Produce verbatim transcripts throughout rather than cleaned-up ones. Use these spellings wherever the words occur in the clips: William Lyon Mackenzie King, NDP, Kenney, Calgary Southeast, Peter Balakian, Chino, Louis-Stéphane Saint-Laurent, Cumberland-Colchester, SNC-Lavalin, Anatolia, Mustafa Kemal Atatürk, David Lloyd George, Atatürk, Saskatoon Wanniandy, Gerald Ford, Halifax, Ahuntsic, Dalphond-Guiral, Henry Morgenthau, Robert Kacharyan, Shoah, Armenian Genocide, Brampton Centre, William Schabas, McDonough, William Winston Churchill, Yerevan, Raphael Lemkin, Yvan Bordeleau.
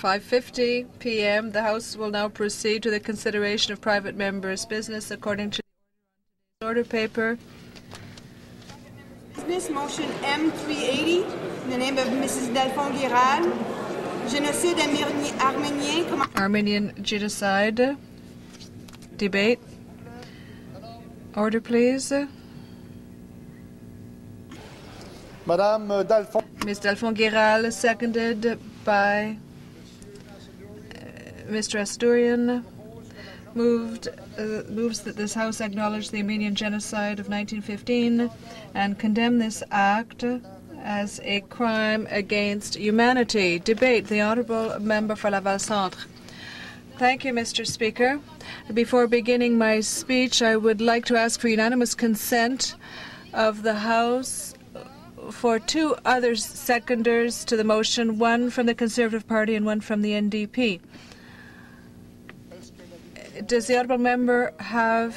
five fifty p m The House will now proceed to the consideration of private members' business according to the order paper. Business motion M three eighty in the name of Missus Dalphond-Guiral. Genocide Armenien. Armenian genocide. Debate. Order, please. Madame Dalphon. Miz Dalphond-Guiral, seconded by Mister Assadourian, moved, uh, moves that this House acknowledge the Armenian Genocide of nineteen fifteen and condemn this act as a crime against humanity. Debate. The Honourable Member for Laval Centre. Thank you, Mister Speaker. Before beginning my speech, I would like to ask for unanimous consent of the House for two other seconders to the motion, one from the Conservative Party and one from the N D P. Does the Honourable Member have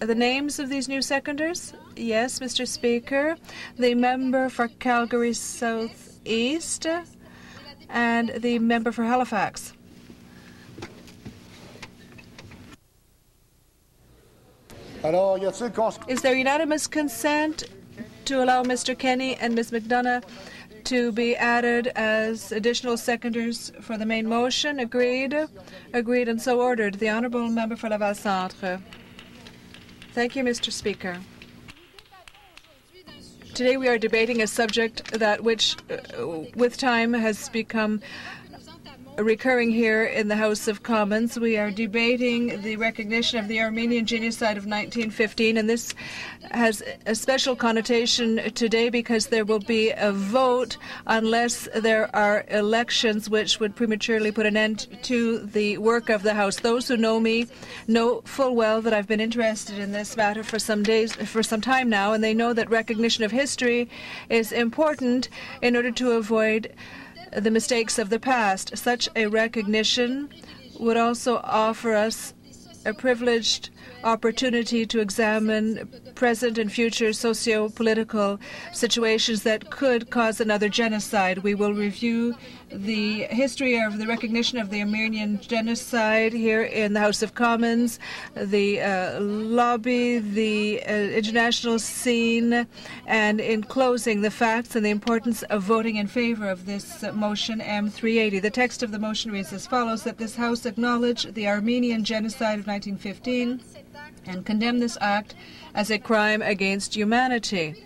the names of these new seconders? Yes, Mister Speaker. The Member for Calgary Southeast and the Member for Halifax. Is there unanimous consent to allow Mister Kenney and Miz McDonough to be added as additional seconders for the main motion? Agreed. Agreed and so ordered. The Honourable Member for Laval Centre. Thank you, Mister Speaker. Today we are debating a subject that which, uh, with time, has become recurring here in the House of Commons. We are debating the recognition of the Armenian Genocide of nineteen fifteen, and this has a special connotation today because there will be a vote unless there are elections which would prematurely put an end to the work of the House. Those who know me know full well that I've been interested in this matter for some days, for some time now, and they know that recognition of history is important in order to avoid the mistakes of the past. Such a recognition would also offer us a privileged opportunity to examine present and future socio-political situations that could cause another genocide. We will review the history of the recognition of the Armenian Genocide here in the House of Commons, the uh, lobby, the uh, international scene, and in closing, the facts and the importance of voting in favor of this uh, motion M three eighty. The text of the motion reads as follows: that this House acknowledge the Armenian Genocide of nineteen fifteen and condemn this act as a crime against humanity.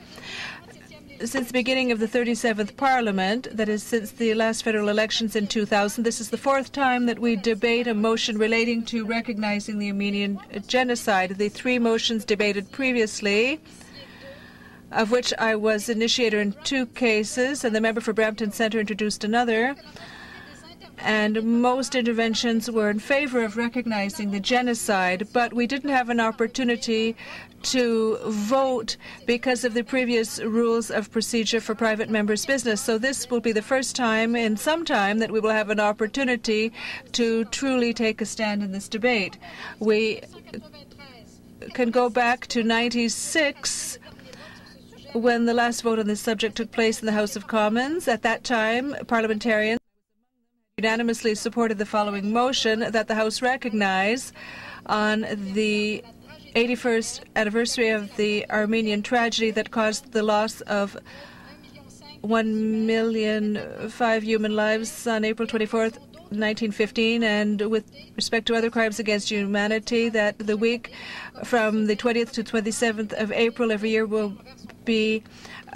Since the beginning of the thirty-seventh Parliament, that is, since the last federal elections in two thousand, this is the fourth time that we debate a motion relating to recognizing the Armenian Genocide. The three motions debated previously, of which I was initiator in two cases, and the member for Brampton Centre introduced another, and most interventions were in favor of recognizing the genocide, but we didn't have an opportunity to vote because of the previous rules of procedure for private members' business. So this will be the first time in some time that we will have an opportunity to truly take a stand in this debate. We can go back to ninety-six, when the last vote on this subject took place in the House of Commons. At that time, parliamentarians unanimously supported the following motion, that the House recognize on the eighty-first anniversary of the Armenian tragedy that caused the loss of one million five human lives on April twenty-fourth, nineteen fifteen, and with respect to other crimes against humanity, that the week from the twentieth to twenty-seventh of April every year will be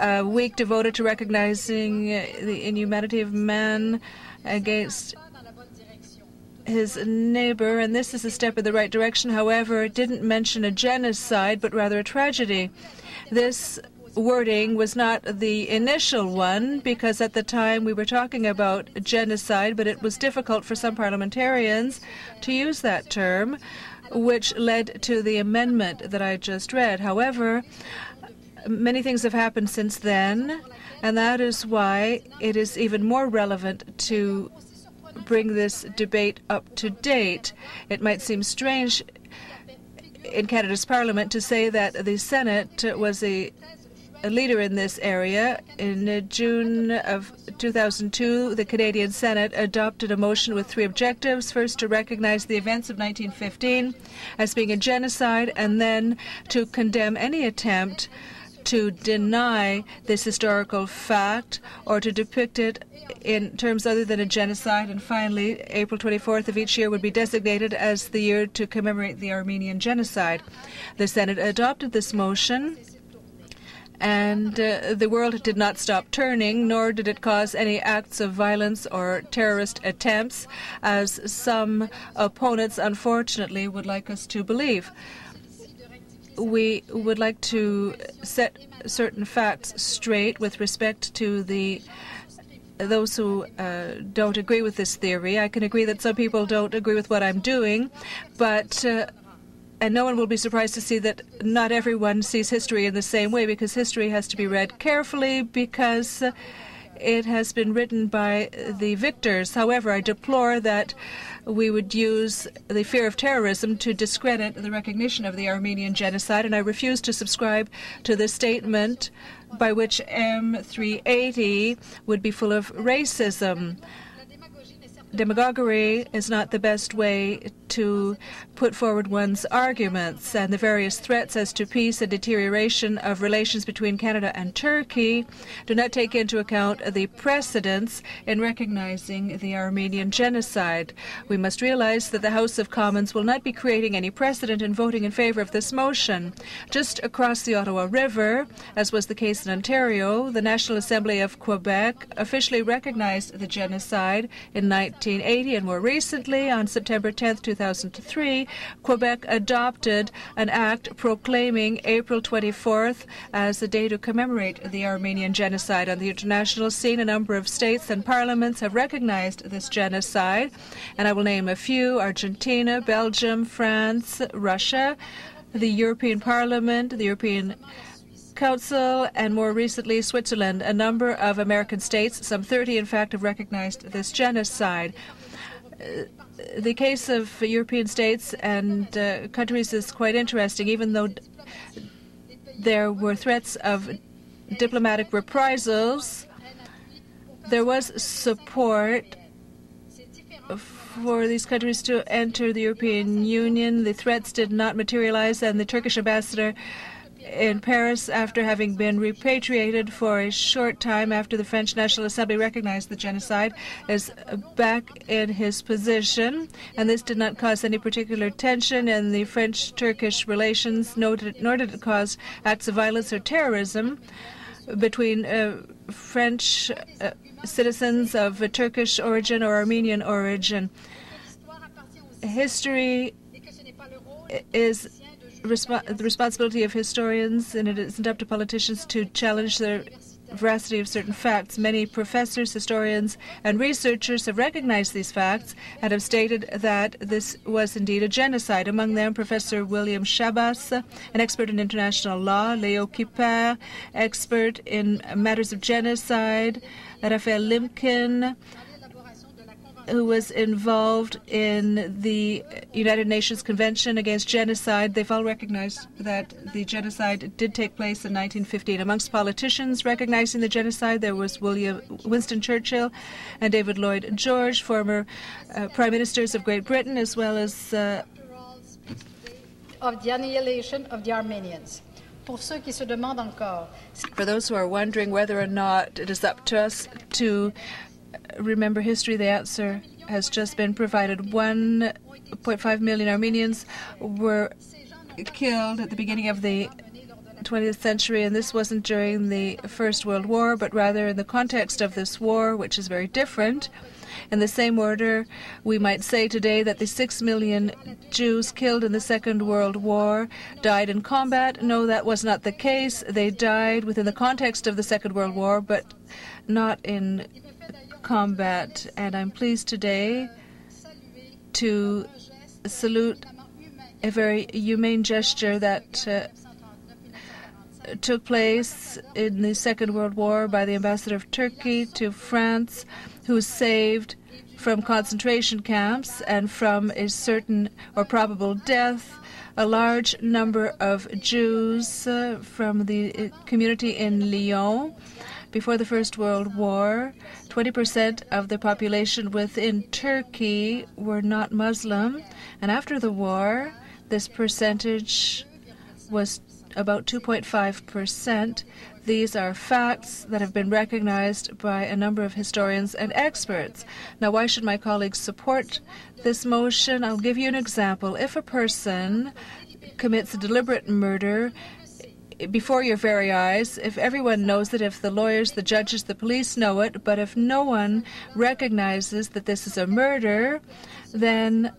a week devoted to recognizing the inhumanity of man against his neighbor, and this is a step in the right direction. However, it didn't mention a genocide, but rather a tragedy. This wording was not the initial one, because at the time we were talking about genocide, but it was difficult for some parliamentarians to use that term, which led to the amendment that I just read. However, many things have happened since then, and that is why it is even more relevant to bring this debate up to date. It might seem strange in Canada's Parliament to say that the Senate was a a leader in this area. In uh, June of two thousand two, the Canadian Senate adopted a motion with three objectives. First, to recognize the events of nineteen fifteen as being a genocide, and then to condemn any attempt to deny this historical fact or to depict it in terms other than a genocide. And finally, April twenty-fourth of each year would be designated as the year to commemorate the Armenian Genocide. The Senate adopted this motion, and uh, the world did not stop turning, nor did it cause any acts of violence or terrorist attempts, as some opponents, unfortunately, would like us to believe. We would like to set certain facts straight with respect to the those who uh, don't agree with this theory. I can agree that some people don't agree with what I'm doing, but uh, and no one will be surprised to see that not everyone sees history in the same way, because history has to be read carefully, because uh, it has been written by the victors. However, I deplore that we would use the fear of terrorism to discredit the recognition of the Armenian Genocide, and I refuse to subscribe to the statement by which M three eighty would be full of racism. Demagoguery is not the best way to put forward one's arguments, and the various threats as to peace and deterioration of relations between Canada and Turkey do not take into account the precedents in recognizing the Armenian Genocide. We must realize that the House of Commons will not be creating any precedent in voting in favor of this motion. Just across the Ottawa River, as was the case in Ontario, the National Assembly of Quebec officially recognized the genocide in nineteen eighty, and more recently, on September tenth, two thousand three, Quebec adopted an act proclaiming April twenty-fourth as the day to commemorate the Armenian Genocide. On the international scene, a number of states and parliaments have recognized this genocide, and I will name a few: Argentina, Belgium, France, Russia, the European Parliament, the European Council, and more recently Switzerland. A number of American states, some thirty in fact, have recognized this genocide. Uh, the case of European states and uh, countries is quite interesting. Even though there were threats of diplomatic reprisals, there was support for these countries to enter the European Union. The threats did not materialize, and the Turkish ambassador in Paris, after having been repatriated for a short time after the French National Assembly recognized the genocide, is back in his position, and this did not cause any particular tension in the French-Turkish relations, nor did, nor did it cause acts of violence or terrorism between uh, French uh, citizens of uh, Turkish origin or Armenian origin. History is Resp the responsibility of historians, and it isn't up to politicians to challenge the veracity of certain facts. Many professors, historians, and researchers have recognized these facts and have stated that this was indeed a genocide. Among them, Professor William Schabas, an expert in international law; Leo Kipper, expert in matters of genocide; Raphael Lemkin, who was involved in the United Nations Convention Against Genocide. They've all recognized that the genocide did take place in nineteen fifteen. Amongst politicians recognizing the genocide, there was William Winston Churchill and David Lloyd George, former uh, Prime Ministers of Great Britain, as well as uh, of the annihilation of the Armenians. For those who are wondering whether or not it is up to us to remember history, the answer has just been provided. one point five million Armenians were killed at the beginning of the twentieth century, and this wasn't during the First World War, but rather in the context of this war, which is very different. In the same order, we might say today that the six million Jews killed in the Second World War died in combat. No, that was not the case. They died within the context of the Second World War, but not in combat, and I'm pleased today to salute a very humane gesture that uh, took place in the Second World War by the ambassador of Turkey to France, who was saved from concentration camps and from a certain or probable death. A large number of Jews uh, from the community in Lyon. Before the First World War, twenty percent of the population within Turkey were not Muslim. And after the war, this percentage was about two point five percent. These are facts that have been recognized by a number of historians and experts. Now, why should my colleagues support this motion? I'll give you an example. If a person commits a deliberate murder before your very eyes, if everyone knows it, if the lawyers, the judges, the police know it, but if no one recognizes that this is a murder, then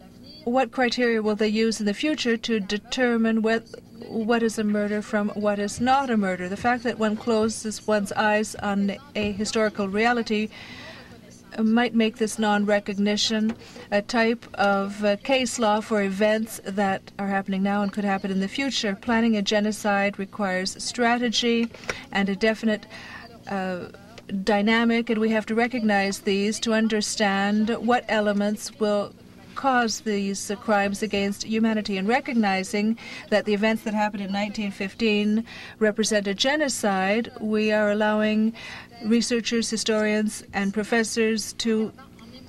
what criteria will they use in the future to determine what, what is a murder from what is not a murder? The fact that one closes one's eyes on a historical reality might make this non-recognition a type of uh, case law for events that are happening now and could happen in the future. Planning a genocide requires strategy and a definite uh, dynamic, and we have to recognize these to understand what elements will cause these uh, crimes against humanity, and recognizing that the events that happened in nineteen fifteen represent a genocide, we are allowing researchers, historians, and professors to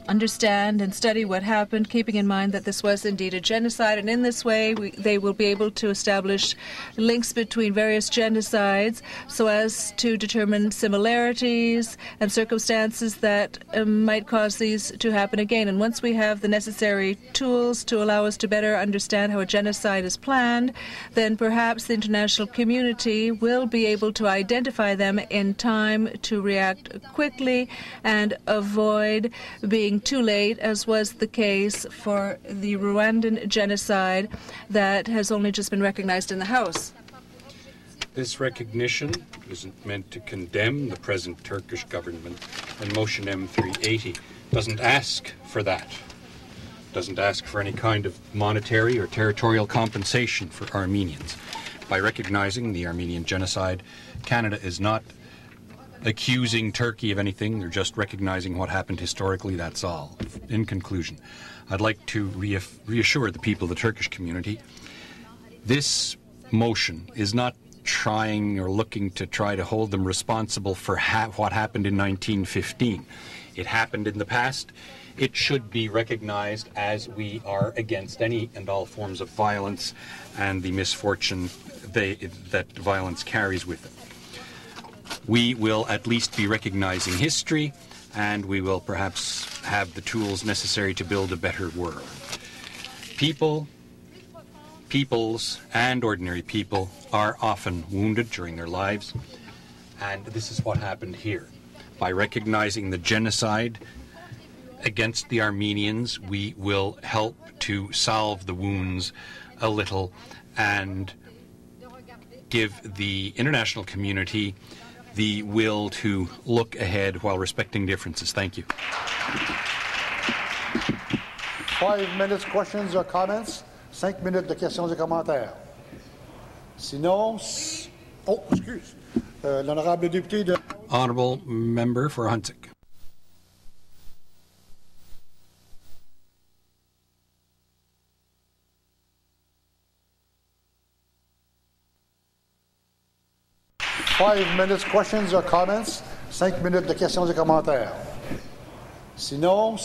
understand and study what happened, keeping in mind that this was indeed a genocide. And in this way, we, they will be able to establish links between various genocides so as to determine similarities and circumstances that uh, might cause these to happen again. And once we have the necessary tools to allow us to better understand how a genocide is planned, then perhaps the international community will be able to identify them in time to react quickly and avoid being too late, as was the case for the Rwandan genocide that has only just been recognized in the House. This recognition isn't meant to condemn the present Turkish government, and motion M three eighty doesn't ask for that. Doesn't ask for any kind of monetary or territorial compensation for Armenians. By recognizing the Armenian genocide, Canada is not accusing Turkey of anything. They're just recognizing what happened historically, that's all. In conclusion, I'd like to reassure the people of the Turkish community, this motion is not trying or looking to try to hold them responsible for ha what happened in nineteen fifteen. It happened in the past. It should be recognized, as we are against any and all forms of violence and the misfortune they, that violence carries with it. We will at least be recognizing history, and we will perhaps have the tools necessary to build a better world. People, peoples, and ordinary people are often wounded during their lives, and this is what happened here. By recognizing the genocide against the Armenians, we will help to salve the wounds a little and give the international community the will to look ahead while respecting differences. Thank you. Five minutes questions or comments. Cinq minutes de questions et commentaires. Sinon, oh, excuse. Uh, L'honorable député de... Honorable member for Ahuntsic. Five minutes questions or comments. Cinq minutes de questions et commentaires. Sinon,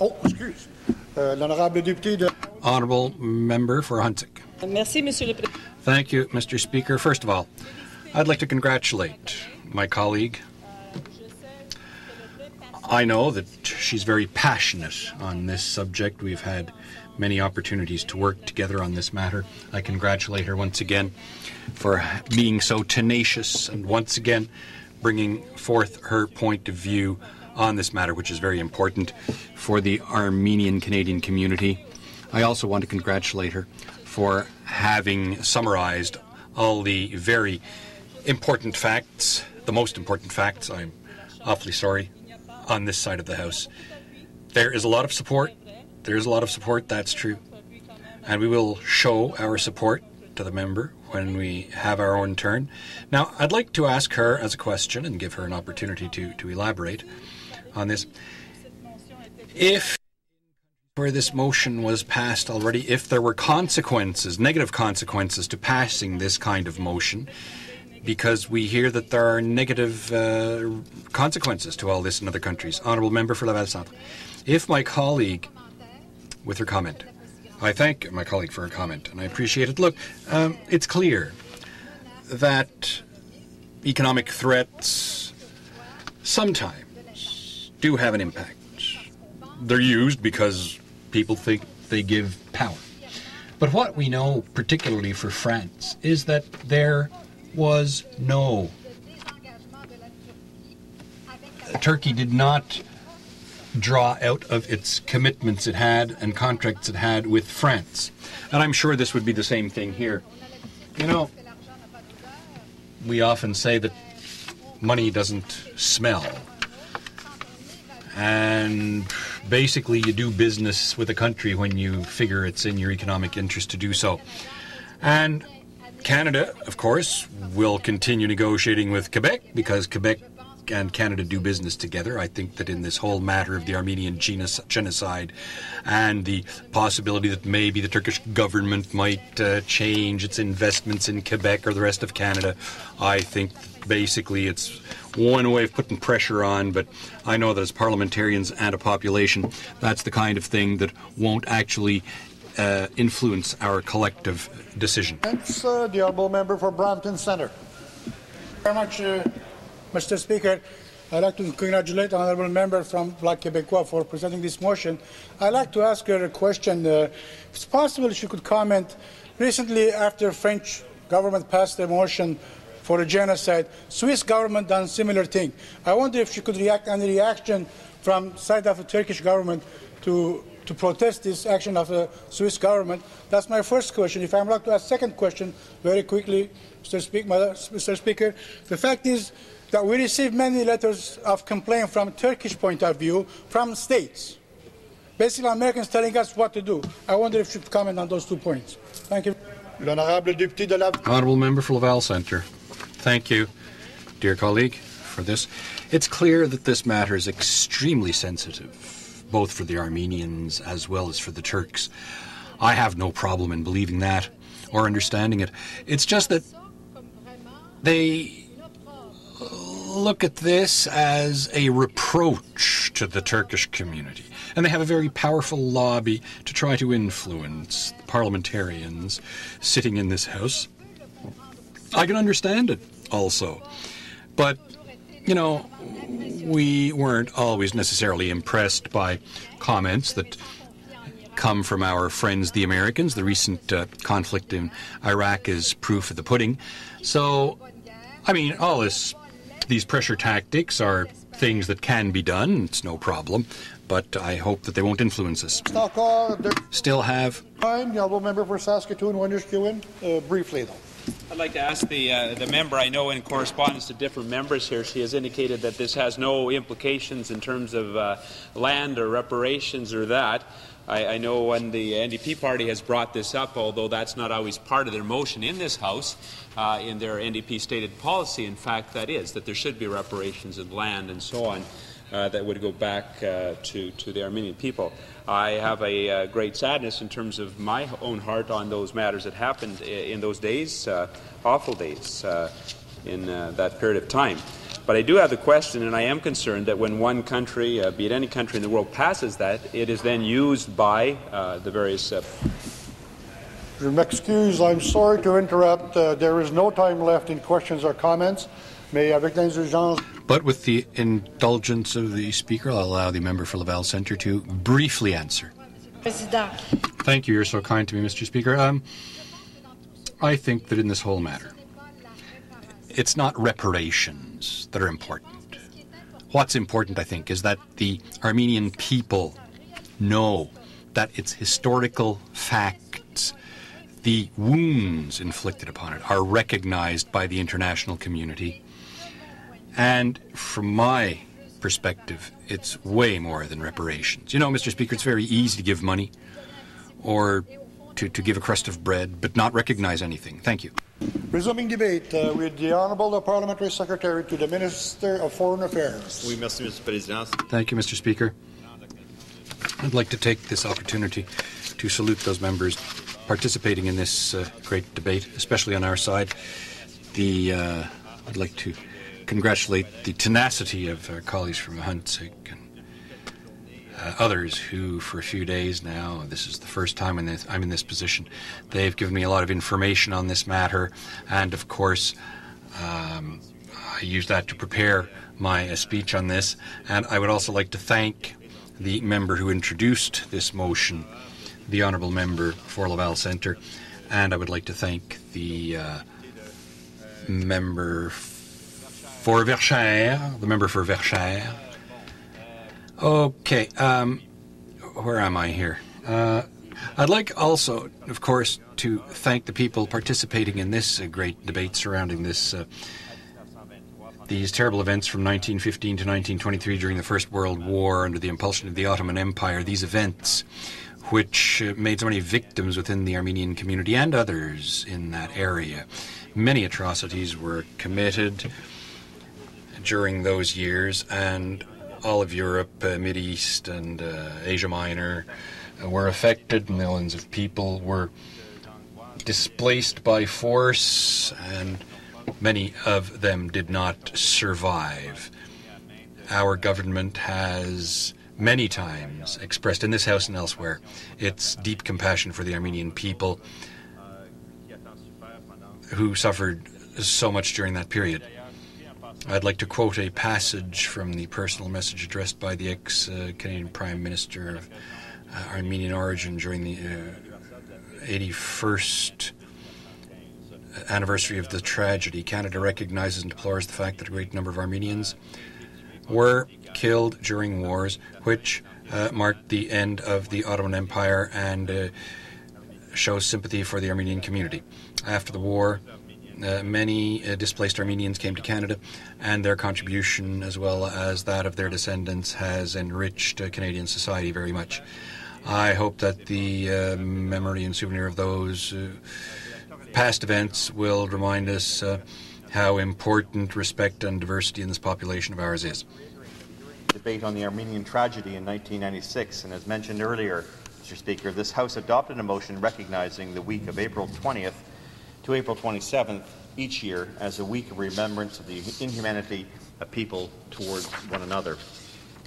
oh, excuse. Uh, L'honorable député de... Honorable member for Ahuntsic. Merci, Monsieur le Président. Thank you, Mister Speaker. First of all, I'd like to congratulate my colleague. I know that she's very passionate on this subject. We've had many opportunities to work together on this matter. I congratulate her once again for being so tenacious and once again bringing forth her point of view on this matter, which is very important for the Armenian Canadian community. I also want to congratulate her for having summarized all the very important facts, the most important facts, I'm awfully sorry, on this side of the House. There is a lot of support. There is a lot of support, that's true. And we will show our support to the member when we have our own turn. Now, I'd like to ask her as a question and give her an opportunity to, to elaborate on this. If where this motion was passed already, if there were consequences, negative consequences to passing this kind of motion, because we hear that there are negative uh, consequences to all this in other countries. Honourable Member for Laval Centre. If my colleague, with her comment, I thank my colleague for her comment, and I appreciate it. Look, um, it's clear that economic threats sometimes do have an impact. They're used because people think they give power. But what we know, particularly for France, is that there was no... Turkey did not draw out of its commitments it had and contracts it had with France. And I'm sure this would be the same thing here. You know, we often say that money doesn't smell. And basically you do business with a country when you figure it's in your economic interest to do so. And Canada, of course, will continue negotiating with Quebec because Quebec and Canada do business together. I think that in this whole matter of the Armenian genocide and the possibility that maybe the Turkish government might uh, change its investments in Quebec or the rest of Canada, I think basically it's one way of putting pressure on, but I know that as parliamentarians and a population, that's the kind of thing that won't actually uh, influence our collective decision. Thanks, uh, the Honourable Member for Brampton Centre. Very much, uh, Mister Speaker. I'd like to congratulate the Honourable Member from Bloc Québécois for presenting this motion. I'd like to ask her a question. Uh, if it's possible, she could comment. Recently, after the French government passed a motion for a genocide, Swiss government done similar thing. I wonder if she could react any reaction from side of the Turkish government to to protest this action of the Swiss government. That's my first question. If I'm allowed to ask second question very quickly, Mister Speaker, Mister Speaker, the fact is that we receive many letters of complaint from Turkish point of view from states. Basically, Americans telling us what to do. I wonder if she could comment on those two points. Thank you. Honourable Member for Laval Centre. Thank you, dear colleague, for this. It's clear that this matter is extremely sensitive, both for the Armenians as well as for the Turks. I have no problem in believing that or understanding it. It's just that they look at this as a reproach to the Turkish community, and they have a very powerful lobby to try to influence parliamentarians sitting in this house. I can understand it also, but, you know, we weren't always necessarily impressed by comments that come from our friends the Americans. The recent uh, conflict in Iraq is proof of the pudding. So, I mean, all this, these pressure tactics are things that can be done, it's no problem, but I hope that they won't influence us. Still have... I'm the Honourable Member for Saskatoon Wanniandy, uh, briefly though. I'd like to ask the, uh, the member, I know in correspondence to different members here, she has indicated that this has no implications in terms of uh, land or reparations or that. I, I know when the N D P party has brought this up, although that's not always part of their motion in this House, uh, in their N D P stated policy, in fact, that is, that there should be reparations of land and so on uh, that would go back uh, to, to the Armenian people. I have a uh, great sadness in terms of my own heart on those matters that happened in those days, uh, awful days uh, in uh, that period of time. But I do have the question, and I am concerned that when one country, uh, be it any country in the world, passes that, it is then used by uh, the various... Uh... Excuse, I'm sorry to interrupt. Uh, there is no time left in questions or comments. Mais avec l'indulgence... But with the indulgence of the Speaker, I'll allow the Member for Laval Centre to briefly answer. President. Thank you. You're so kind to me, Mister Speaker. Um, I think that in this whole matter, it's not reparations that are important. What's important, I think, is that the Armenian people know that its historical facts, the wounds inflicted upon it, are recognized by the international community. And from my perspective, it's way more than reparations. You know, Mister Speaker, it's very easy to give money or to, to give a crust of bread, but not recognize anything. Thank you. Resuming debate, uh, with the Honourable the Parliamentary Secretary to the Minister of Foreign Affairs. Thank you, Mister Speaker. I'd like to take this opportunity to salute those members participating in this uh, great debate, especially on our side. The, uh, I'd like to congratulate the tenacity of our colleagues from Ahuntsic and uh, others who, for a few days now, this is the first time in this, I'm in this position, they've given me a lot of information on this matter, and of course um, I used that to prepare my uh, speech on this. And I would also like to thank the member who introduced this motion, the Honourable Member for Laval Centre, and I would like to thank the uh, member for Verchères, the member for Verchères. Okay, um, where am I here? Uh, I'd like also, of course, to thank the people participating in this uh, great debate surrounding this uh, these terrible events from nineteen fifteen to nineteen twenty-three during the First World War under the impulsion of the Ottoman Empire. These events which uh, made so many victims within the Armenian community and others in that area. Many atrocities were committed during those years, and all of Europe, uh, Mideast, and uh, Asia Minor uh, were affected. Millions of people were displaced by force, and many of them did not survive. Our government has many times expressed in this House and elsewhere its deep compassion for the Armenian people who suffered so much during that period. I'd like to quote a passage from the personal message addressed by the ex-Canadian uh, Prime Minister of uh, Armenian origin during the uh, eighty-first anniversary of the tragedy. Canada recognizes and deplores the fact that a great number of Armenians were killed during wars which uh, marked the end of the Ottoman Empire, and uh, shows sympathy for the Armenian community. After the war, uh, many uh, displaced Armenians came to Canada, and their contribution as well as that of their descendants has enriched uh, Canadian society very much. I hope that the uh, memory and souvenir of those uh, past events will remind us uh, how important respect and diversity in this population of ours is. Debate on the Armenian tragedy in nineteen ninety-six, and as mentioned earlier, Mister Speaker, this House adopted a motion recognizing the week of April twentieth to April twenty-seventh each year as a week of remembrance of the inhumanity of people towards one another.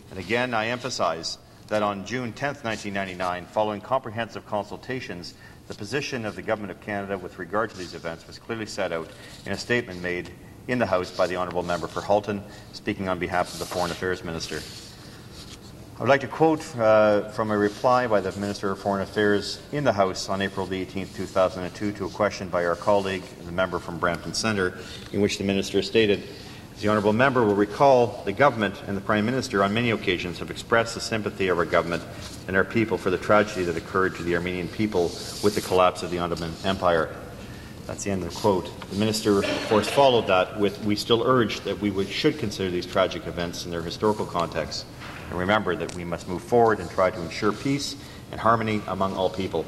And again, I emphasize that on June tenth, nineteen ninety-nine, following comprehensive consultations, the position of the Government of Canada with regard to these events was clearly set out in a statement made in the House by the Honourable Member for Halton, speaking on behalf of the Foreign Affairs Minister. I would like to quote uh, from a reply by the Minister of Foreign Affairs in the House on April eighteenth, two thousand two, to a question by our colleague, the member from Brampton Centre, in which the Minister stated, as the Honourable Member will recall, the Government and the Prime Minister on many occasions have expressed the sympathy of our Government and our people for the tragedy that occurred to the Armenian people with the collapse of the Ottoman Empire. That's the end of the quote. The Minister, of course, followed that with, we still urge that we would, should consider these tragic events in their historical context and remember that we must move forward and try to ensure peace and harmony among all people.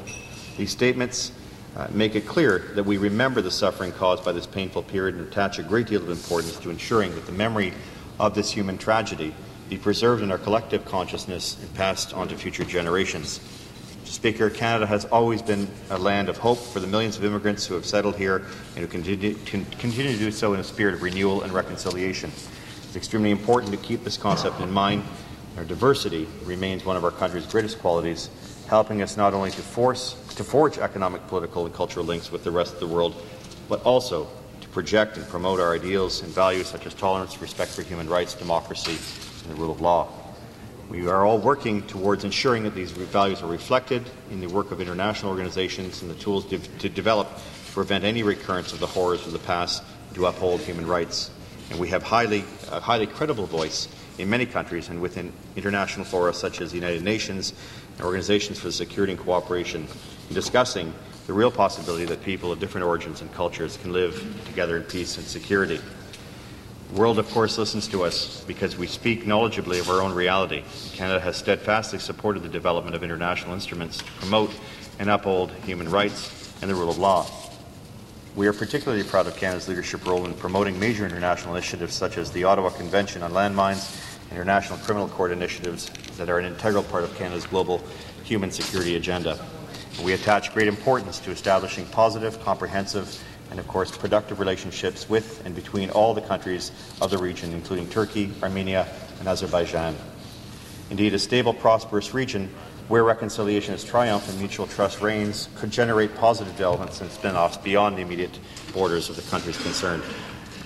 These statements Uh, make it clear that we remember the suffering caused by this painful period and attach a great deal of importance to ensuring that the memory of this human tragedy be preserved in our collective consciousness and passed on to future generations. Mister Speaker, Canada has always been a land of hope for the millions of immigrants who have settled here and who continue, can, continue to do so in a spirit of renewal and reconciliation. It's extremely important to keep this concept in mind. Our diversity remains one of our country's greatest qualities, helping us not only to force to forge economic, political, and cultural links with the rest of the world, but also to project and promote our ideals and values such as tolerance, respect for human rights, democracy, and the rule of law. We are all working towards ensuring that these values are reflected in the work of international organizations and the tools to, to develop to prevent any recurrence of the horrors of the past and to uphold human rights. And we have highly, a highly credible voice in many countries and within international fora such as the United Nations and Organizations for Security and Cooperation, in discussing the real possibility that people of different origins and cultures can live together in peace and security. The world, of course, listens to us because we speak knowledgeably of our own reality. Canada has steadfastly supported the development of international instruments to promote and uphold human rights and the rule of law. We are particularly proud of Canada's leadership role in promoting major international initiatives such as the Ottawa Convention on Landmines, International Criminal Court initiatives that are an integral part of Canada's global human security agenda. We attach great importance to establishing positive, comprehensive, and of course productive relationships with and between all the countries of the region, including Turkey, Armenia, and Azerbaijan. Indeed, a stable, prosperous region where reconciliation is triumphant and mutual trust reigns could generate positive developments and spin-offs beyond the immediate borders of the countries concerned.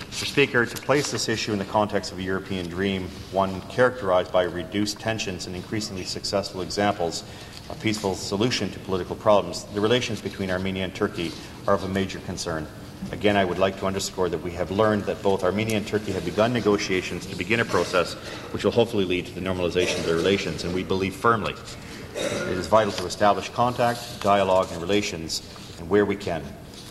Mister Speaker, to place this issue in the context of a European dream, one characterized by reduced tensions and increasingly successful examples of peaceful solution to political problems, the relations between Armenia and Turkey are of a major concern. Again, I would like to underscore that we have learned that both Armenia and Turkey have begun negotiations to begin a process which will hopefully lead to the normalization of their relations, and we believe firmly it is vital to establish contact, dialogue, and relations, and where we can.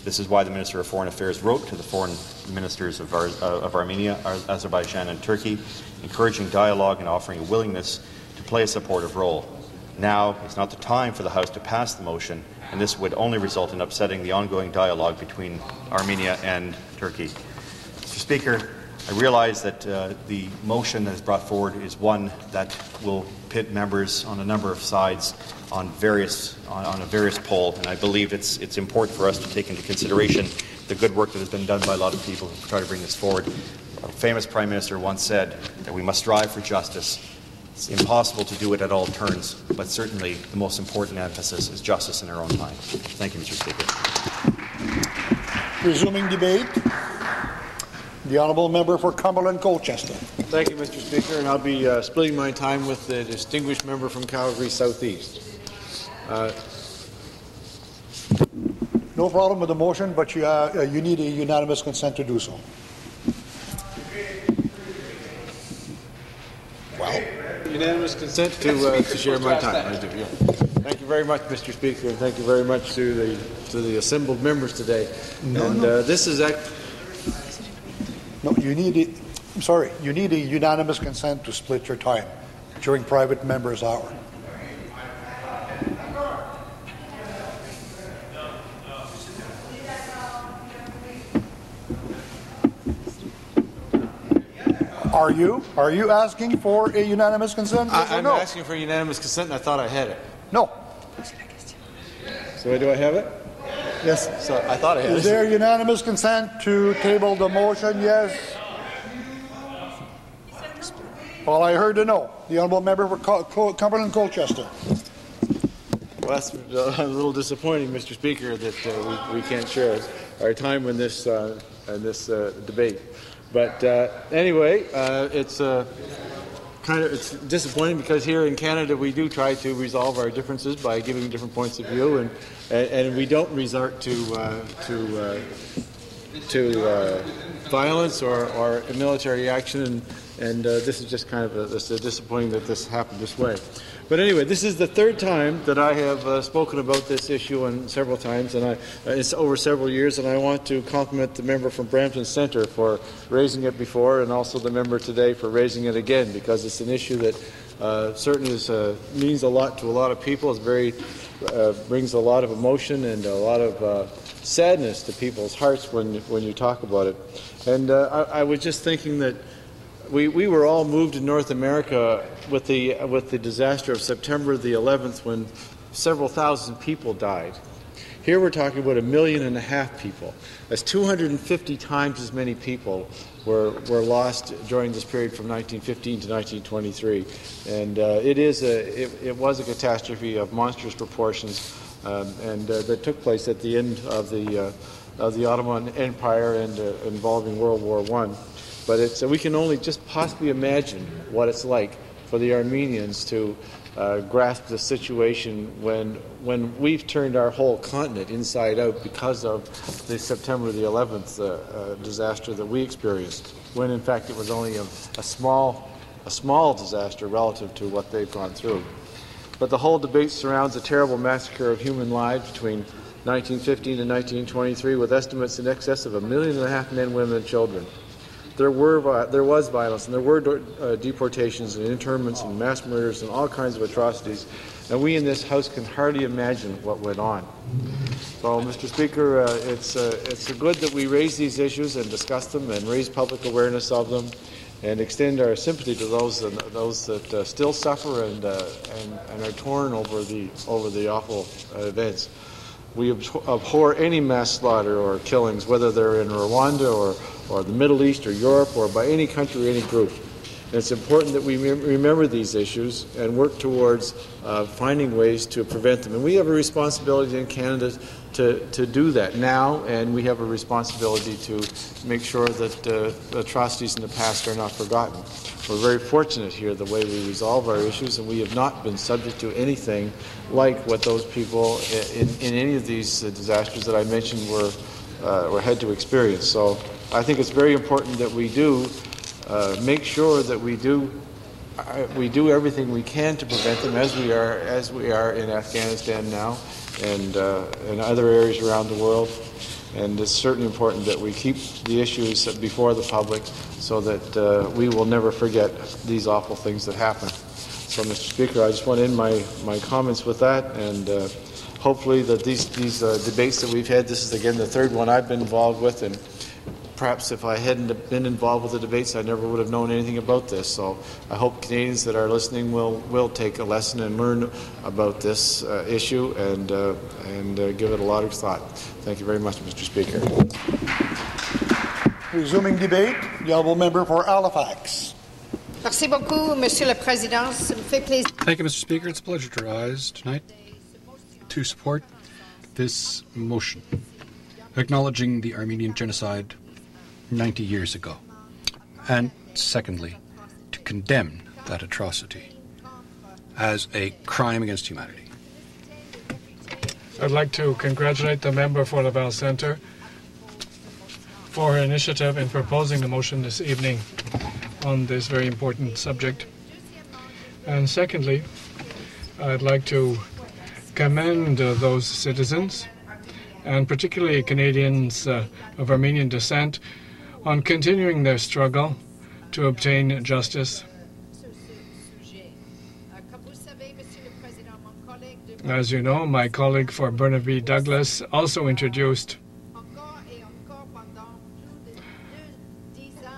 This is why the Minister of Foreign Affairs wrote to the foreign ministers of, Ar uh, of Armenia, Ar Azerbaijan, and Turkey, encouraging dialogue and offering a willingness to play a supportive role. Now is not the time for the House to pass the motion, and this would only result in upsetting the ongoing dialogue between Armenia and Turkey. Mister Speaker, I realize that uh, the motion that is brought forward is one that will pit members on a number of sides on various on, on a various poll, and I believe it's it's important for us to take into consideration the good work that has been done by a lot of people who try to bring this forward. Our famous Prime Minister once said that we must strive for justice. It's impossible to do it at all turns, but certainly the most important emphasis is justice in our own time. Thank you, Mister Speaker. Resuming debate, the honourable member for Cumberland-Colchester. Thank you, Mister Speaker, and I'll be uh, splitting my time with the distinguished member from Calgary Southeast. Uh, no problem with the motion, but you, uh, you need a unanimous consent to do so. Wow. Unanimous consent to, uh, to share my time. Thank you very much, Mister Speaker, and thank you very much to the to the assembled members today. No, and no. Uh, this is act. No, you need it. I'm sorry. You need a unanimous consent to split your time during private members' hour. Are you are you asking for a unanimous consent? Yes I, I'm no? asking for unanimous consent, and I thought I had it. No. So do I have it? Yes. So I thought I had it. Is there unanimous consent to table the motion? Yes. Well, I heard a no. The honourable member for Cumberland-Colchester. Well, that's a little disappointing, Mister Speaker, that uh, we, we can't share our time in this uh, in this uh, debate. But uh, anyway, uh, it's uh, kind of it's disappointing because here in Canada we do try to resolve our differences by giving different points of view, and and, and we don't resort to uh, to uh, to uh, violence or, or military action. And, and uh, this is just kind of a, it's a disappointing that this happened this way. But anyway, this is the third time that I have uh, spoken about this issue, and several times, and I, uh, it's over several years. And I want to compliment the member from Brampton Centre for raising it before, and also the member today for raising it again, because it's an issue that uh, certainly is, uh, means a lot to a lot of people. It's very uh, brings a lot of emotion and a lot of uh, sadness to people's hearts when when you talk about it. And uh, I, I was just thinking that. We, we were all moved to North America with the, with the disaster of September the eleventh, when several thousand people died. Here we're talking about a million and a half people. That's two hundred fifty times as many people were, were lost during this period from nineteen fifteen to nineteen twenty-three. And uh, it, is a, it, it was a catastrophe of monstrous proportions, um, and uh, that took place at the end of the, uh, of the Ottoman Empire, and uh, involving World War One. But it's, we can only just possibly imagine what it's like for the Armenians to uh, grasp the situation when, when we've turned our whole continent inside out because of the September the eleventh uh, uh, disaster that we experienced, when in fact it was only a, a, small, a small disaster relative to what they've gone through. But the whole debate surrounds a terrible massacre of human lives between nineteen fifteen and nineteen twenty-three, with estimates in excess of a million and a half men, women, and children. there were there was violence, and there were uh, deportations and internments and mass murders and all kinds of atrocities, and we in this House can hardly imagine what went on. So, Mister Speaker, uh, it's uh, it's good that we raise these issues and discuss them and raise public awareness of them, and extend our sympathy to those uh, those that uh, still suffer and, uh, and and are torn over the over the awful uh, events. We abhor any mass slaughter or killings, whether they're in Rwanda or, or the Middle East or Europe or by any country or any group. And it's important that we remember these issues and work towards uh, finding ways to prevent them. And we have a responsibility in Canada to, to do that now, and we have a responsibility to make sure that uh, atrocities in the past are not forgotten. We're very fortunate here the way we resolve our issues, and we have not been subject to anything like what those people in, in any of these disasters that I mentioned were, uh, were had to experience. So I think it's very important that we do uh, make sure that we do uh, we do everything we can to prevent them, as we are as we are in Afghanistan now, and uh, in other areas around the world. And it's certainly important that we keep the issues before the public so that uh, we will never forget these awful things that happened. So, Mister Speaker, I just want to end my, my comments with that, and uh, hopefully that these, these uh, debates that we've had, this is again the third one I've been involved with, and perhaps if I hadn't been involved with the debates, I never would have known anything about this. So I hope Canadians that are listening will, will take a lesson and learn about this uh, issue and, uh, and uh, give it a lot of thought. Thank you very much, Mister Speaker. Resuming debate, the honourable member for Halifax. Merci beaucoup, Monsieur le Président. Thank you, Mister Speaker. It's a pleasure to rise tonight to support this motion acknowledging the Armenian Genocide ninety years ago, and secondly, to condemn that atrocity as a crime against humanity. I'd like to congratulate the member for Laval Centre for her initiative in proposing the motion this evening on this very important subject. And secondly, I'd like to commend uh, those citizens, and particularly Canadians uh, of Armenian descent, on continuing their struggle to obtain justice. As you know, my colleague for Burnaby Douglas also introduced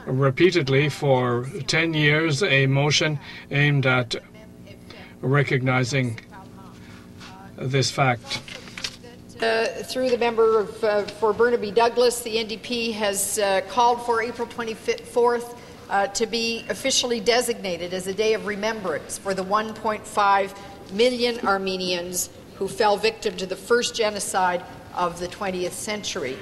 repeatedly for ten years a motion aimed at recognizing this fact. Uh, through the member of, uh, for Burnaby Douglas, the N D P has uh, called for April twenty-fourth uh, to be officially designated as a day of remembrance for the one point five million Armenians who fell victim to the first genocide of the twentieth century.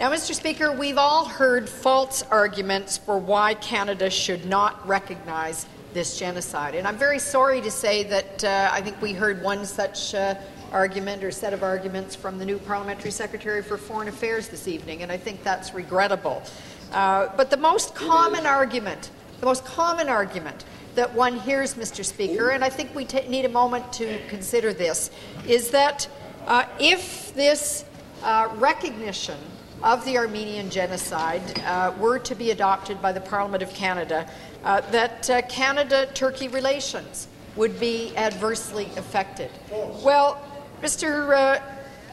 Now, Mister Speaker, we've all heard false arguments for why Canada should not recognize this genocide, and I'm very sorry to say that uh, I think we heard one such uh, argument or set of arguments from the new Parliamentary Secretary for Foreign Affairs this evening, and I think that's regrettable. Uh, but the most common argument, the most common argument that one hears, Mister Speaker, and I think we need a moment to consider this, is that uh, if this uh, recognition of the Armenian Genocide uh, were to be adopted by the Parliament of Canada, uh, that uh, Canada-Turkey relations would be adversely affected. Well, Mister Uh,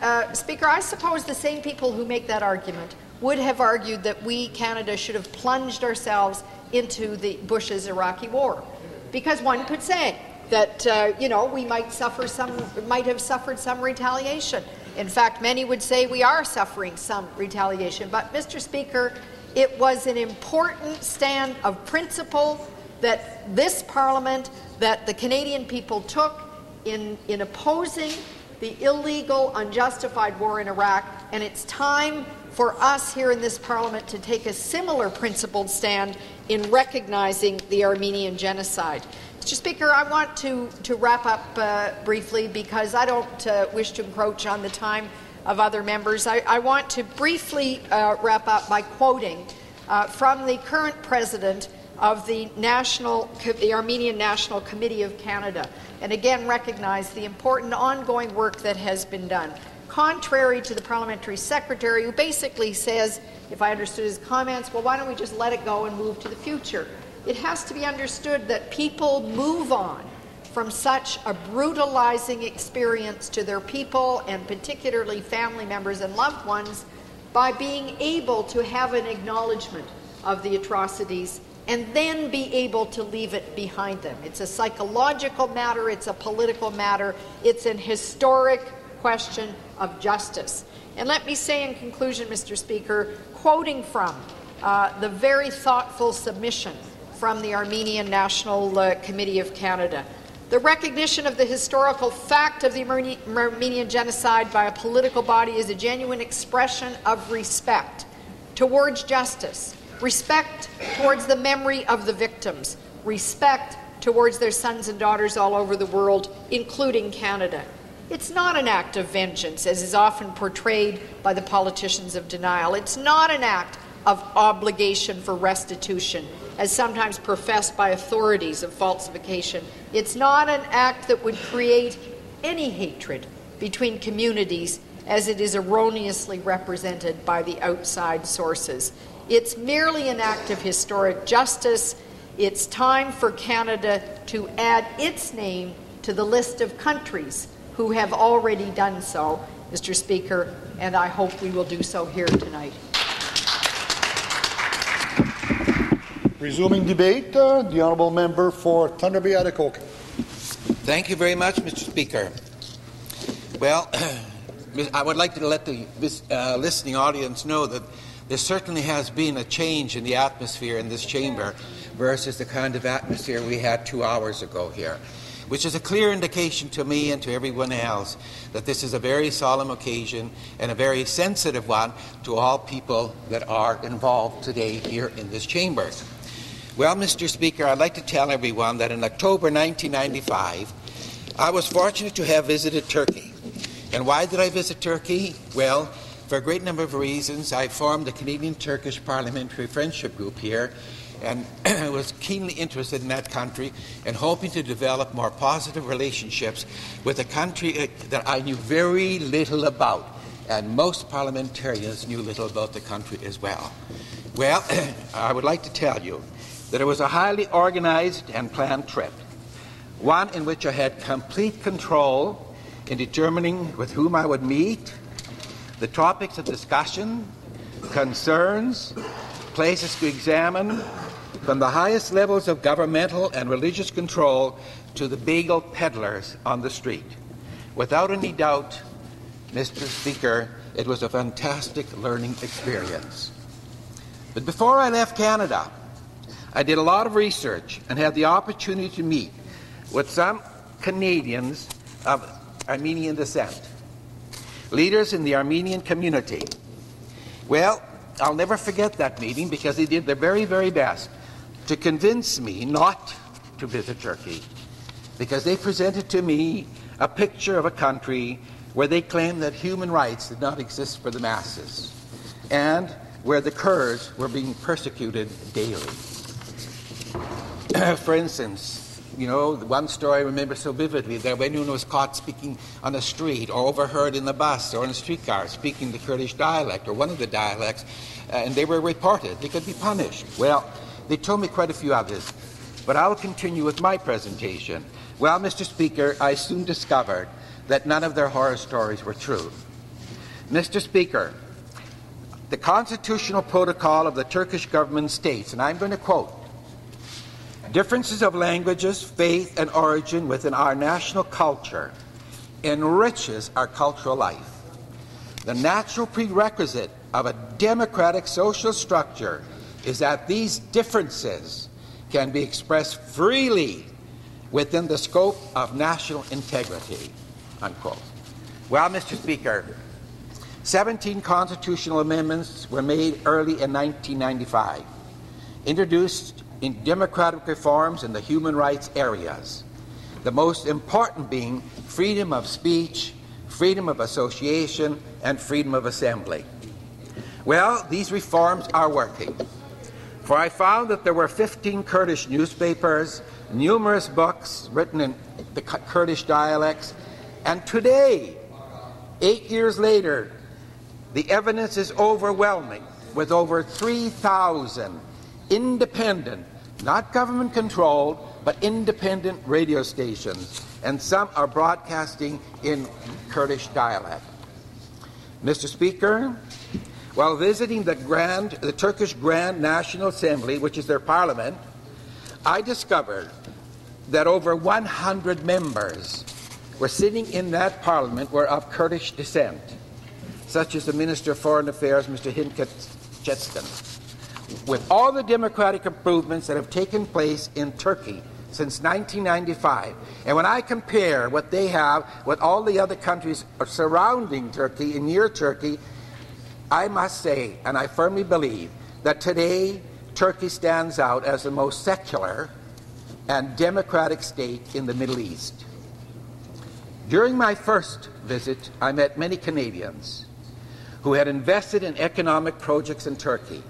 uh, Speaker, I suppose the same people who make that argument would have argued that we, Canada, should have plunged ourselves into the Bush's Iraqi war, because one could say that uh, you know we might suffer some, might have suffered some retaliation. In fact, many would say we are suffering some retaliation. But, Mister Speaker, it was an important stand of principle that this Parliament, that the Canadian people took in in opposing the illegal, unjustified war in Iraq, and it's time for us here in this Parliament to take a similar principled stand in recognizing the Armenian Genocide. Mister Speaker, I want to, to wrap up uh, briefly because I don't uh, wish to encroach on the time of other members. I, I want to briefly uh, wrap up by quoting uh, from the current President of the, National, the Armenian National Committee of Canada, and again recognize the important ongoing work that has been done. contrary to the parliamentary secretary, who basically says, if I understood his comments, well, why don't we just let it go and move to the future? It has to be understood that people move on from such a brutalizing experience to their people, and particularly family members and loved ones, by being able to have an acknowledgement of the atrocities and then be able to leave it behind them. It's a psychological matter, it's a political matter, it's an historic question of justice. And let me say in conclusion, Mister Speaker, quoting from uh, the very thoughtful submission from the Armenian National uh, Committee of Canada, the recognition of the historical fact of the Armenian Genocide by a political body is a genuine expression of respect towards justice, respect towards the memory of the victims, respect towards their sons and daughters all over the world, including Canada. It's not an act of vengeance, as is often portrayed by the politicians of denial. It's not an act of obligation for restitution, as sometimes professed by authorities of falsification. It's not an act that would create any hatred between communities, as it is erroneously represented by the outside sources. It's merely an act of historic justice. It's time for Canada to add its name to the list of countries who have already done so, Mister Speaker, and I hope we will do so here tonight. Resuming debate, uh, the honourable member for Thunder Bay—Atikokan. Thank you very much, Mister Speaker. Well, I would like to let the uh, listening audience know that there certainly has been a change in the atmosphere in this chamber versus the kind of atmosphere we had two hours ago here, which is a clear indication to me and to everyone else that this is a very solemn occasion and a very sensitive one to all people that are involved today here in this chamber. Well, Mister Speaker, I'd like to tell everyone that in October nineteen ninety-five, I was fortunate to have visited Turkey. And why did I visit Turkey? Well, for a great number of reasons. I formed the Canadian-Turkish Parliamentary Friendship Group here and was keenly interested in that country and hoping to develop more positive relationships with a country that I knew very little about. And most parliamentarians knew little about the country as well. Well, I would like to tell you that it was a highly organized and planned trip, one in which I had complete control in determining with whom I would meet, the topics of discussion, concerns, places to examine, from the highest levels of governmental and religious control to the bagel peddlers on the street. Without any doubt, Mister Speaker, it was a fantastic learning experience. But before I left Canada, I did a lot of research and had the opportunity to meet with some Canadians of Armenian descent, leaders in the Armenian community. Well, I'll never forget that meeting because they did their very, very best to convince me not to visit Turkey, because they presented to me a picture of a country where they claimed that human rights did not exist for the masses and where the Kurds were being persecuted daily. For instance, you know, one story I remember so vividly, that when one was caught speaking on a street or overheard in the bus or in a streetcar speaking the Kurdish dialect or one of the dialects, uh, and they were reported, they could be punished. Well, they told me quite a few others, but I will continue with my presentation. Well, Mister Speaker, I soon discovered that none of their horror stories were true. Mister Speaker, the constitutional protocol of the Turkish government states, and I'm going to quote, "Differences of languages, faith, and origin within our national culture enriches our cultural life. The natural prerequisite of a democratic social structure is that these differences can be expressed freely within the scope of national integrity." Unquote. Well, Mister Speaker, seventeen constitutional amendments were made early in nineteen ninety-five, introduced in democratic reforms in the human rights areas, the most important being freedom of speech, freedom of association, and freedom of assembly. Well, these reforms are working, for I found that there were fifteen Kurdish newspapers, numerous books written in the Kurdish dialects, and today Eight years later, the evidence is overwhelming, with over three thousand independent, not government-controlled, but independent radio stations, and some are broadcasting in Kurdish dialect. Mister Speaker, while visiting the, grand, the Turkish Grand National Assembly, which is their parliament, I discovered that over one hundred members were sitting in that parliament were of Kurdish descent, such as the Minister of Foreign Affairs, Mister Hikmet Çetin. With all the democratic improvements that have taken place in Turkey since nineteen ninety-five, and when I compare what they have with all the other countries surrounding Turkey and near Turkey, I must say, and I firmly believe, that today Turkey stands out as the most secular and democratic state in the Middle East. During my first visit, I met many Canadians who had invested in economic projects in Turkey.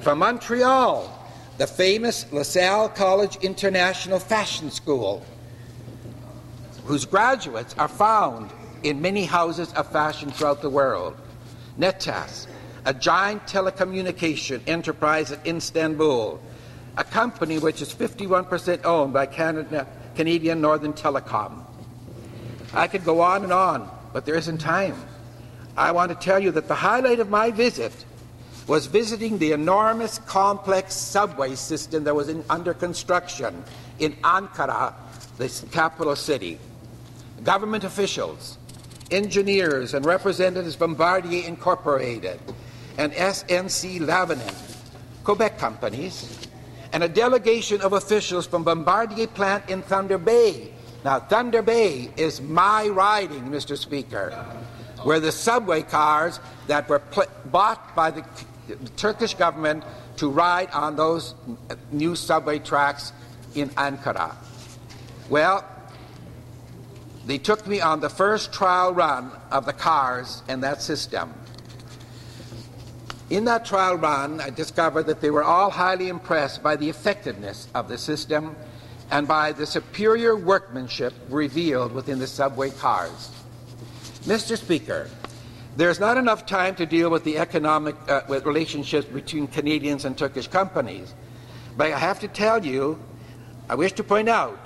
From Montreal, the famous LaSalle College International Fashion School, whose graduates are found in many houses of fashion throughout the world. Netas, a giant telecommunication enterprise in Istanbul, a company which is fifty-one percent owned by Canada, Canadian Northern Telecom. I could go on and on, but there isn't time. I want to tell you that the highlight of my visit was visiting the enormous complex subway system that was in, under construction in Ankara, the capital city. Government officials, engineers and representatives from Bombardier Incorporated and S N C-Lavalin, Quebec companies, and a delegation of officials from Bombardier plant in Thunder Bay. Now, Thunder Bay is my riding, Mister Speaker, where the subway cars that were bought by the Turkish government to ride on those new subway tracks in Ankara. Well, they took me on the first trial run of the cars and that system. In that trial run, I discovered that they were all highly impressed by the effectiveness of the system and by the superior workmanship revealed within the subway cars. Mister Speaker, there's not enough time to deal with the economic uh, with relationships between Canadians and Turkish companies, but I have to tell you, I wish to point out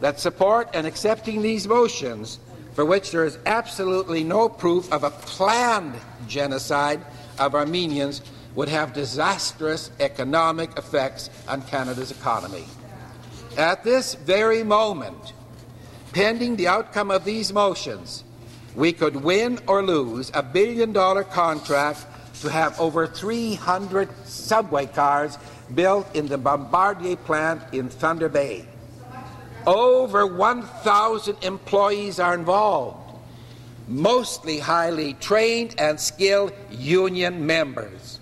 that support and accepting these motions, for which there is absolutely no proof of a planned genocide of Armenians, would have disastrous economic effects on Canada's economy. At this very moment, pending the outcome of these motions, we could win or lose a billion-dollar contract to have over three hundred subway cars built in the Bombardier plant in Thunder Bay. Over one thousand employees are involved, mostly highly trained and skilled union members.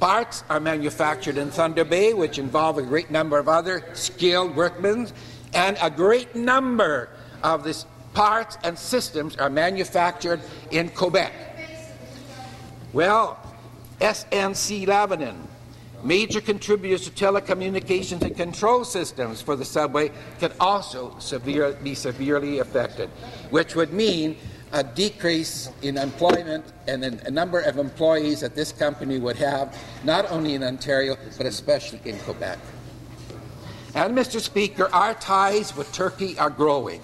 Parts are manufactured in Thunder Bay, which involve a great number of other skilled workmen, and a great number of this parts and systems are manufactured in Quebec. Well, S N C-Lavalin, major contributors to telecommunications and control systems for the subway, can also severe, be severely affected, which would mean a decrease in employment and a number of employees that this company would have, not only in Ontario, but especially in Quebec. And, Mister Speaker, our ties with Turkey are growing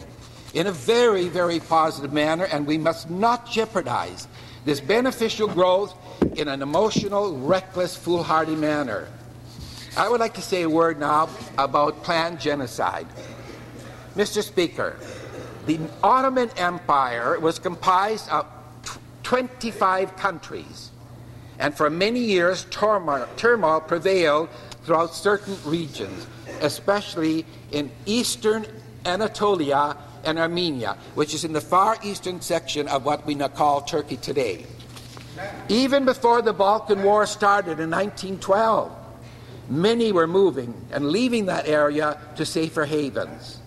in a very, very positive manner, and we must not jeopardize this beneficial growth in an emotional, reckless, foolhardy manner. I would like to say a word now about planned genocide. Mister Speaker, the Ottoman Empire was comprised of twenty-five countries, and for many years turmoil, turmoil prevailed throughout certain regions, especially in eastern Anatolia and Armenia, which is in the far eastern section of what we now call Turkey today. Even before the Balkan War started in nineteen twelve, many were moving and leaving that area to safer havens.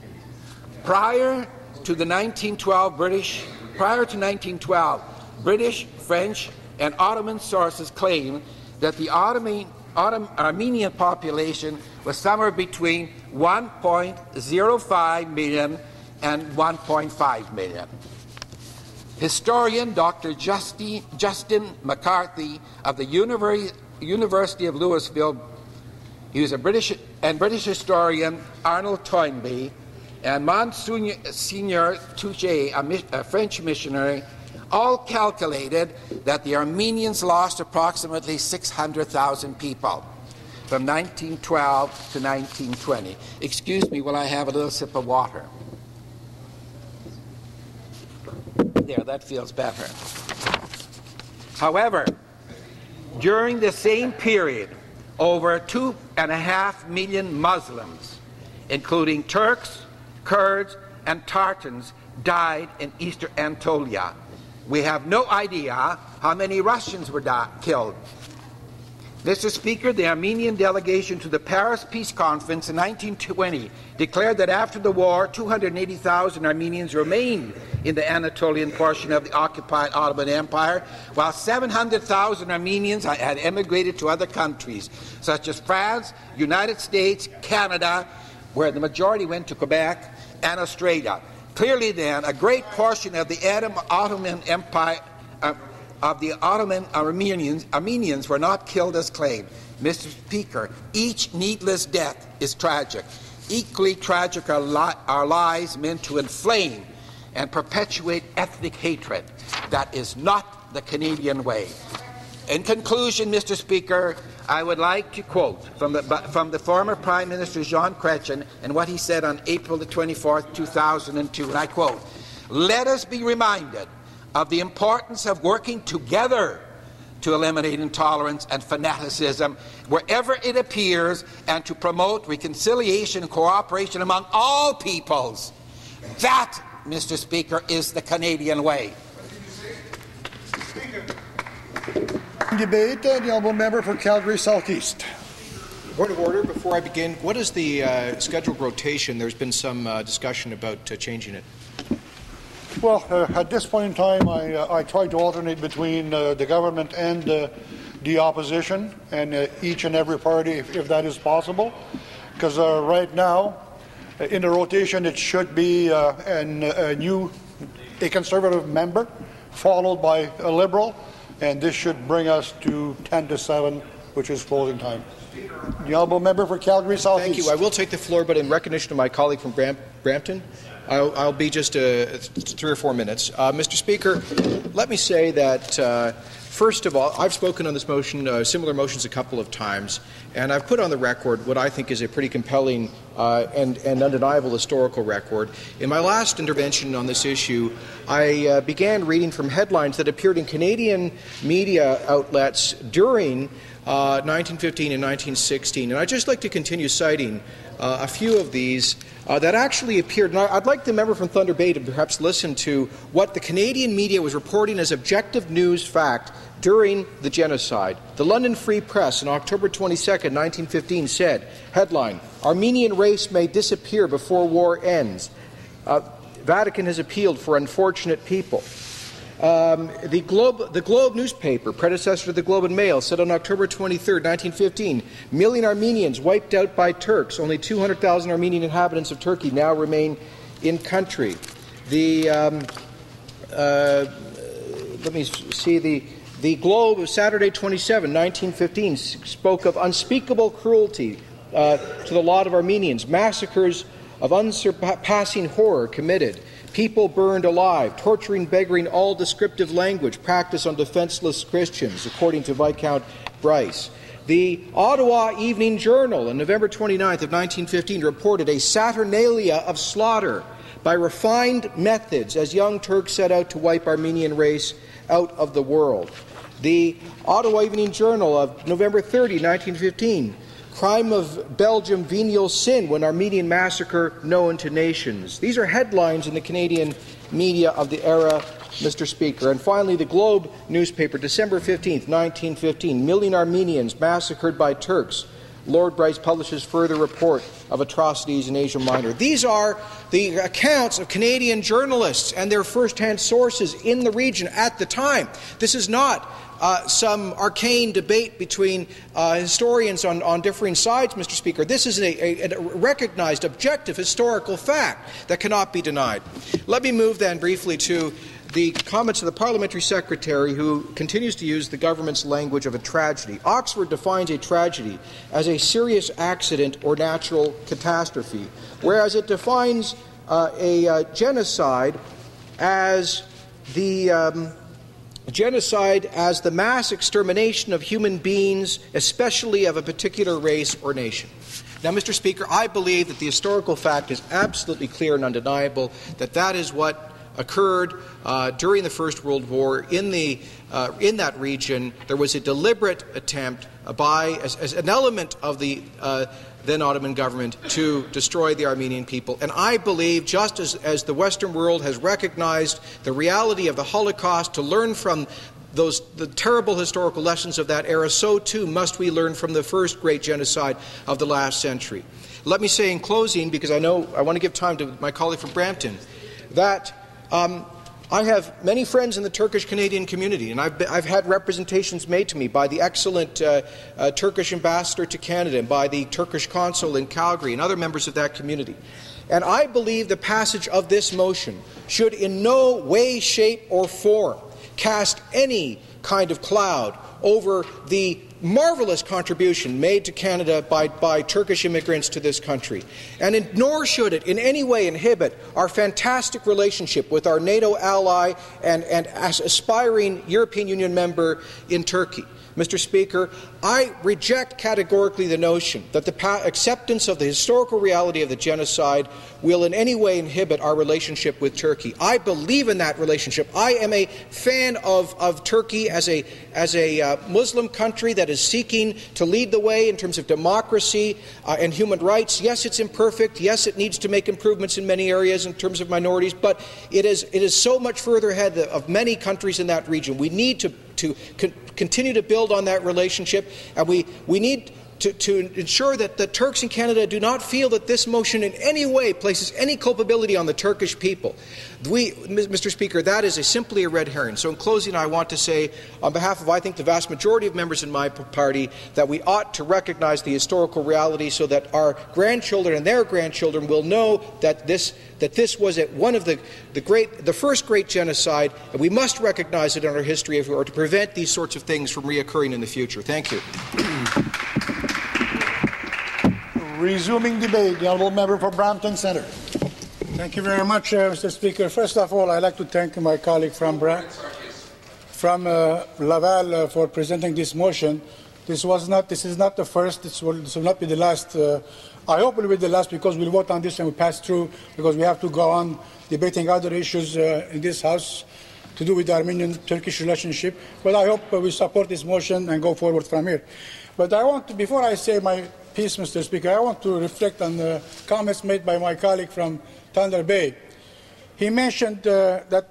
Prior to the nineteen twelve British, prior to nineteen twelve, British, French, and Ottoman sources claim that the Ottoman, Ottoman, Armenian population was somewhere between one point zero five million and one point five million. Historian Doctor Justi, Justin McCarthy of the Univers University of Louisville. He was a British and British historian Arnold Toynbee and Monseigneur Touchet, a, a French missionary, all calculated that the Armenians lost approximately six hundred thousand people from nineteen twelve to nineteen twenty. Excuse me while I have a little sip of water. There, that feels better. However, during the same period, over two and a half million Muslims, including Turks, Kurds, and Tartans, died in Eastern Anatolia. We have no idea how many Russians were killed. Mister Speaker, the Armenian delegation to the Paris Peace Conference in nineteen twenty declared that after the war, two hundred eighty thousand Armenians remained in the Anatolian portion of the occupied Ottoman Empire, while seven hundred thousand Armenians had emigrated to other countries, such as France, United States, Canada, where the majority went to Quebec, and Australia. Clearly, then, a great portion of the Ottoman Empire uh, of the Ottoman Armenians, Armenians were not killed as claimed. Mister Speaker, each needless death is tragic. Equally tragic are, li are lies meant to inflame and perpetuate ethnic hatred. That is not the Canadian way. In conclusion, Mister Speaker, I would like to quote from the, from the former Prime Minister Jean Chrétien and what he said on April the twenty-fourth, two thousand two, and I quote, "Let us be reminded of the importance of working together to eliminate intolerance and fanaticism wherever it appears and to promote reconciliation and cooperation among all peoples. That, Mister Speaker, is the Canadian way." Debate, the honourable member for Calgary Southeast. Point of order. Before I begin, what is the uh, scheduled rotation? There's been some uh, discussion about uh, changing it. Well, uh, at this point in time, I, uh, I try to alternate between uh, the government and uh, the opposition, and uh, each and every party, if, if that is possible. Because uh, right now, uh, in the rotation, it should be uh, an, a new, a Conservative member, followed by a Liberal, and this should bring us to ten to seven, which is closing time. The honourable member for Calgary Southeast. Thank you. I will take the floor, but in recognition of my colleague from Bramp Brampton, I'll, I'll be just uh, three or four minutes. Uh, Mister Speaker, let me say that, uh, first of all, I've spoken on this motion, uh, similar motions a couple of times, and I've put on the record what I think is a pretty compelling uh, and, and undeniable historical record. In my last intervention on this issue, I uh, began reading from headlines that appeared in Canadian media outlets during uh, nineteen fifteen and nineteen sixteen, and I'd just like to continue citing uh, a few of these Uh, that actually appeared, and I'd like the member from Thunder Bay to perhaps listen to what the Canadian media was reporting as objective news fact during the genocide. The London Free Press on October twenty-second, nineteen fifteen said, headline, "Armenian race may disappear before war ends. Uh, Vatican has appealed for unfortunate people." Um, the, Globe, the Globe newspaper, predecessor to the Globe and Mail, said on October twenty-third, nineteen fifteen, "Million Armenians wiped out by Turks. Only two hundred thousand Armenian inhabitants of Turkey now remain in country." The um, uh, let me see the the Globe of Saturday twenty-seventh, nineteen fifteen, spoke of unspeakable cruelty uh, to the lot of Armenians, massacres of unsurpassing horror committed. People burned alive, torturing, beggaring, all descriptive language practiced on defenseless Christians, according to Viscount Bryce. The Ottawa Evening Journal on November twenty-ninth of nineteen fifteen reported a Saturnalia of slaughter by refined methods as young Turks set out to wipe Armenian race out of the world. The Ottawa Evening Journal of November thirtieth, nineteen fifteen, "Crime of Belgium, venial sin when Armenian massacre known to nations." These are headlines in the Canadian media of the era, Mister Speaker. And finally, the Globe newspaper, December fifteenth, nineteen fifteen, "Million Armenians massacred by Turks." Lord Bryce publishes further report of atrocities in Asia Minor. These are the accounts of Canadian journalists and their first-hand sources in the region at the time. This is not Uh, some arcane debate between uh, historians on, on differing sides, Mister Speaker. This is a, a, a recognized, objective, historical fact that cannot be denied. Let me move then briefly to the comments of the parliamentary secretary, who continues to use the government's language of a tragedy. Oxford defines a tragedy as a serious accident or natural catastrophe, whereas it defines uh, a uh, genocide as the um, genocide as the mass extermination of human beings, especially of a particular race or nation. Now, Mister Speaker, I believe that the historical fact is absolutely clear and undeniable that that is what occurred uh, during the First World War in the uh, in that region. There was a deliberate attempt by as, as an element of the uh, then Ottoman government to destroy the Armenian people. And I believe, just as, as the Western world has recognized the reality of the Holocaust, to learn from Those, the terrible historical lessons of that era, so too must we learn from the first great genocide of the last century. Let me say in closing, because I know I want to give time to my colleague from Brampton, that um, I have many friends in the Turkish-Canadian community, and I've, been, I've had representations made to me by the excellent uh, uh, Turkish ambassador to Canada and by the Turkish consul in Calgary and other members of that community. And I believe the passage of this motion should in no way, shape, or form cast any kind of cloud over the marvelous contribution made to Canada by, by Turkish immigrants to this country. And in, nor should it in any way inhibit our fantastic relationship with our NATO ally and, and as aspiring European Union member in Turkey. Mister Speaker, I reject categorically the notion that the acceptance of the historical reality of the genocide will in any way inhibit our relationship with Turkey. I believe in that relationship. I am a fan of, of Turkey as a, as a uh, Muslim country that is seeking to lead the way in terms of democracy uh, and human rights. Yes, it's imperfect. Yes, it needs to make improvements in many areas in terms of minorities, but it is, it is so much further ahead of many countries in that region. We need to, to con continue to build on that relationship. And we, we need to, to ensure that the Turks in Canada do not feel that this motion in any way places any culpability on the Turkish people. We, Mister Speaker, that is a simply a red herring. So in closing, I want to say, on behalf of, I think, the vast majority of members in my party, that we ought to recognize the historical reality so that our grandchildren and their grandchildren will know that this, that this was at one of the, the, great, the first great genocide, and we must recognize it in our history if we are to prevent these sorts of things from reoccurring in the future. Thank you. Resuming debate, the honourable member for Brampton Centre. Thank you very much, uh, Mister Speaker. First of all, I'd like to thank my colleague from, Bra from uh, Laval uh, for presenting this motion. This was not. This is not the first. This will, this will not be the last. Uh, I hope it will be the last, because we'll vote on this and we'll pass through, because we have to go on debating other issues uh, in this House to do with the Armenian-Turkish relationship. But I hope uh, we support this motion and go forward from here. But I want to, before I say my piece, Mister Speaker, I want to reflect on the comments made by my colleague from Thunder Bay. He mentioned uh, that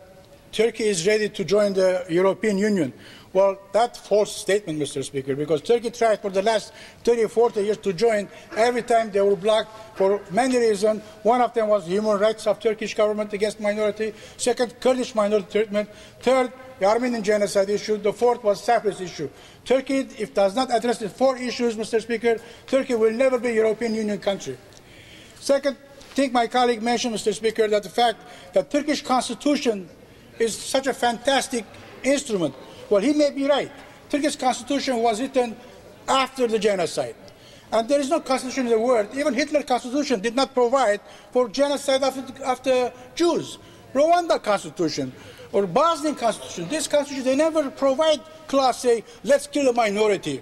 Turkey is ready to join the European Union. Well, that's a false statement, Mister Speaker, because Turkey tried for the last thirty, forty years to join. Every time they were blocked for many reasons. One of them was human rights of Turkish government against minority. Second, Kurdish minority treatment. Third, the Armenian genocide issue. The fourth was Cyprus issue. Turkey, if does not address the four issues, Mister Speaker, Turkey will never be a European Union country. Second, I think my colleague mentioned, Mister Speaker, that the fact that Turkish constitution is such a fantastic instrument. Well, he may be right. Turkish constitution was written after the genocide. And there is no constitution in the world. Even Hitler's constitution did not provide for genocide after, after Jews. Rwanda constitution or Bosnian constitution, this constitution, they never provide clause say, let's kill a minority.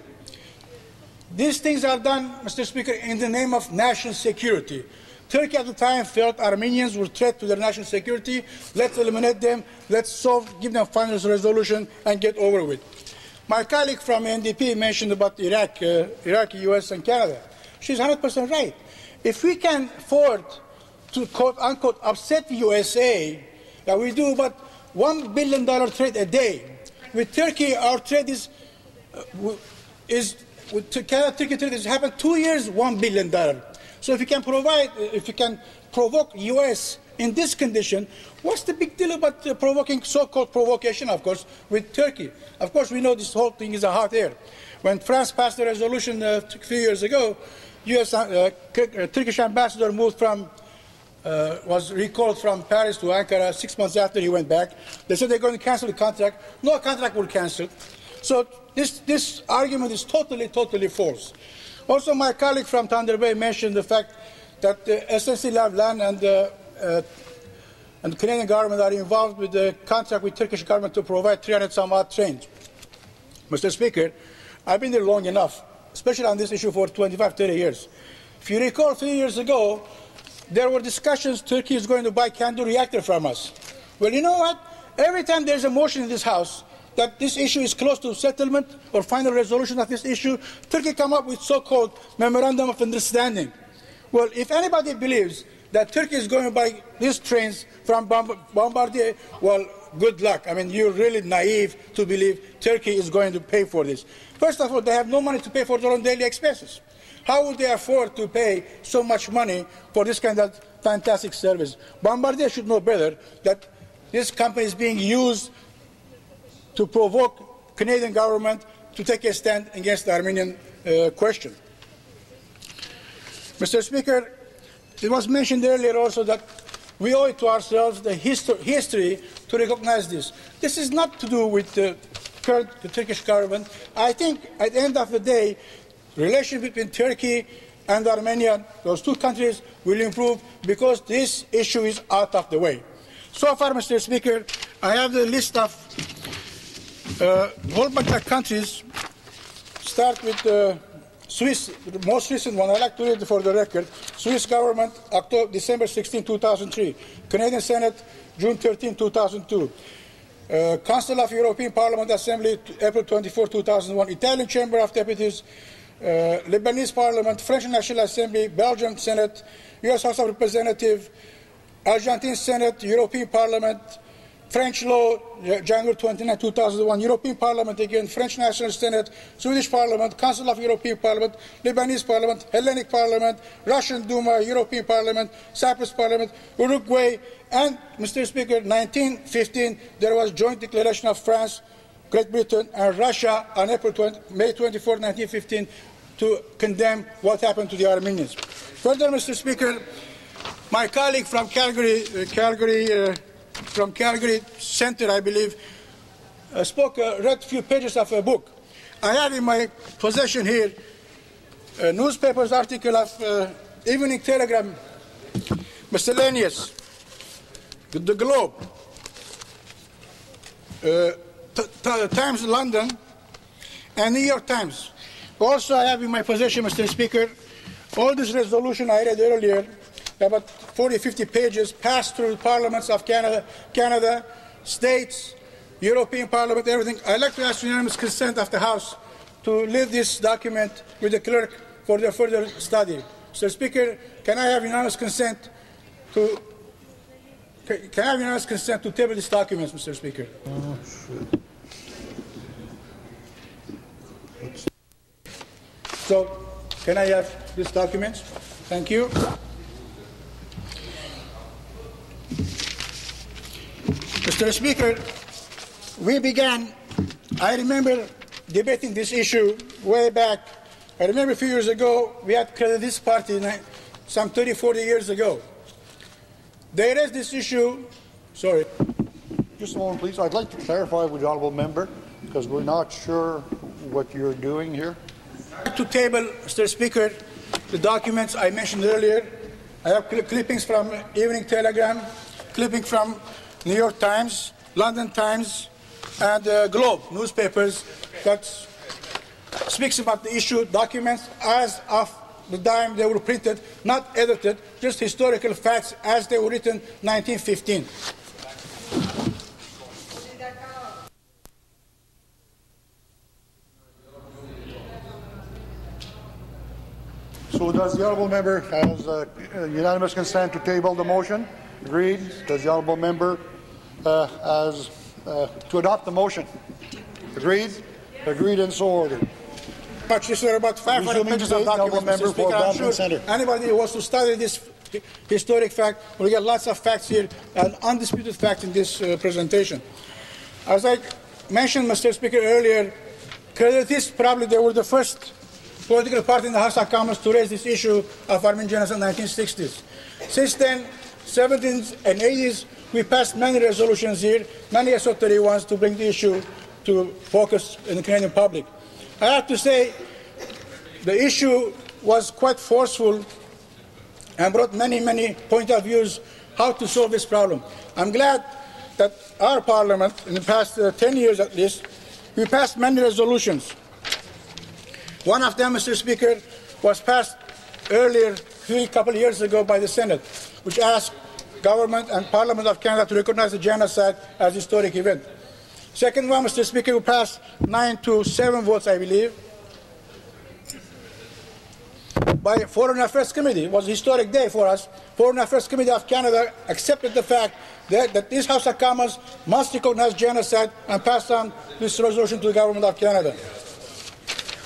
These things are done, Mister Speaker, in the name of national security. Turkey at the time felt Armenians were a threat to their national security. Let's eliminate them. Let's solve, give them final resolution and get over with. My colleague from N D P mentioned about Iraq, uh, Iraq, U S and Canada. She's one hundred percent right. If we can afford to, quote unquote, upset the U S A, that we do about one billion dollar trade a day. With Turkey, our trade is, uh, is with Canada-Turkey trade has happened two years, one billion dollars. So if you can provide, if you can provoke U S in this condition, what's the big deal about uh, provoking so-called provocation, of course, with Turkey? Of course, we know this whole thing is a hot air. When France passed the resolution uh, a few years ago, U S, uh, uh, Turkish ambassador moved from uh, was recalled from Paris to Ankara six months after he went back. They said they're going to cancel the contract. No, contract will cancel. So this, this argument is totally, totally false. Also, my colleague from Thunder Bay mentioned the fact that the S N C-Lavalin and the uh, uh, and the Canadian government are involved with the contract with Turkish government to provide three hundred some odd trains. Mister Speaker, I've been there long enough, especially on this issue for twenty-five, thirty years. If you recall, three years ago, there were discussions Turkey is going to buy Candu reactor from us. Well, you know what? Every time there's a motion in this House that this issue is close to settlement or final resolution of this issue, Turkey come up with so-called memorandum of understanding. Well, if anybody believes that Turkey is going to buy these trains from Bombardier, well, good luck. I mean, you're really naive to believe Turkey is going to pay for this. First of all, they have no money to pay for their own daily expenses. How would they afford to pay so much money for this kind of fantastic service? Bombardier should know better that this company is being used to provoke Canadian government to take a stand against the Armenian uh, question. Mister Speaker, it was mentioned earlier also that we owe it to ourselves the histo history to recognize this. This is not to do with the current the Turkish government. I think at the end of the day, relations between Turkey and Armenia, those two countries, will improve because this issue is out of the way. So far, Mister Speaker, I have the list of uh, whole bunch of countries. Start with the uh, Swiss, the most recent one, I'd like to read for the record. Swiss government, October, December sixteenth, two thousand three. Canadian Senate, June thirteenth, two thousand two. Uh, Council of European Parliament Assembly, April twenty-fourth, two thousand one. Italian Chamber of Deputies, uh, Lebanese Parliament, French National Assembly, Belgian Senate, U S House of Representatives, Argentine Senate, European Parliament, French law, January twenty-ninth, two thousand one, European Parliament again, French National Senate, Swedish Parliament, Council of European Parliament, Lebanese Parliament, Hellenic Parliament, Russian Duma, European Parliament, Cyprus Parliament, Uruguay, and, Mister Speaker, nineteen fifteen, there was joint declaration of France, Great Britain, and Russia on April twentieth, May twenty-fourth, nineteen fifteen, to condemn what happened to the Armenians. Further, Mister Speaker, my colleague from Calgary, uh, Calgary, uh, from Calgary Centre, I believe, uh, spoke, uh, read a few pages of a book. I have in my possession here a newspaper's article of uh, Evening Telegram, Miscellaneous, The, the Globe, uh, t t Times London, and New York Times. Also, I have in my possession, Mister Speaker, all this resolution I read earlier, about forty, fifty pages, passed through the parliaments of Canada, Canada, states, European Parliament, everything. I'd like to ask unanimous consent of the House to leave this document with the clerk for their further study. Mister Speaker, can I have unanimous consent to can I have unanimous consent to table this document, Mister Speaker? Oh, so, can I have this document? Thank you. Mister Speaker, we began, I remember debating this issue way back. I remember a few years ago, we had Creditist Party some thirty, forty years ago. They raised this issue, sorry. Just a moment, please. I'd like to clarify with the Honourable Member, because we're not sure what you're doing here. I'd like to table, Mister Speaker, the documents I mentioned earlier. I have cl clippings from Evening Telegram, clipping from New York Times, London Times, and uh, Globe newspapers that speaks about the issue, documents as of the time they were printed, not edited, just historical facts as they were written in nineteen fifteen. So does the Honourable Member has uh, unanimous consent to table the motion? Agreed. Does the Honourable Member uh, as, uh, to adopt the motion? Agreed? Agreed and so ordered. But this is about five hundred pages of documents, Mister Speaker. I'm sure anybody who wants to study this historic fact will get lots of facts here and undisputed facts in this uh, presentation. As I mentioned, Mister Speaker, earlier, Creditists, probably they were the first political party in the House of Commons to raise this issue of Armenian genocide in the nineteen sixties. Since then, seventies and eighties, we passed many resolutions here, many esoteric ones, to bring the issue to focus in the Canadian public. I have to say the issue was quite forceful and brought many, many point of views how to solve this problem. I'm glad that our Parliament, in the past uh, ten years at least, we passed many resolutions. One of them, Mister Speaker, was passed earlier, a couple of years ago, by the Senate, which asked Government and Parliament of Canada to recognize the genocide as a historic event. Second one, Mister Speaker, we passed nine to seven votes, I believe, by Foreign Affairs Committee. It was a historic day for us. Foreign Affairs Committee of Canada accepted the fact that, that this House of Commons must recognize genocide and pass on this resolution to the Government of Canada.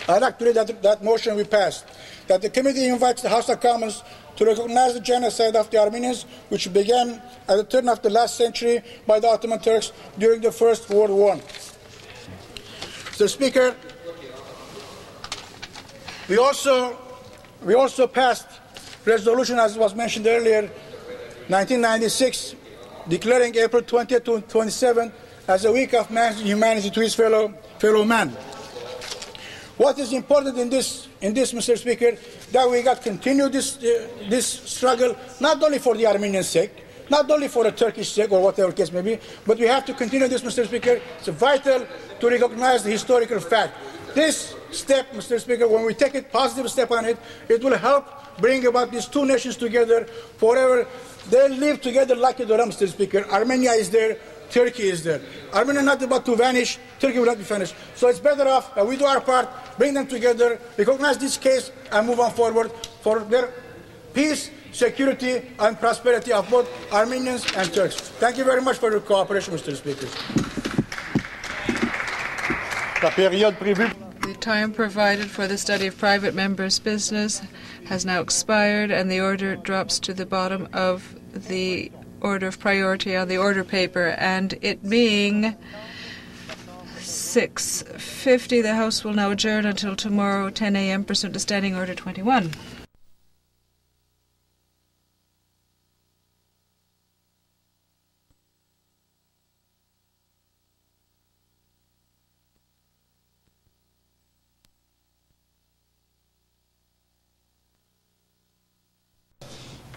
I'd like to read that, that motion we passed, that the committee invites the House of Commons to recognize the genocide of the Armenians, which began at the turn of the last century by the Ottoman Turks during the First World War. Mister Speaker, we also, we also passed resolution, as was mentioned earlier, nineteen ninety-six, declaring April twentieth to twenty-seventh as a week of man's humanity to his fellow, fellow man. What is important in this, in this, Mister Speaker, that we got continue this, uh, this struggle, not only for the Armenian sake, not only for the Turkish sake, or whatever the case may be, but we have to continue this, Mister Speaker. It's vital to recognize the historical fact. This step, Mister Speaker, when we take a positive step on it, it will help bring about these two nations together forever. They live together like a drum, Mister Speaker. Armenia is there. Turkey is there. Armenia is not about to vanish. Turkey will not be vanished. So it's better off that we do our part, bring them together, recognize this case, and move on forward for their peace, security, and prosperity of both Armenians and Turks. Thank you very much for your cooperation, Mister Speaker. The time provided for the study of private members' business has now expired, and the order drops to the bottom of the order of priority on the order paper, and it being six fifty, the House will now adjourn until tomorrow, ten A M, pursuant to Standing Order twenty-one.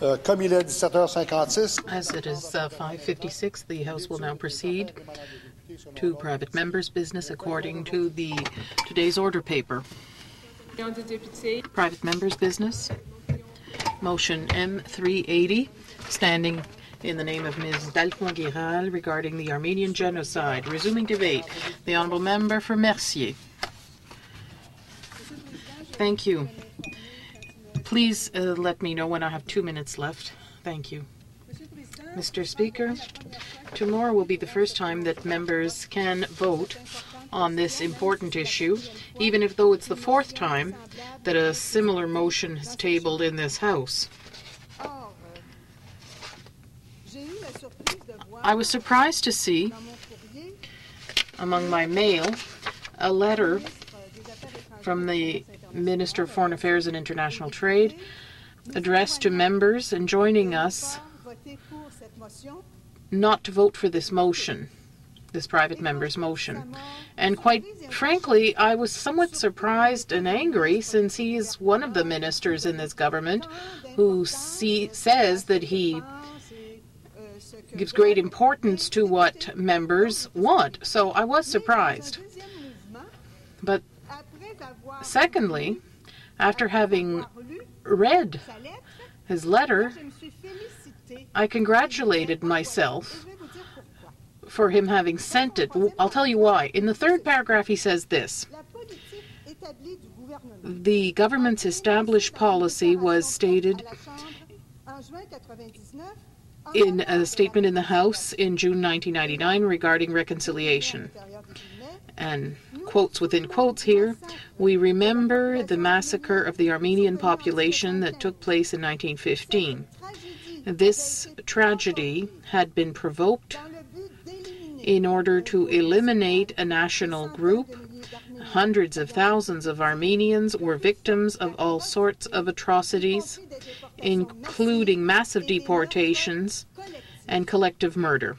As it is uh, five fifty-six, the House will now proceed to private members' business according to the today's order paper. Private members' business, motion M three eighty, standing in the name of Miz Dalphond-Guiral regarding the Armenian Genocide. Resuming debate, the Honourable Member for Mercier. Thank you. Please uh, let me know when I have two minutes left. Thank you. Mister Speaker, tomorrow will be the first time that members can vote on this important issue, even if though it's the fourth time that a similar motion is tabled in this House. I was surprised to see among my mail a letter from the Minister of Foreign Affairs and International Trade, addressed to members enjoining us not to vote for this motion, this private member's motion. And quite frankly, I was somewhat surprised and angry, since he is one of the ministers in this government who see, says that he gives great importance to what members want. So I was surprised. But secondly, after having read his letter, I congratulated myself for him having sent it. I'll tell you why. In the third paragraph, he says this: the government's established policy was stated in a statement in the House in June nineteen ninety-nine regarding reconciliation. And quotes within quotes here, we remember the massacre of the Armenian population that took place in nineteen fifteen. This tragedy had been provoked in order to eliminate a national group Hundreds of thousands of Armenians were victims of all sorts of atrocities, including massive deportations and collective murder.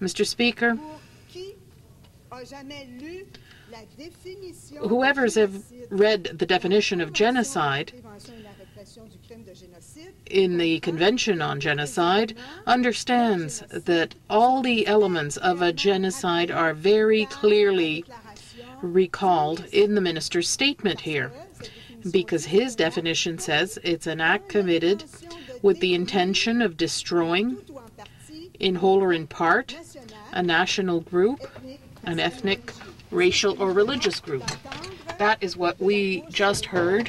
Mister Speaker, whoever's have read the definition of genocide in the Convention on Genocide understands that all the elements of a genocide are very clearly recalled in the minister's statement here, because his definition says it's an act committed with the intention of destroying, in whole or in part, a national group, an ethnic, racial, or religious group. That is what we just heard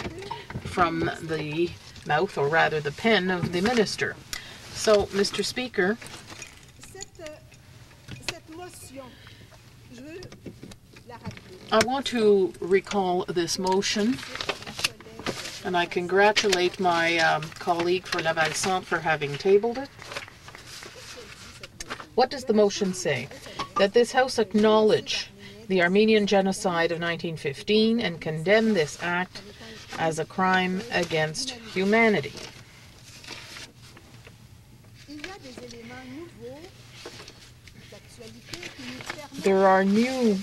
from the mouth, or rather the pen, of the minister. So, Mister Speaker, I want to recall this motion, and I congratulate my um, colleague for Laval Centre for having tabled it. What does the motion say? That this House acknowledge the Armenian Genocide of nineteen fifteen and condemn this act as a crime against humanity. There are new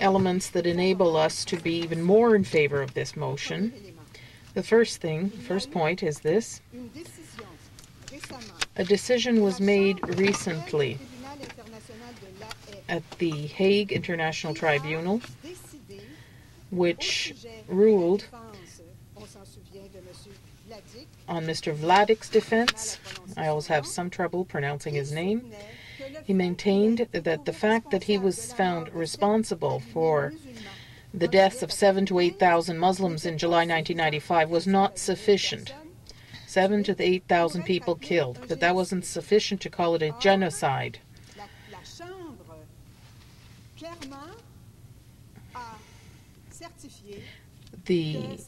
elements that enable us to be even more in favor of this motion. The first thing, first point is this. A decision was made recently at the Hague International Tribunal, which ruled on Mister Vladic's defense. I always have some trouble pronouncing his name. He maintained that the fact that he was found responsible for the deaths of seven to eight thousand Muslims in July nineteen ninety-five was not sufficient. Seven to eight thousand people killed, but that wasn't sufficient to call it a genocide. The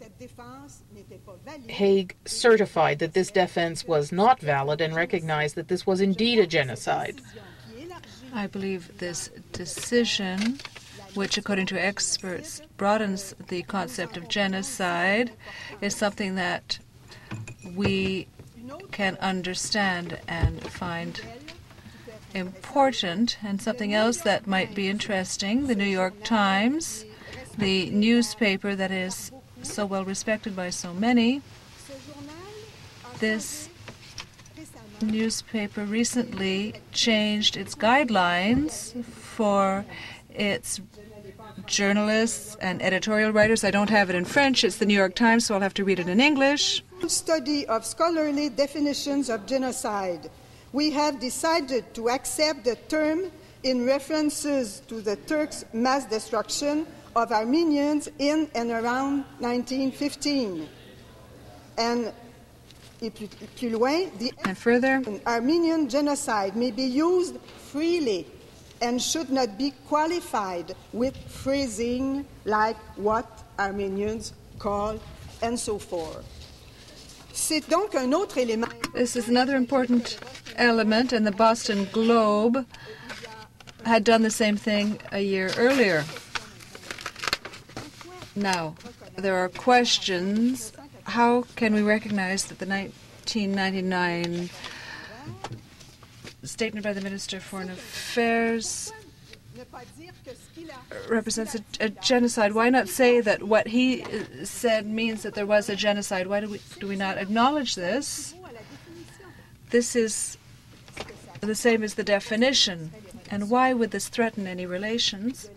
Hague certified that this defense was not valid and recognized that this was indeed a genocide. I believe this decision, which according to experts broadens the concept of genocide, is something that we can understand and find important. And something else that might be interesting, the New York Times, the newspaper that is so well respected by so many. This newspaper recently changed its guidelines for its journalists and editorial writers. I don't have it in French. It's the New York Times, so I'll have to read it in English. Study of scholarly definitions of genocide. We have decided to accept the term in references to the Turks' mass destruction of Armenians in and around nineteen fifteen. And, and further, Armenian genocide may be used freely and should not be qualified with phrasing like what Armenians call and so forth. This is another important element, and the Boston Globe had done the same thing a year earlier. Now, there are questions. How can we recognize that the nineteen ninety-nine statement by the Minister of Foreign Affairs represents a, a genocide? Why not say that what he said means that there was a genocide? Why do we, do we not acknowledge this? This is the same as the definition. And why would this threaten any relations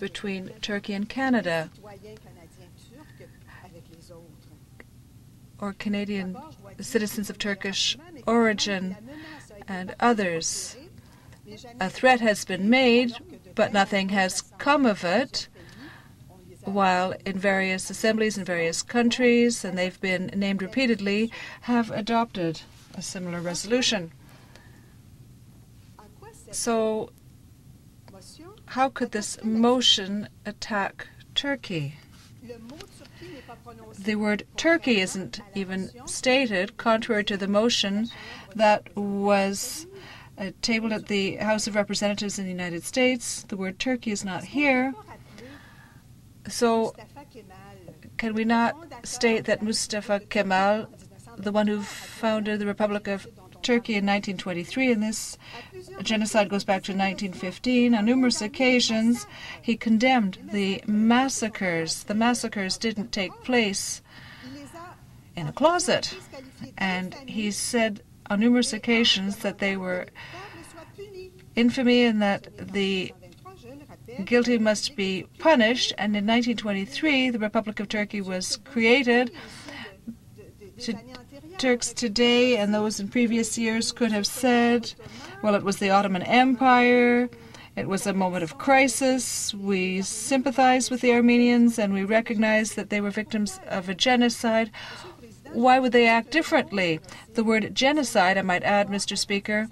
between Turkey and Canada, or Canadian citizens of Turkish origin and others? A threat has been made, but nothing has come of it, while in various assemblies in various countries, and they've been named repeatedly, have adopted a similar resolution. So, how could this motion attack Turkey? The word Turkey isn't even stated, contrary to the motion that was uh, tabled at the House of Representatives in the United States. The word Turkey is not here. So can we not state that Mustafa Kemal, the one who founded the Republic of Turkey in nineteen twenty-three, and this genocide goes back to nineteen fifteen. On numerous occasions, he condemned the massacres. The massacres didn't take place in a closet, and he said on numerous occasions that they were infamy and that the guilty must be punished. And in nineteen twenty-three, the Republic of Turkey was created. To Turks today and those in previous years could have said, well, it was the Ottoman Empire, it was a moment of crisis, we sympathize with the Armenians and we recognize that they were victims of a genocide. Why would they act differently? The word genocide, I might add, Mister Speaker,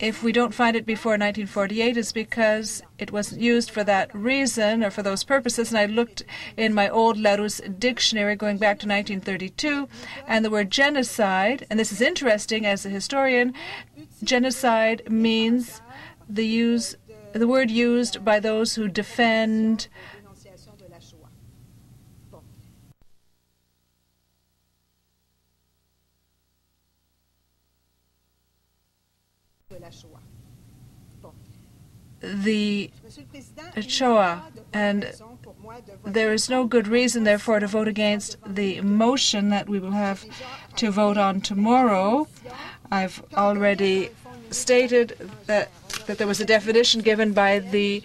if we don't find it before nineteen forty-eight, is because it wasn't used for that reason or for those purposes. And I looked in my old Larousse dictionary going back to nineteen thirty-two, and the word genocide, and this is interesting as a historian, genocide means the use, the word used by those who defend the Shoah, and there is no good reason, therefore, to vote against the motion that we will have to vote on tomorrow. I've already stated that, that there was a definition given by the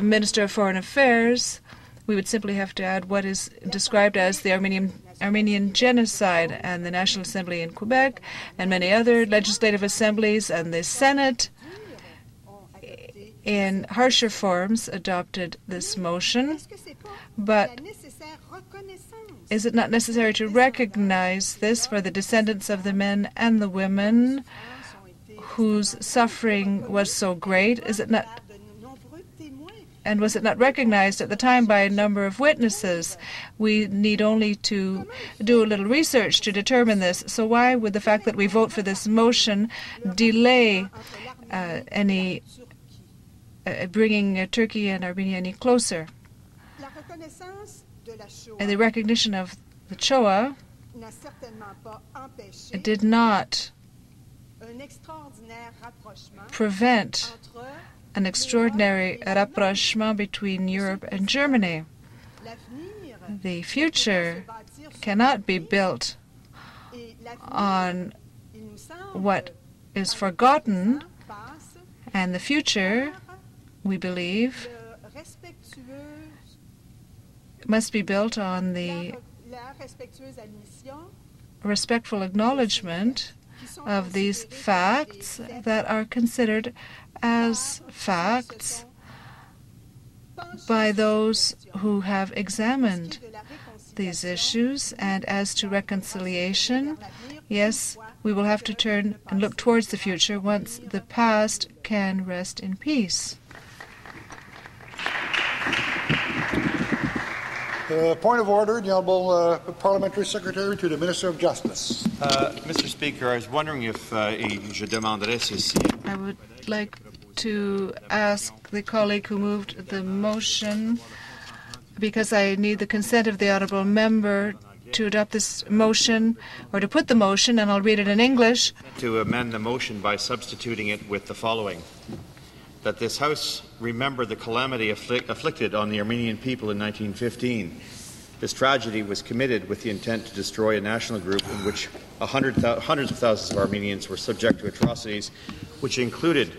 Minister of Foreign Affairs. We would simply have to add what is described as the Armenian Armenian Genocide, and the National Assembly in Quebec and many other legislative assemblies and the Senate in harsher forms adopted this motion. But is it not necessary to recognize this for the descendants of the men and the women whose suffering was so great? Is it not, and was it not recognized at the time by a number of witnesses? We need only to do a little research to determine this. So why would the fact that we vote for this motion delay uh, any bringing uh, Turkey and Armenia any closer? And the recognition of the Shoah did not prevent an extraordinary rapprochement between Europe and Germany. The future cannot be built on what is forgotten, and the future, we believe, must be built on the respectful acknowledgement of these facts that are considered as facts by those who have examined these issues. And as to reconciliation, yes, we will have to turn and look towards the future once the past can rest in peace. Uh, point of order, the Honourable uh, Parliamentary Secretary to the Minister of Justice. Uh, Mister Speaker, I was wondering if uh, I would like to ask the colleague who moved the motion, because I need the consent of the Honourable Member to adopt this motion, or to put the motion, and I'll read it in English. To amend the motion by substituting it with the following: that this House remember the calamity afflict afflicted on the Armenian people in nineteen fifteen. This tragedy was committed with the intent to destroy a national group in which a hundred th hundreds of thousands of Armenians were subject to atrocities, which included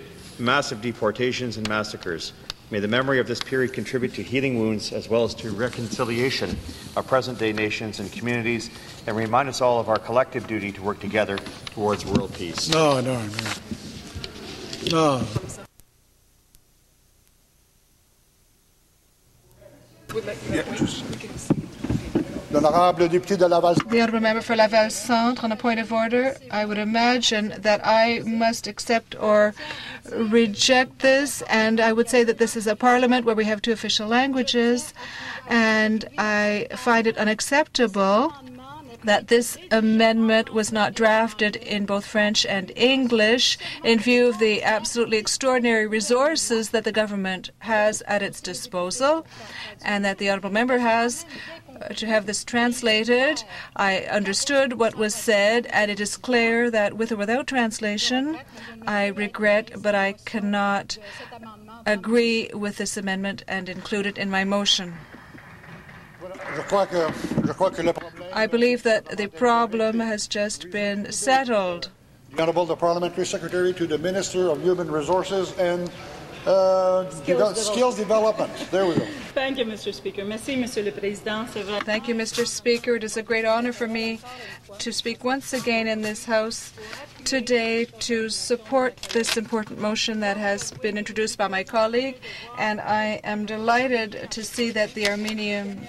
massive deportations and massacres. May the memory of this period contribute to healing wounds as well as to reconciliation of present-day nations and communities, and remind us all of our collective duty to work together towards world peace. No, no, no. No. The Honourable Member for Laval Centre, on a point of order, I would imagine that I must accept or reject this, and I would say that this is a parliament where we have two official languages, and I find it unacceptable that this amendment was not drafted in both French and English in view of the absolutely extraordinary resources that the government has at its disposal and that the honourable member has to have this translated. I understood what was said, and it is clear that with or without translation, I regret, but I cannot agree with this amendment and include it in my motion. I believe that the problem has just been settled. The Honourable the Parliamentary Secretary to the Minister of Human Resources and Uh, skills, develop skills development. There we go. Thank you, Mister Speaker. Merci, Monsieur le Président. Thank you, Mister Speaker. It is a great honor for me to speak once again in this House today to support this important motion that has been introduced by my colleague, and I am delighted to see that the Armenian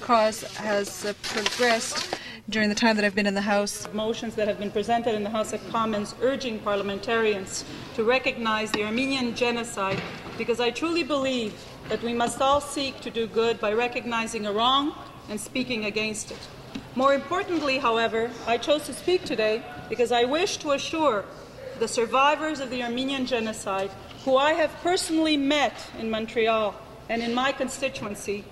cause has uh, progressed during the time that I've been in the House. Motions that have been presented in the House of Commons urging parliamentarians to recognize the Armenian genocide, because I truly believe that we must all seek to do good by recognizing a wrong and speaking against it. More importantly, however, I chose to speak today because I wish to assure the survivors of the Armenian genocide, who I have personally met in Montreal and in my constituency,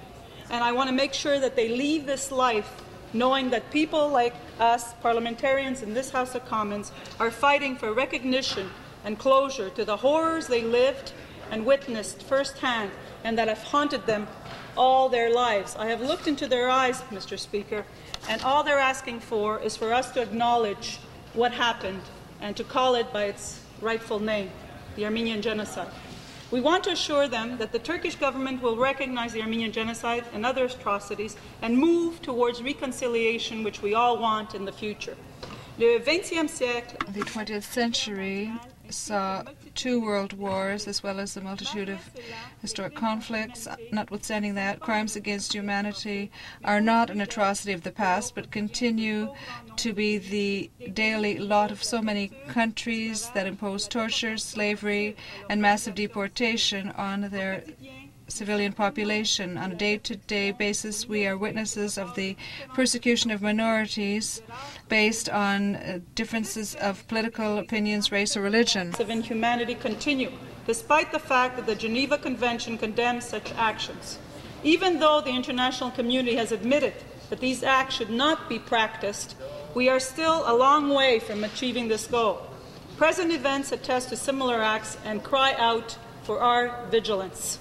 and I want to make sure that they leave this life knowing that people like us, parliamentarians in this House of Commons, are fighting for recognition and closure to the horrors they lived and witnessed firsthand and that have haunted them all their lives. I have looked into their eyes, Mister Speaker, and all they're asking for is for us to acknowledge what happened and to call it by its rightful name, the Armenian Genocide. We want to assure them that the Turkish government will recognize the Armenian genocide and other atrocities and move towards reconciliation, which we all want in the future. The twentieth century saw two world wars as well as a multitude of historic conflicts. Notwithstanding that, crimes against humanity are not an atrocity of the past, but continue to be the daily lot of so many countries that impose torture, slavery, and massive deportation on their civilian population. On a day-to-day basis, we are witnesses of the persecution of minorities based on differences of political opinions, race, or religion. Of inhumanity continue, despite the fact that the Geneva Convention condemns such actions. Even though the international community has admitted that these acts should not be practiced, we are still a long way from achieving this goal. Present events attest to similar acts and cry out for our vigilance.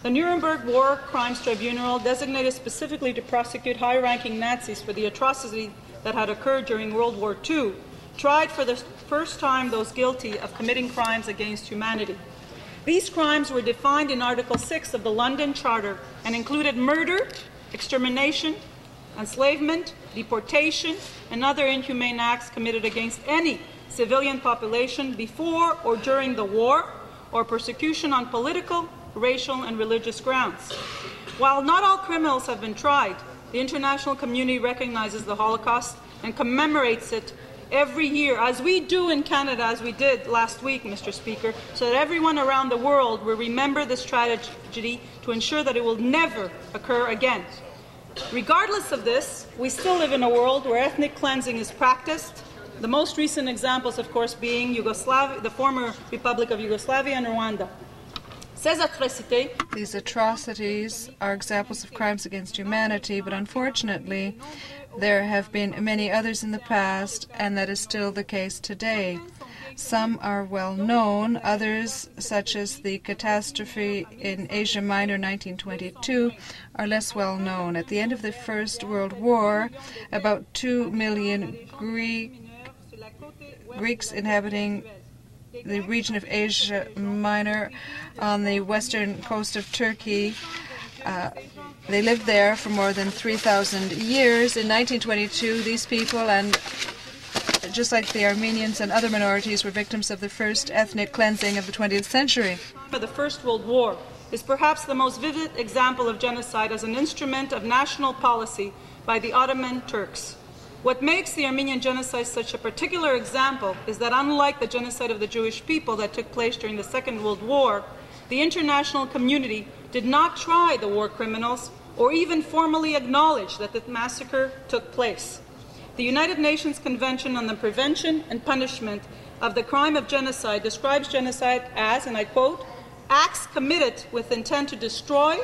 The Nuremberg War Crimes Tribunal, designated specifically to prosecute high-ranking Nazis for the atrocity that had occurred during World War Two, tried for the first time those guilty of committing crimes against humanity. These crimes were defined in Article six of the London Charter and included murder, extermination, enslavement, deportation, and other inhumane acts committed against any civilian population before or during the war, or persecution on political, racial and religious grounds. While not all criminals have been tried, the international community recognizes the Holocaust and commemorates it every year, as we do in Canada, as we did last week, Mister Speaker, so that everyone around the world will remember this tragedy to ensure that it will never occur again. Regardless of this, we still live in a world where ethnic cleansing is practiced. The most recent examples, of course, being Yugoslavia, the former Republic of Yugoslavia and Rwanda. These atrocities are examples of crimes against humanity, but unfortunately, there have been many others in the past, and that is still the case today. Some are well known, others, such as the catastrophe in Asia Minor nineteen twenty-two, are less well known. At the end of the First World War, about two million Greek, Greeks inhabiting the region of Asia Minor on the western coast of Turkey. Uh, they lived there for more than three thousand years. In nineteen twenty-two, these people, and just like the Armenians and other minorities, were victims of the first ethnic cleansing of the twentieth century. For the First World War is perhaps the most vivid example of genocide as an instrument of national policy by the Ottoman Turks. What makes the Armenian genocide such a particular example is that, unlike the genocide of the Jewish people that took place during the Second World War, the international community did not try the war criminals or even formally acknowledge that the massacre took place. The United Nations Convention on the Prevention and Punishment of the Crime of Genocide describes genocide as, and I quote, acts committed with intent to destroy,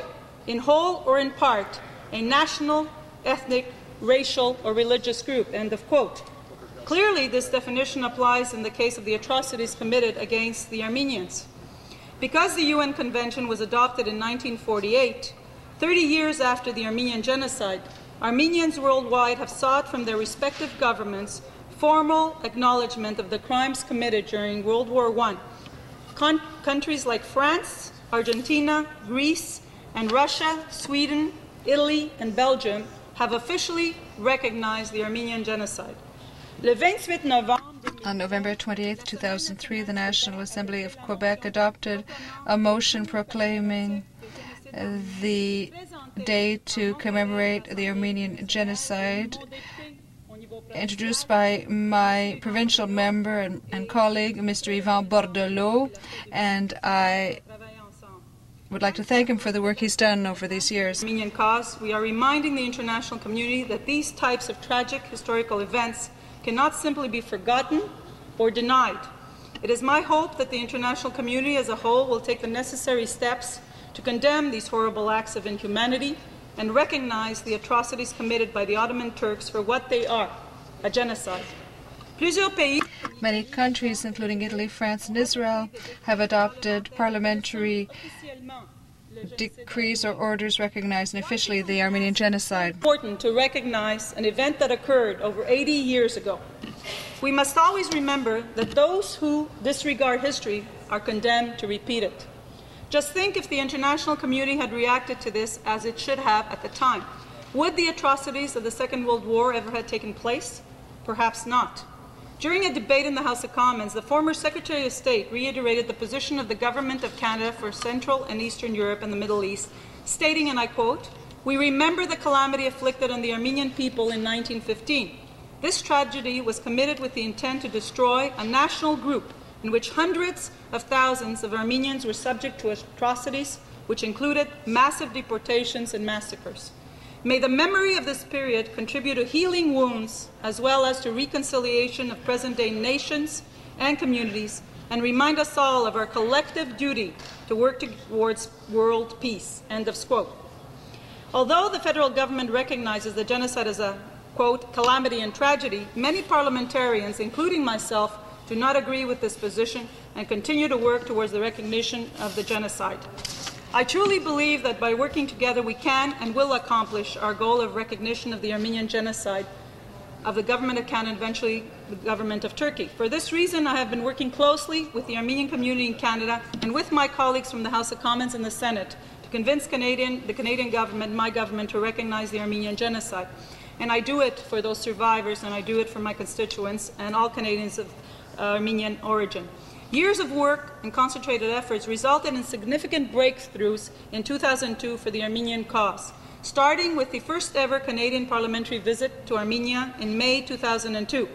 in whole or in part, a national, ethnic, racial, or religious group, end of quote. Clearly, this definition applies in the case of the atrocities committed against the Armenians. Because the U N Convention was adopted in nineteen forty-eight, thirty years after the Armenian Genocide, Armenians worldwide have sought from their respective governments formal acknowledgement of the crimes committed during World War One. Con countries like France, Argentina, Greece, and Russia, Sweden, Italy, and Belgium have officially recognized the Armenian Genocide. On November twenty-eighth, two thousand three, the National Assembly of Quebec adopted a motion proclaiming the day to commemorate the Armenian Genocide, introduced by my provincial member and, and colleague, Mister Yvan Bordeleau, and I would like to thank him for the work he's done over these years. Armenian cause, we are reminding the international community that these types of tragic historical events cannot simply be forgotten or denied. It is my hope that the international community as a whole will take the necessary steps to condemn these horrible acts of inhumanity and recognize the atrocities committed by the Ottoman Turks for what they are, a genocide. Many countries, including Italy, France, and Israel, have adopted parliamentary decrees or orders recognizing officially the Armenian Genocide. It's important to recognize an event that occurred over eighty years ago. We must always remember that those who disregard history are condemned to repeat it. Just think if the international community had reacted to this as it should have at the time. Would the atrocities of the Second World War ever have taken place? Perhaps not. During a debate in the House of Commons, the former Secretary of State reiterated the position of the Government of Canada for Central and Eastern Europe and the Middle East, stating, and I quote, "We remember the calamity afflicted on the Armenian people in nineteen fifteen. This tragedy was committed with the intent to destroy a national group in which hundreds of thousands of Armenians were subject to atrocities, which included massive deportations and massacres. May the memory of this period contribute to healing wounds as well as to reconciliation of present-day nations and communities, and remind us all of our collective duty to work towards world peace." End of quote. Although the federal government recognizes the genocide as a, quote, calamity and tragedy, many parliamentarians, including myself, do not agree with this position and continue to work towards the recognition of the genocide. I truly believe that by working together we can and will accomplish our goal of recognition of the Armenian Genocide of the Government of Canada and eventually the Government of Turkey. For this reason, I have been working closely with the Armenian community in Canada and with my colleagues from the House of Commons and the Senate to convince Canadian, the Canadian government, my government, to recognize the Armenian Genocide. And I do it for those survivors, and I do it for my constituents and all Canadians of Armenian origin. Years of work and concentrated efforts resulted in significant breakthroughs in two thousand two for the Armenian cause, starting with the first ever Canadian parliamentary visit to Armenia in May two thousand two.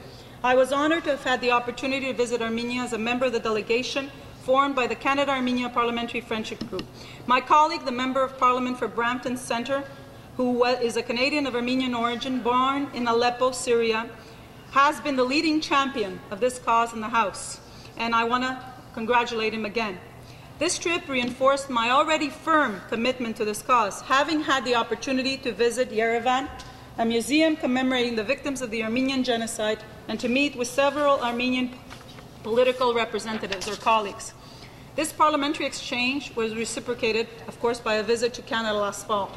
I was honored to have had the opportunity to visit Armenia as a member of the delegation formed by the Canada-Armenia Parliamentary Friendship Group. My colleague, the Member of Parliament for Brampton Centre, who is a Canadian of Armenian origin, born in Aleppo, Syria, has been the leading champion of this cause in the House, and I want to congratulate him again. This trip reinforced my already firm commitment to this cause, having had the opportunity to visit Yerevan, a museum commemorating the victims of the Armenian Genocide, and to meet with several Armenian political representatives or colleagues. This parliamentary exchange was reciprocated, of course, by a visit to Canada last fall.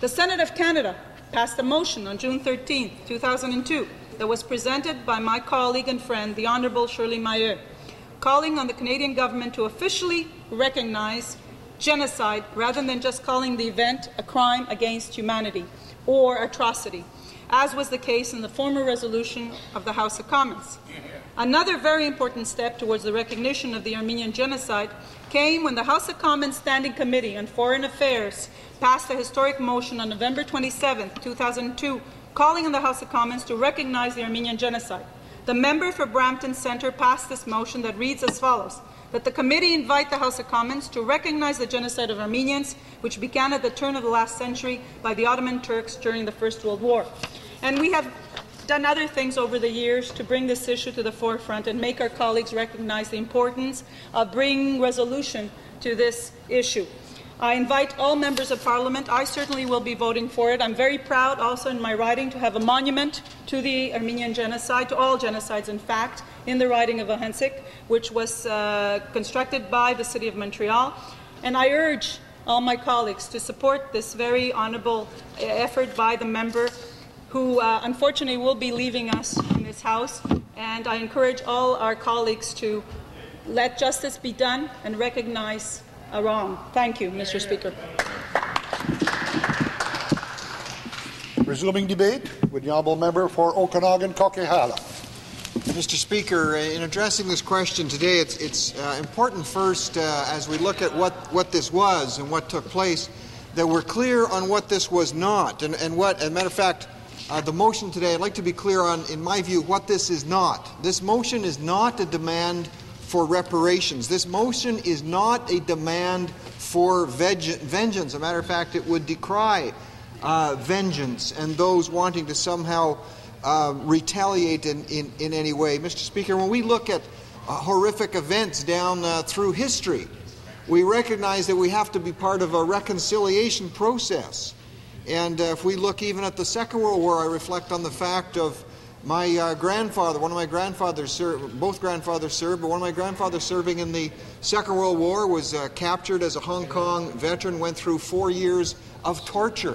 The Senate of Canada passed a motion on June thirteenth, two thousand two, that was presented by my colleague and friend, the Honourable Shirley Mayer, calling on the Canadian government to officially recognize genocide rather than just calling the event a crime against humanity or atrocity, as was the case in the former resolution of the House of Commons. Another very important step towards the recognition of the Armenian Genocide came when the House of Commons Standing Committee on Foreign Affairs passed a historic motion on November twenty-seventh, two thousand two, calling on the House of Commons to recognize the Armenian Genocide. The member for Brampton Centre passed this motion that reads as follows, that the committee invite the House of Commons to recognize the genocide of Armenians, which began at the turn of the last century by the Ottoman Turks during the First World War. And we have done other things over the years to bring this issue to the forefront and make our colleagues recognize the importance of bringing resolution to this issue. I invite all members of Parliament. I certainly will be voting for it. I'm very proud also in my riding to have a monument to the Armenian Genocide, to all genocides in fact, in the riding of Ahuntsic, which was uh, constructed by the City of Montreal. And I urge all my colleagues to support this very honourable effort by the member who uh, unfortunately will be leaving us in this House, and I encourage all our colleagues to let justice be done and recognize a wrong. Thank you, Mister Speaker. Resuming debate with the Honourable Member for Okanagan-Coquihalla. Mister Speaker, in addressing this question today, it's, it's uh, important first, uh, as we look at what, what this was and what took place, that we're clear on what this was not, and, and what, as a matter of fact, Uh, the motion today, I'd like to be clear on, in my view, what this is not. This motion is not a demand for reparations. This motion is not a demand for veg vengeance. As a matter of fact, it would decry uh, vengeance and those wanting to somehow uh, retaliate in, in, in any way. Mister Speaker, when we look at uh, horrific events down uh, through history, we recognize that we have to be part of a reconciliation process. And uh, if we look even at the Second World War, I reflect on the fact of my uh, grandfather, one of my grandfathers served, both grandfathers served, but one of my grandfathers serving in the Second World War was uh, captured as a Hong Kong veteran, went through four years of torture.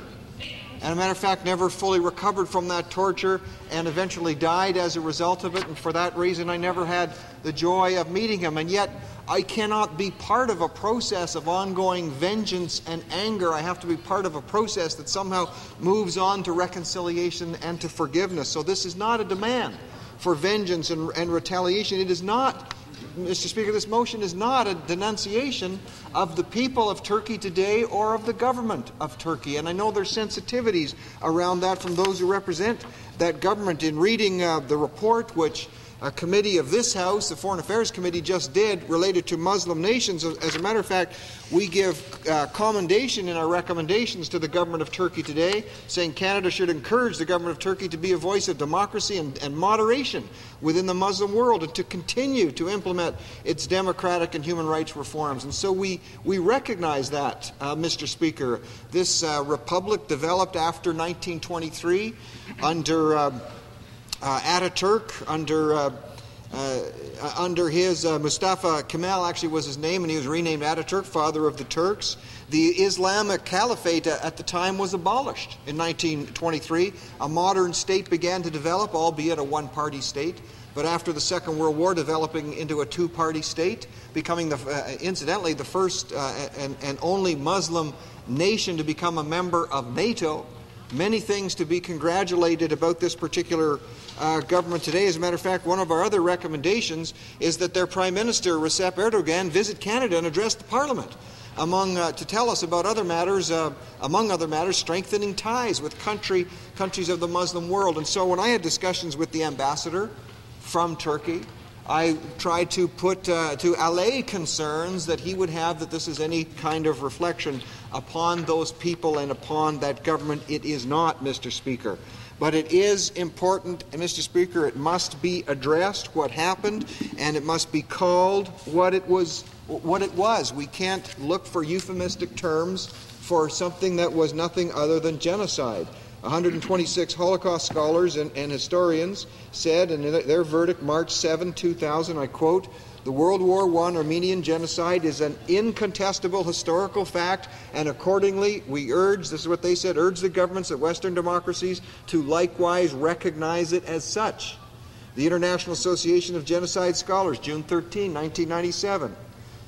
And as a matter of fact, never fully recovered from that torture and eventually died as a result of it. And for that reason, I never had the joy of meeting him. And yet, I cannot be part of a process of ongoing vengeance and anger. I have to be part of a process that somehow moves on to reconciliation and to forgiveness. So this is not a demand for vengeance and, and retaliation. It is not, Mister Speaker, this motion is not a denunciation of the people of Turkey today or of the government of Turkey. And I know there's sensitivities around that from those who represent that government. In reading uh, the report, which a committee of this House, the Foreign Affairs Committee, just did related to Muslim nations. As a matter of fact, we give uh, commendation in our recommendations to the government of Turkey today, saying Canada should encourage the government of Turkey to be a voice of democracy and, and moderation within the Muslim world and to continue to implement its democratic and human rights reforms. And so we, we recognize that, uh, Mister Speaker. This uh, republic developed after nineteen twenty-three under uh, Uh, Atatürk, under uh, uh, under his uh, Mustafa Kemal actually was his name, and he was renamed Atatürk, father of the Turks. The Islamic Caliphate uh, at the time was abolished in nineteen twenty-three. A modern state began to develop, albeit a one-party state. But after the Second World War, developing into a two-party state, becoming, the, uh, incidentally, the first uh, and, and only Muslim nation to become a member of NATO. Many things to be congratulated about this particular uh, government today. As a matter of fact, one of our other recommendations is that their Prime Minister, Recep Erdoğan, visit Canada and address the Parliament among, uh, to tell us about other matters, uh, among other matters, strengthening ties with country, countries of the Muslim world. And so when I had discussions with the ambassador from Turkey, I tried to put uh, to allay concerns that he would have that this is any kind of reflection upon those people and upon that government. It is not, Mister Speaker. But it is important, and Mister Speaker, it must be addressed what happened, and it must be called what it was. What it was. We can't look for euphemistic terms for something that was nothing other than genocide. one hundred twenty-six Holocaust scholars and, and historians said in their verdict March seventh, two thousand, I quote, "The World War One Armenian Genocide is an incontestable historical fact, and accordingly we urge," this is what they said, "urge the governments of Western democracies to likewise recognize it as such." The International Association of Genocide Scholars, June thirteenth, nineteen ninety-seven,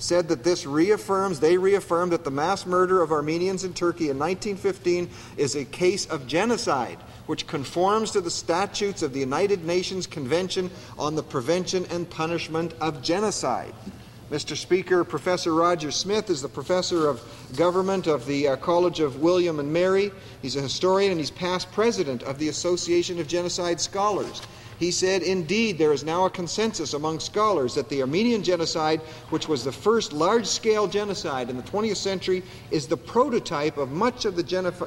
said that this reaffirms, they reaffirmed that the mass murder of Armenians in Turkey in nineteen fifteen is a case of genocide, which conforms to the statutes of the United Nations Convention on the Prevention and Punishment of Genocide. Mister Speaker, Professor Roger Smith is the Professor of Government of the uh, College of William and Mary. He's a historian and he's past president of the Association of Genocide Scholars. He said, "Indeed, there is now a consensus among scholars that the Armenian Genocide, which was the first large-scale genocide in the twentieth century, is the prototype of much of the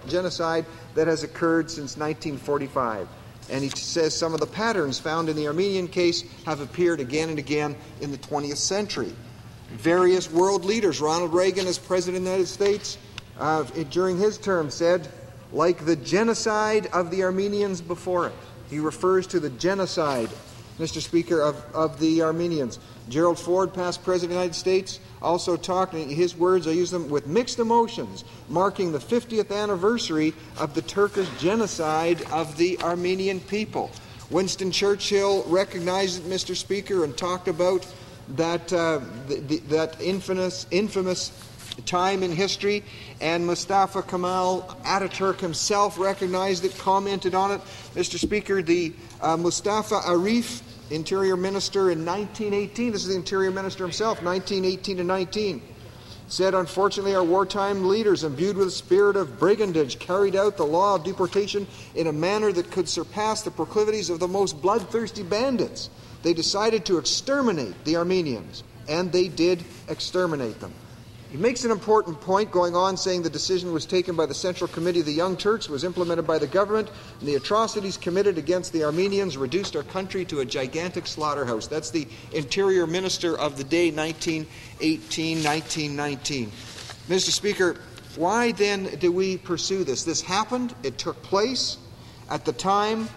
genocide that has occurred since nineteen forty-five." and he says some of the patterns found in the Armenian case have appeared again and again in the twentieth century. Various world leaders, Ronald Reagan as President of the United States, uh, during his term said, like the genocide of the Armenians before it. He refers to the genocide, Mister Speaker, of, of the Armenians. Gerald Ford, past President of the United States, also talked, and his words, I use them with mixed emotions, marking the fiftieth anniversary of the Turkish genocide of the Armenian people. Winston Churchill recognized it, Mister Speaker, and talked about that, uh, the, the, that infamous, infamous time in history, and Mustafa Kemal Atatürk himself recognized it, commented on it. Mr. Speaker, the uh, Mustafa Arif, Interior Minister in nineteen eighteen, this is the Interior Minister himself, nineteen eighteen to nineteen, said, unfortunately, our wartime leaders, imbued with the spirit of brigandage, carried out the law of deportation in a manner that could surpass the proclivities of the most bloodthirsty bandits. They decided to exterminate the Armenians, and they did exterminate them. He makes an important point going on, saying the decision was taken by the Central Committee of the Young Turks, was implemented by the government, and the atrocities committed against the Armenians reduced our country to a gigantic slaughterhouse. That's the Interior Minister of the day, nineteen eighteen to nineteen nineteen. Mister Speaker, why then do we pursue this? This happened. It took place. At the time,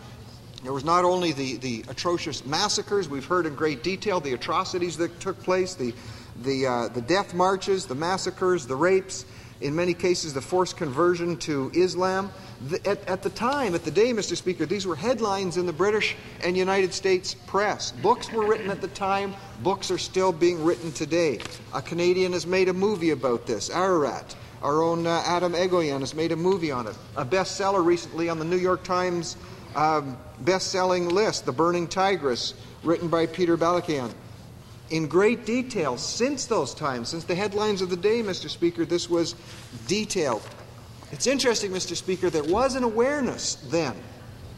there was not only the, the atrocious massacres, we've heard in great detail, the atrocities that took place, the The, uh, the death marches, the massacres, the rapes, in many cases the forced conversion to Islam. The, at, at the time, at the day, Mister Speaker, these were headlines in the British and United States press. Books were written at the time. Books are still being written today. A Canadian has made a movie about this, Ararat. Our own uh, Adam Egoyan has made a movie on it. A bestseller recently on the New York Times um, best-selling list, The Burning Tigress, written by Peter Balakian. In great detail, since those times, since the headlines of the day, Mister Speaker, this was detailed. It's interesting, Mister Speaker, there was an awareness then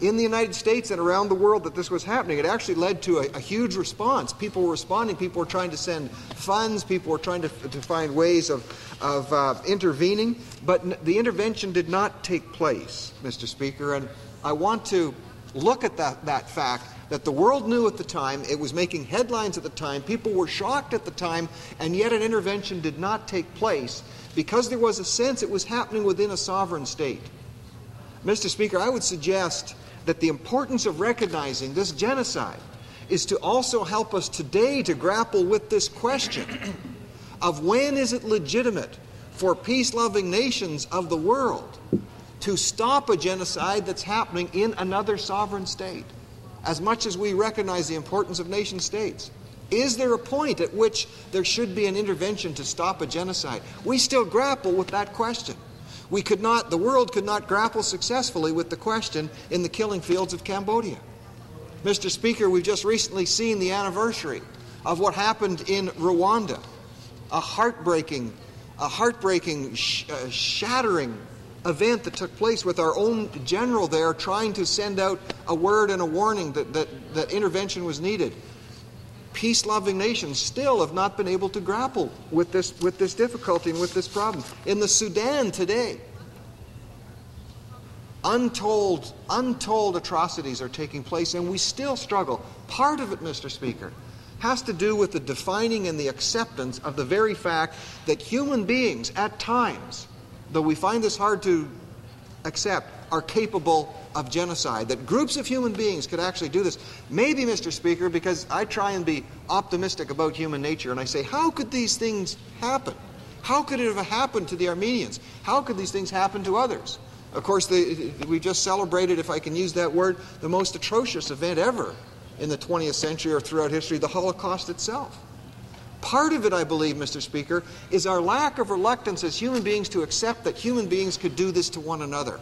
in the United States and around the world that this was happening. It actually led to a, a huge response. People were responding. People were trying to send funds. People were trying to, to find ways of, of uh, intervening. But n the intervention did not take place, Mister Speaker, and I want to look at that, that fact. That the world knew at the time, it was making headlines at the time, people were shocked at the time, and yet an intervention did not take place because there was a sense it was happening within a sovereign state. Mister Speaker, I would suggest that the importance of recognizing this genocide is to also help us today to grapple with this question of when is it legitimate for peace-loving nations of the world to stop a genocide that's happening in another sovereign state. As much as we recognize the importance of nation states, is there a point at which there should be an intervention to stop a genocide? We still grapple with that question. We could not, the world could not grapple successfully with the question in the killing fields of Cambodia. Mister Speaker, we've just recently seen the anniversary of what happened in Rwanda, a heartbreaking, a heartbreaking, sh uh, shattering event that took place with our own general there trying to send out a word and a warning that, that, that intervention was needed. Peace-loving nations still have not been able to grapple with this, with this difficulty and with this problem. In the Sudan today, untold, untold atrocities are taking place, and we still struggle. Part of it, Mister Speaker, has to do with the defining and the acceptance of the very fact that human beings at times, though we find this hard to accept, are capable of genocide, that groups of human beings could actually do this. Maybe, Mister Speaker, because I try and be optimistic about human nature, and I say, how could these things happen? How could it have happened to the Armenians? How could these things happen to others? Of course, the, we just celebrated, if I can use that word, the most atrocious event ever in the twentieth century or throughout history, the Holocaust itself. Part of it, I believe, Mister Speaker, is our lack of reluctance as human beings to accept that human beings could do this to one another.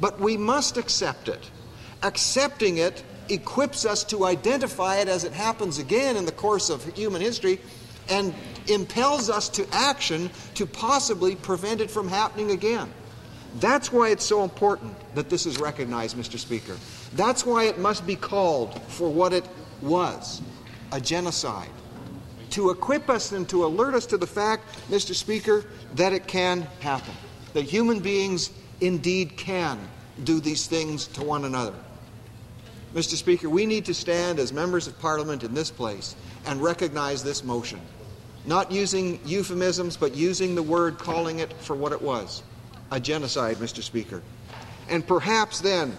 But we must accept it. Accepting it equips us to identify it as it happens again in the course of human history and impels us to action to possibly prevent it from happening again. That's why it's so important that this is recognized, Mister Speaker. That's why it must be called for what it was, a genocide, to equip us and to alert us to the fact, Mister Speaker, that it can happen, that human beings indeed can do these things to one another. Mister Speaker, we need to stand as members of Parliament in this place and recognize this motion, not using euphemisms, but using the word, calling it for what it was, a genocide, Mister Speaker. And perhaps then,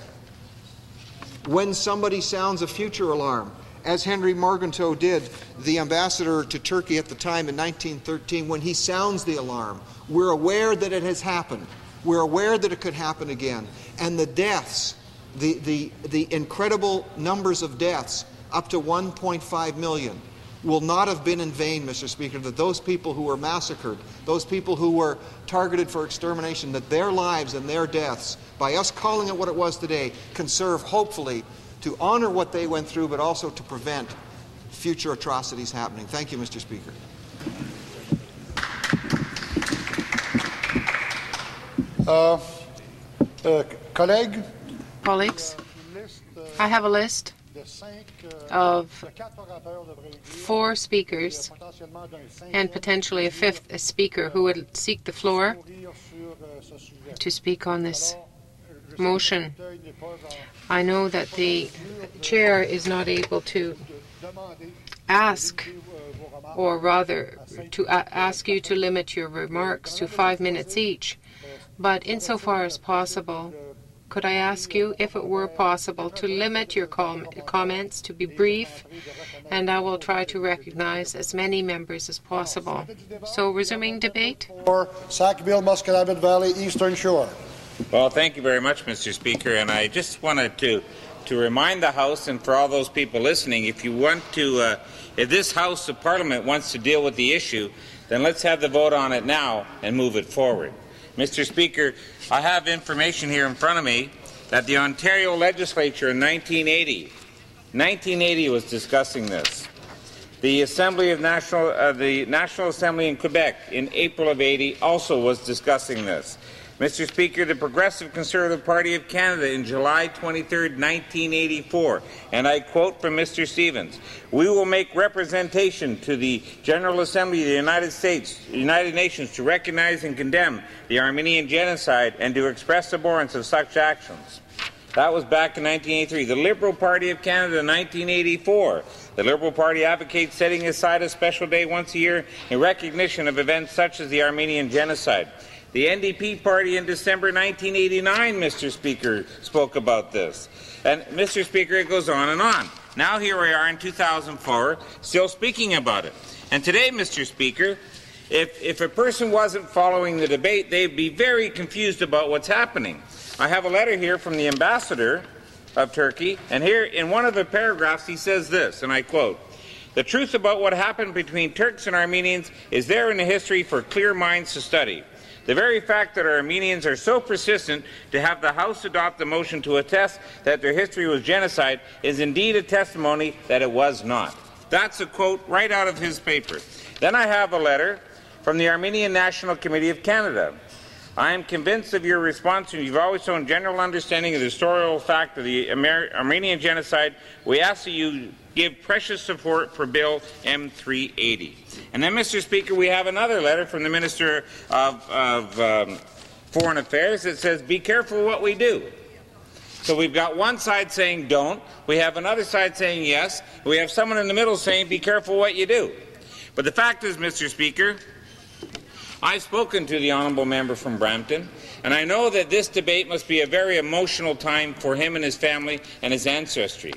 when somebody sounds a future alarm, as Henry Morgenthau did, the ambassador to Turkey at the time in nineteen thirteen, when he sounds the alarm, we're aware that it has happened. We're aware that it could happen again. And the deaths, the, the, the incredible numbers of deaths, up to one point five million, will not have been in vain, Mister Speaker, that those people who were massacred, those people who were targeted for extermination, that their lives and their deaths, by us calling it what it was today, can serve, hopefully, to honor what they went through, but also to prevent future atrocities happening. Thank you, Mister Speaker. Uh, uh, colleague. Colleagues, I have a list of four speakers and potentially a fifth speaker who would seek the floor to speak on this motion. I know that the chair is not able to ask, or rather to ask you to limit your remarks to five minutes each, but insofar as possible, could I ask you if it were possible to limit your com comments to be brief, and I will try to recognize as many members as possible. So, resuming debate. For Sackville, Musquodoboit Valley, Eastern Shore. Well, thank you very much, Mister Speaker, and I just wanted to to remind the House, and for all those people listening, if you want to, uh, if this House of Parliament wants to deal with the issue, then let's have the vote on it now and move it forward. Mister Speaker, I have information here in front of me that the Ontario Legislature in nineteen eighty was discussing this. The Assembly of National, uh, the National Assembly in Quebec in April of eighty also was discussing this. Mister Speaker, the Progressive Conservative Party of Canada in July twenty-third, nineteen eighty-four, and I quote from Mister Stevens, "We will make representation to the General Assembly of the United States, United Nations to recognize and condemn the Armenian Genocide and to express abhorrence of such actions." That was back in nineteen eighty-three. The Liberal Party of Canada in nineteen eighty-four. The Liberal Party advocates setting aside a special day once a year in recognition of events such as the Armenian Genocide. The N D P party in December nineteen eighty-nine, Mister Speaker, spoke about this. And, Mister Speaker, it goes on and on. Now here we are in two thousand four, still speaking about it. And today, Mister Speaker, if, if a person wasn't following the debate, they'd be very confused about what's happening. I have a letter here from the ambassador of Turkey, and here in one of the paragraphs he says this, and I quote, "The truth about what happened between Turks and Armenians is there in the history for clear minds to study. The very fact that Armenians are so persistent to have the House adopt the motion to attest that their history was genocide is indeed a testimony that it was not." That's a quote right out of his paper. Then I have a letter from the Armenian National Committee of Canada. "I am convinced of your response, and you've always shown general understanding of the historical fact of the Amer Armenian Genocide. We ask that you give precious support for Bill M three eighty. And then, Mister Speaker, we have another letter from the Minister of, of um, Foreign Affairs that says, "Be careful what we do." So we've got one side saying don't, we have another side saying yes, we have someone in the middle saying be careful what you do. But the fact is, Mister Speaker, I've spoken to the honourable member from Brampton, and I know that this debate must be a very emotional time for him and his family and his ancestry.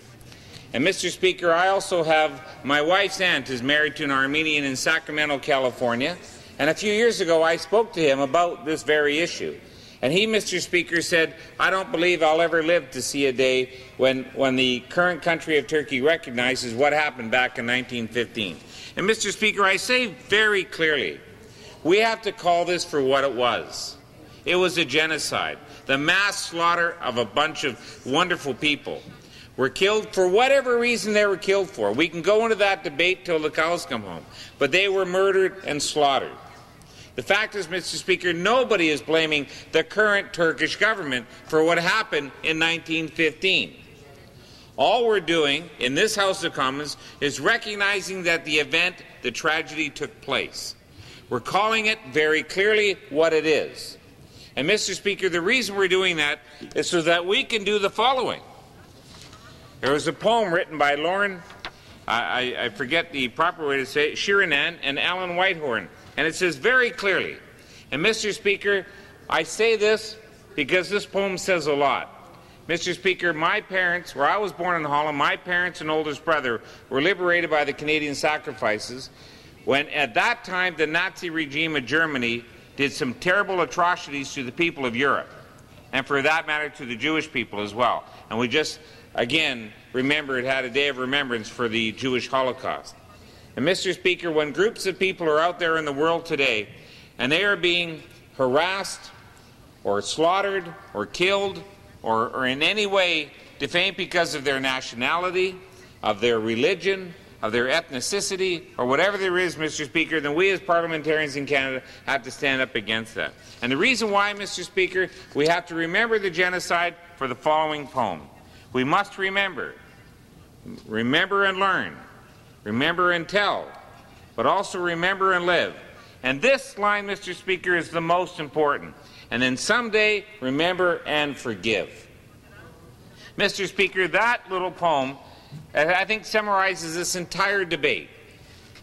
And, Mister Speaker, I also have my wife's aunt is married to an Armenian in Sacramento, California, and a few years ago I spoke to him about this very issue. And he, Mister Speaker, said, "I don't believe I'll ever live to see a day when, when the current country of Turkey recognizes what happened back in nineteen fifteen. And, Mister Speaker, I say very clearly, we have to call this for what it was. It was a genocide, the mass slaughter of a bunch of wonderful people. Were killed for whatever reason they were killed for. We can go into that debate till the cows come home, but they were murdered and slaughtered. The fact is, Mister Speaker, nobody is blaming the current Turkish government for what happened in nineteen fifteen. All we're doing in this House of Commons is recognizing that the event, the tragedy, took place. We're calling it very clearly what it is. And, Mister Speaker, the reason we're doing that is so that we can do the following. There was a poem written by Lauren, I, I forget the proper way to say it, Sherinan and Alan Whitehorn, and it says very clearly, and Mister Speaker, I say this because this poem says a lot. Mister Speaker, my parents, where I was born in Holland, my parents and oldest brother were liberated by the Canadian sacrifices when at that time the Nazi regime of Germany did some terrible atrocities to the people of Europe, and for that matter to the Jewish people as well. And we just, again, remembered, had a day of remembrance for the Jewish Holocaust. And Mister Speaker, when groups of people are out there in the world today and they are being harassed or slaughtered or killed, Or, or in any way defamed because of their nationality, of their religion, of their ethnicity, or whatever there is, Mister Speaker, then we as parliamentarians in Canada have to stand up against that. And the reason why, Mister Speaker, we have to remember the genocide for the following poem. We must remember, remember and learn, remember and tell, but also remember and live. And this line, Mister Speaker, is the most important. And then someday, remember and forgive. Mister Speaker, that little poem, I think, summarizes this entire debate.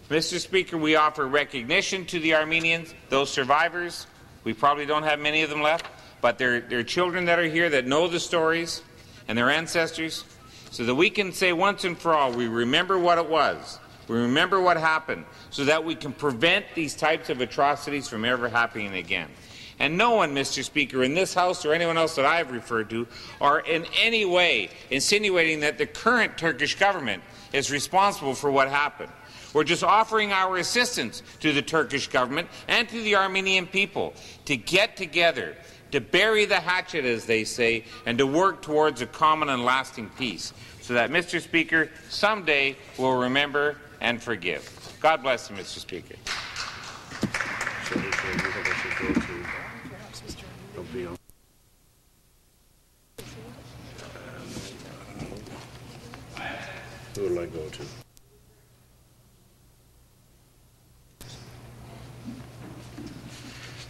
Mister Speaker, we offer recognition to the Armenians, those survivors. We probably don't have many of them left, but there are children that are here that know the stories and their ancestors, so that we can say once and for all, we remember what it was. We remember what happened, so that we can prevent these types of atrocities from ever happening again. And no one, Mister Speaker, in this House or anyone else that I have referred to are in any way insinuating that the current Turkish government is responsible for what happened. We're just offering our assistance to the Turkish government and to the Armenian people to get together, to bury the hatchet, as they say, and to work towards a common and lasting peace, so that, Mister Speaker, someday we'll remember and forgive. God bless you, Mister Speaker. Who will I go to?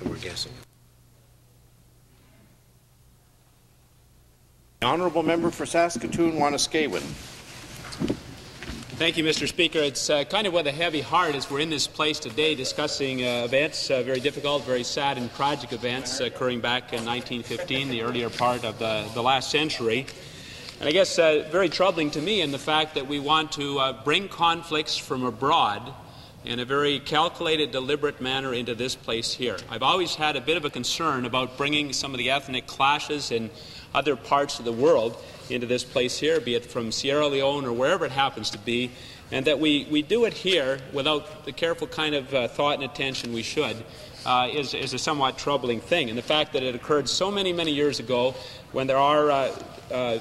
And we're guessing. The honourable member for Saskatoon Wanniskewin. Thank you, Mister Speaker. It's uh, kind of with a heavy heart as we're in this place today discussing uh, events, uh, very difficult, very sad and tragic events occurring back in nineteen fifteen, the earlier part of the, the last century. And I guess uh, very troubling to me in the fact that we want to uh, bring conflicts from abroad in a very calculated, deliberate manner into this place here. I've always had a bit of a concern about bringing some of the ethnic clashes in other parts of the world into this place here, be it from Sierra Leone or wherever it happens to be, and that we, we do it here without the careful kind of uh, thought and attention we should. Uh, is, is a somewhat troubling thing. And the fact that it occurred so many, many years ago when there are uh, uh,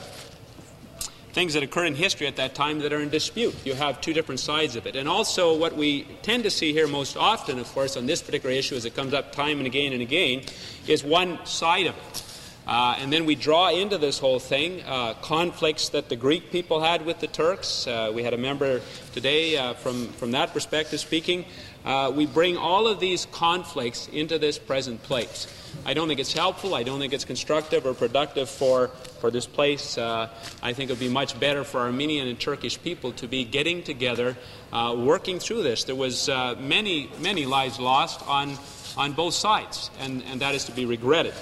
things that occur in history at that time that are in dispute. You have two different sides of it. And also what we tend to see here most often, of course, on this particular issue as it comes up time and again and again, is one side of it. Uh, and then we draw into this whole thing uh, conflicts that the Greek people had with the Turks. Uh, we had a member today uh, from, from that perspective speaking. Uh, we bring all of these conflicts into this present place. I don't think it's helpful. I don't think it's constructive or productive for, for this place. Uh, I think it would be much better for Armenian and Turkish people to be getting together, uh, working through this. There was uh, many, many lives lost on, on both sides, and, and that is to be regretted.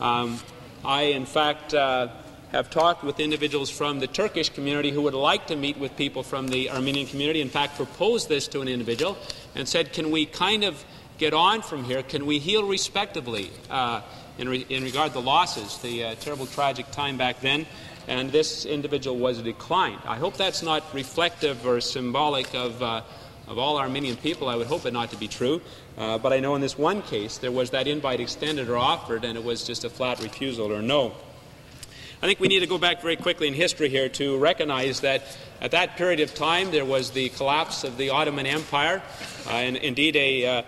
Um, I, in fact, uh, have talked with individuals from the Turkish community who would like to meet with people from the Armenian community, in fact proposed this to an individual and said, can we kind of get on from here, can we heal respectively uh, in, re in regard to the losses, the uh, terrible tragic time back then, and this individual was declined. I hope that's not reflective or symbolic of uh, of all Armenian people. I would hope it not to be true, uh, but I know in this one case there was that invite extended or offered and it was just a flat refusal or no. I think we need to go back very quickly in history here to recognize that at that period of time there was the collapse of the Ottoman Empire, uh, and indeed a, uh,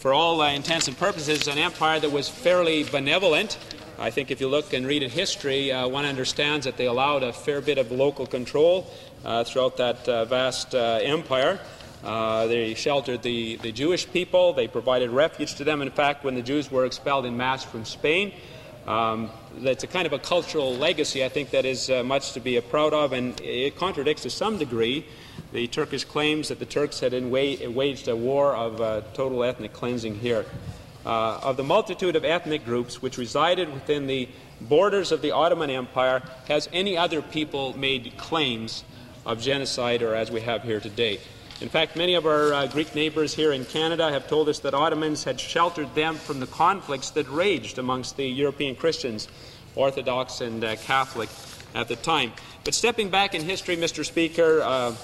for all uh, intents and purposes, an empire that was fairly benevolent. I think if you look and read in history, uh, one understands that they allowed a fair bit of local control uh, throughout that uh, vast uh, empire. Uh, they sheltered the, the Jewish people. They provided refuge to them. In fact, when the Jews were expelled in mass from Spain, Um, that's a kind of a cultural legacy, I think, that is uh, much to be proud of, and it contradicts to some degree the Turkish claims that the Turks had waged a war of uh, total ethnic cleansing here. Uh, of the multitude of ethnic groups which resided within the borders of the Ottoman Empire, has any other people made claims of genocide or as we have here today? In fact, many of our uh, Greek neighbours here in Canada have told us that Ottomans had sheltered them from the conflicts that raged amongst the European Christians, Orthodox and uh, Catholic at the time. But stepping back in history, Mister Speaker, uh,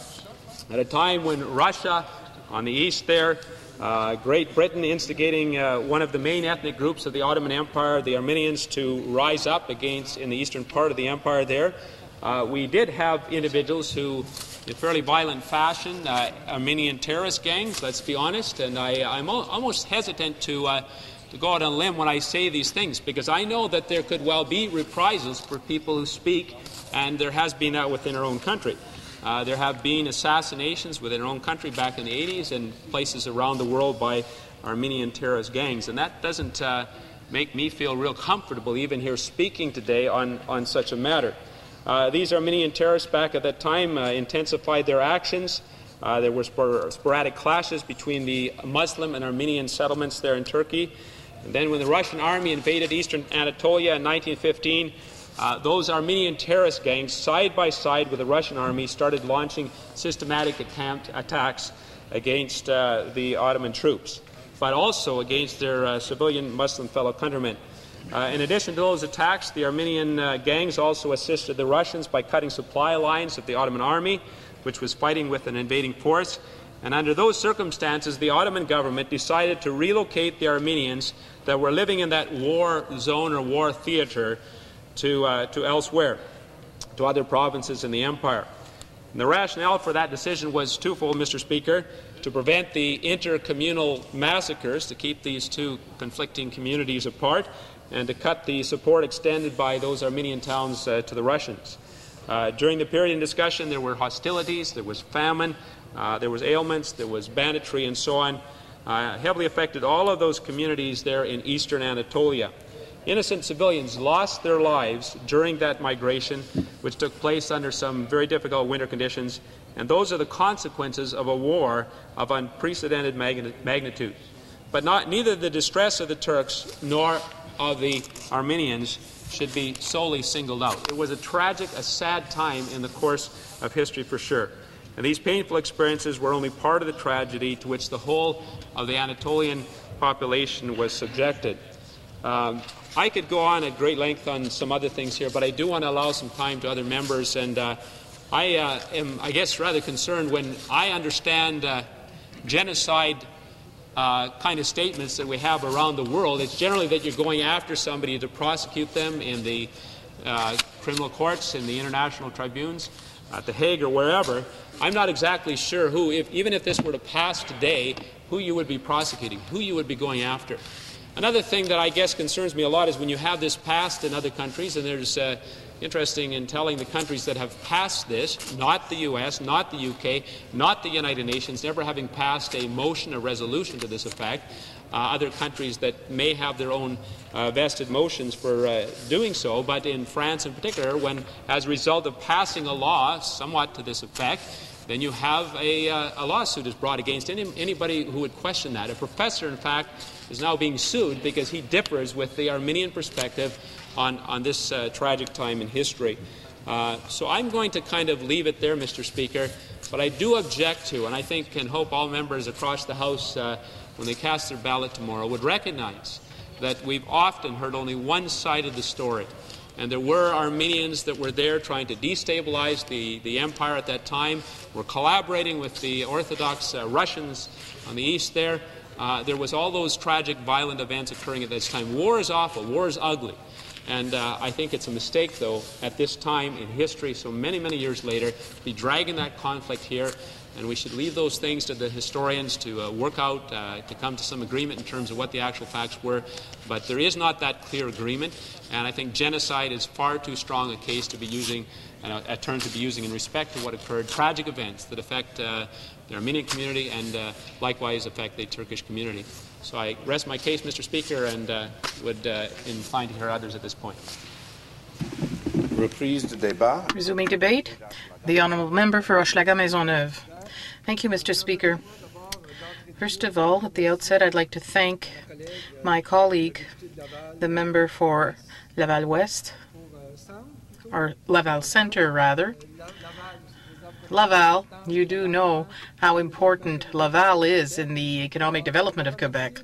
at a time when Russia, on the east there, uh, Great Britain instigating uh, one of the main ethnic groups of the Ottoman Empire, the Armenians, to rise up against in the eastern part of the empire there, uh, we did have individuals who, in fairly violent fashion, uh, Armenian terrorist gangs, let's be honest, and I, I'm al almost hesitant to, uh, to go out on a limb when I say these things, because I know that there could well be reprisals for people who speak, and there has been that within our own country. Uh, there have been assassinations within our own country back in the eighties and places around the world by Armenian terrorist gangs, and that doesn't uh, make me feel real comfortable even here speaking today on, on such a matter. Uh, these Armenian terrorists back at that time uh, intensified their actions. Uh, there were spor sporadic clashes between the Muslim and Armenian settlements there in Turkey. And then when the Russian army invaded eastern Anatolia in nineteen fifteen, uh, those Armenian terrorist gangs, side by side with the Russian army, started launching systematic attempt attacks against uh, the Ottoman troops, but also against their uh, civilian Muslim fellow countrymen. Uh, in addition to those attacks, the Armenian uh, gangs also assisted the Russians by cutting supply lines of the Ottoman army, which was fighting with an invading force. And under those circumstances, the Ottoman government decided to relocate the Armenians that were living in that war zone or war theater to, uh, to elsewhere, to other provinces in the empire. And the rationale for that decision was twofold, Mister Speaker: to prevent the intercommunal massacres, to keep these two conflicting communities apart, and to cut the support extended by those Armenian towns uh, to the Russians. Uh, during the period in discussion, there were hostilities, there was famine, uh, there was ailments, there was banditry, and so on. Uh, heavily affected all of those communities there in eastern Anatolia. Innocent civilians lost their lives during that migration, which took place under some very difficult winter conditions, and those are the consequences of a war of unprecedented magn magnitude. But not, neither the distress of the Turks nor of the Armenians should be solely singled out. It was a tragic, a sad time in the course of history for sure. And these painful experiences were only part of the tragedy to which the whole of the Anatolian population was subjected. Um, I could go on at great length on some other things here, but I do want to allow some time to other members. And uh, I uh, am, I guess, rather concerned when I understand uh, genocide Uh, kind of statements that we have around the world. It's generally that you're going after somebody to prosecute them in the uh, criminal courts, in the international tribunes, at The Hague or wherever. I'm not exactly sure who, if, even if this were to pass today, who you would be prosecuting, who you would be going after. Another thing that I guess concerns me a lot is when you have this passed in other countries, and there's uh, interesting in telling the countries that have passed this, not the U S, not the U K, not the United Nations, never having passed a motion or resolution to this effect, uh, other countries that may have their own uh, vested motions for uh, doing so, but in France in particular, when as a result of passing a law somewhat to this effect, then you have a, uh, a lawsuit is brought against any, anybody who would question that. A professor, in fact, is now being sued because he differs with the Armenian perspective on, on this uh, tragic time in history. Uh, so I'm going to kind of leave it there, Mister Speaker, but I do object to, and I think and hope all members across the House, uh, when they cast their ballot tomorrow, would recognize that we've often heard only one side of the story. And there were Armenians that were there trying to destabilize the, the empire at that time, were collaborating with the Orthodox uh, Russians on the east there. Uh, there was all those tragic, violent events occurring at this time. War is awful. War is ugly. And uh, I think it's a mistake, though, at this time in history, so many, many years later, to be dragging that conflict here and we should leave those things to the historians to uh, work out, uh, to come to some agreement in terms of what the actual facts were. But there is not that clear agreement, and I think genocide is far too strong a case to be using, uh, a term to be using in respect to what occurred, tragic events that affect uh, the Armenian community and uh, likewise affect the Turkish community. So I rest my case, Mister Speaker, and uh, would uh, incline to hear others at this point. Resuming debate, the Honourable Member for Hochelaga-Maisonneuve. Thank you, Mister Speaker. First of all, at the outset, I'd like to thank my colleague, the member for Laval West, or Laval Centre, rather. Laval, you do know how important Laval is in the economic development of Quebec.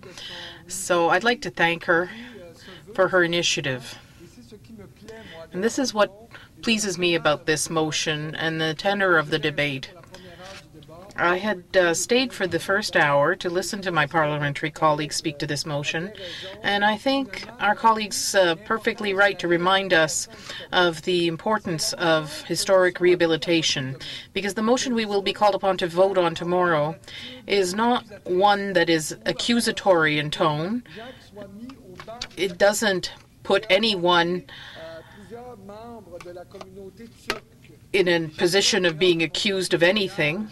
So I'd like to thank her for her initiative. And this is what pleases me about this motion and the tenor of the debate. I had uh, stayed for the first hour to listen to my parliamentary colleagues speak to this motion, and I think our colleagues uh, perfectly right to remind us of the importance of historic rehabilitation, because the motion we will be called upon to vote on tomorrow is not one that is accusatory in tone. It doesn't put anyone in a position of being accused of anything.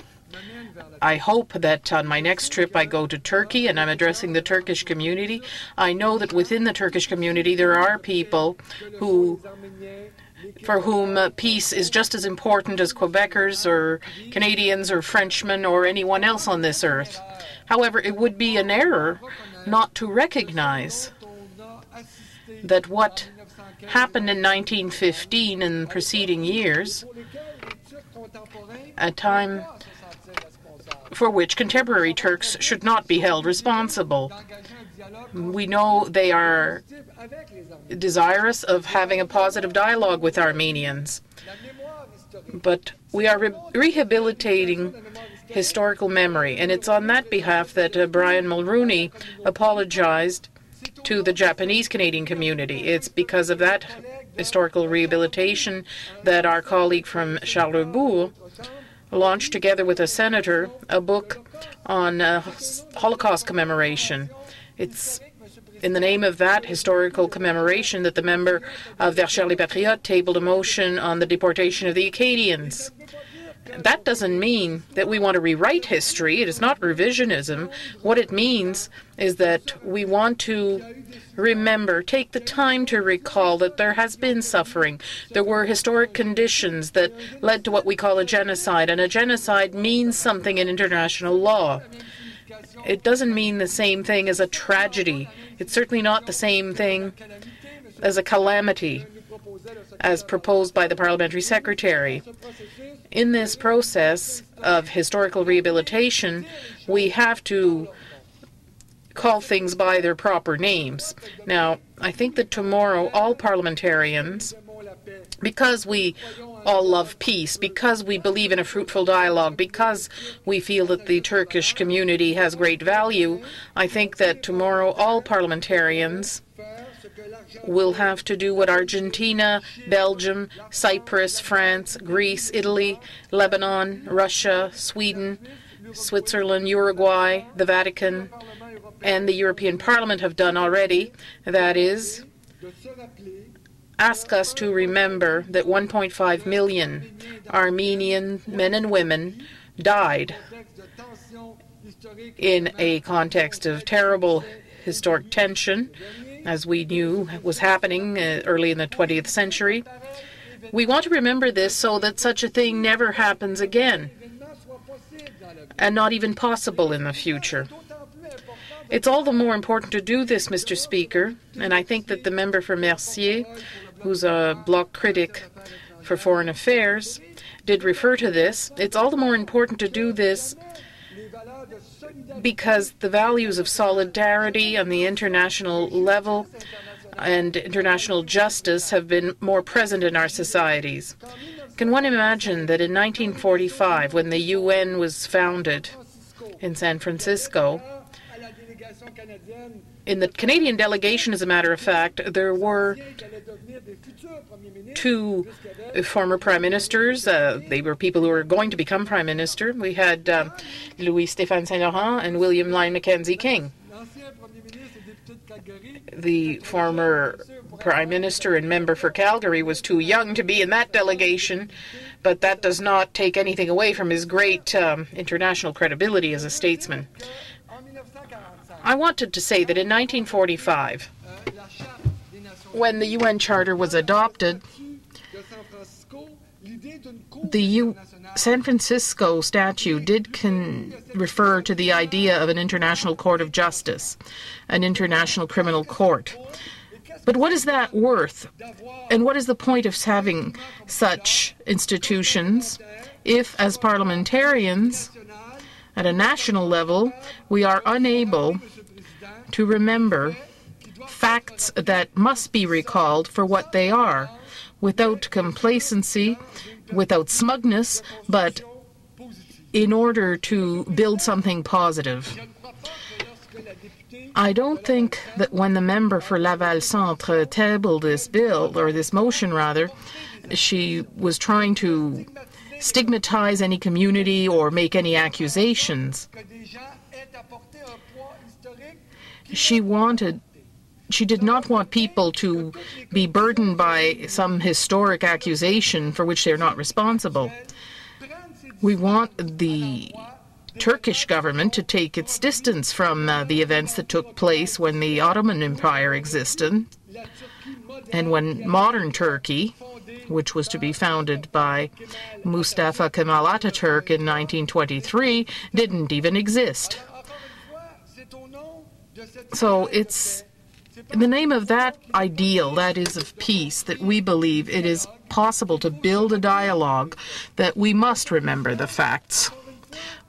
I hope that on my next trip I go to Turkey and I'm addressing the Turkish community. I know that within the Turkish community there are people who, for whom uh, peace is just as important as Quebecers or Canadians or Frenchmen or anyone else on this earth. However, it would be an error not to recognize that what happened in nineteen fifteen and preceding years, a time for which contemporary Turks should not be held responsible. We know they are desirous of having a positive dialogue with Armenians, but we are re rehabilitating historical memory, and it's on that behalf that uh, Brian Mulroney apologized to the Japanese-Canadian community. It's because of that historical rehabilitation that our colleague from Charlebourg launched, together with a senator, a book on uh, Holocaust commemoration. It's in the name of that historical commemoration that the member of Verchères les Patriotes tabled a motion on the deportation of the Acadians. That doesn't mean that we want to rewrite history. It is not revisionism. What it means is that we want to remember, take the time to recall that there has been suffering. There were historic conditions that led to what we call a genocide, and a genocide means something in international law. It doesn't mean the same thing as a tragedy. It's certainly not the same thing as a calamity, as proposed by the Parliamentary Secretary. In this process of historical rehabilitation, we have to call things by their proper names. Now, I think that tomorrow all parliamentarians, because we all love peace, because we believe in a fruitful dialogue, because we feel that the Turkish community has great value, I think that tomorrow all parliamentarians we'll have to do what Argentina, Belgium, Cyprus, France, Greece, Italy, Lebanon, Russia, Sweden, Switzerland, Uruguay, the Vatican, and the European Parliament have done already. That is, ask us to remember that one point five million Armenian men and women died in a context of terrible historic tension, as we knew was happening uh, early in the twentieth century. We want to remember this so that such a thing never happens again, and not even possible in the future. It's all the more important to do this, Mister Speaker, and I think that the member for Mercier, who's a Bloc critic for foreign affairs, did refer to this. It's all the more important to do this because the values of solidarity on the international level and international justice have been more present in our societies. Can one imagine that in nineteen forty-five, when the U N was founded in San Francisco, In the Canadian delegation, as a matter of fact, there were two former prime ministers. Uh, they were people who were going to become prime minister. We had um, Louis-Stéphane Saint-Laurent and William Lyon Mackenzie King. The former prime minister and member for Calgary was too young to be in that delegation, but that does not take anything away from his great um, international credibility as a statesman. I wanted to say that in nineteen forty-five, when the U N Charter was adopted, the U San Francisco statute did con refer to the idea of an international court of justice, an international criminal court. But what is that worth? And what is the point of having such institutions if, as parliamentarians, at a national level, we are unable to remember facts that must be recalled for what they are, without complacency, without smugness, but in order to build something positive? I don't think that when the member for Laval Centre tabled this bill, or this motion rather, she was trying to stigmatize any community or make any accusations. She wanted She did not want people to be burdened by some historic accusation for which they are not responsible. We want the Turkish government to take its distance from uh, the events that took place when the Ottoman Empire existed, and when modern Turkey, which was to be founded by Mustafa Kemal Atatürk in nineteen twenty-three, didn't even exist. So it's in the name of that ideal, that is of peace, that we believe it is possible to build a dialogue, that we must remember the facts.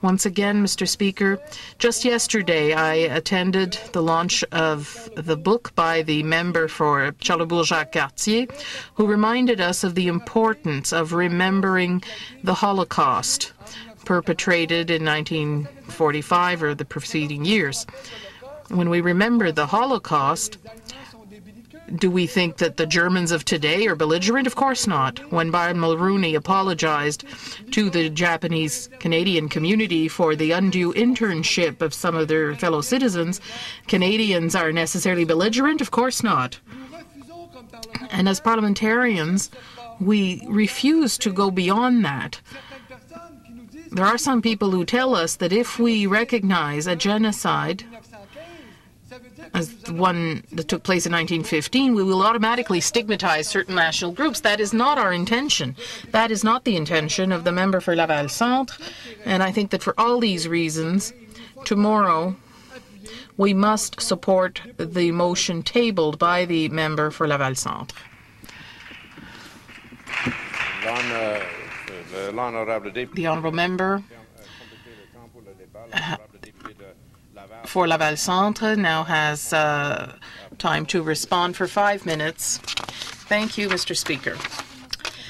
Once again, Mister Speaker, just yesterday I attended the launch of the book by the member for Charlebourg-Jacques-Cartier, who reminded us of the importance of remembering the Holocaust perpetrated in nineteen forty-five or the preceding years. When we remember the Holocaust, do we think that the Germans of today are belligerent? Of course not. When Brian Mulroney apologized to the Japanese Canadian community for the undue internship of some of their fellow citizens, Canadians are necessarily belligerent? Of course not. And as parliamentarians, we refuse to go beyond that. There are some people who tell us that if we recognize a genocide as the one that took place in nineteen fifteen, we will automatically stigmatize certain national groups. That is not our intention. That is not the intention of the member for Laval Centre. And I think that for all these reasons, tomorrow we must support the motion tabled by the member for Laval Centre. The honourable member uh, for Laval Centre now has uh, time to respond for five minutes. Thank you, Mister Speaker.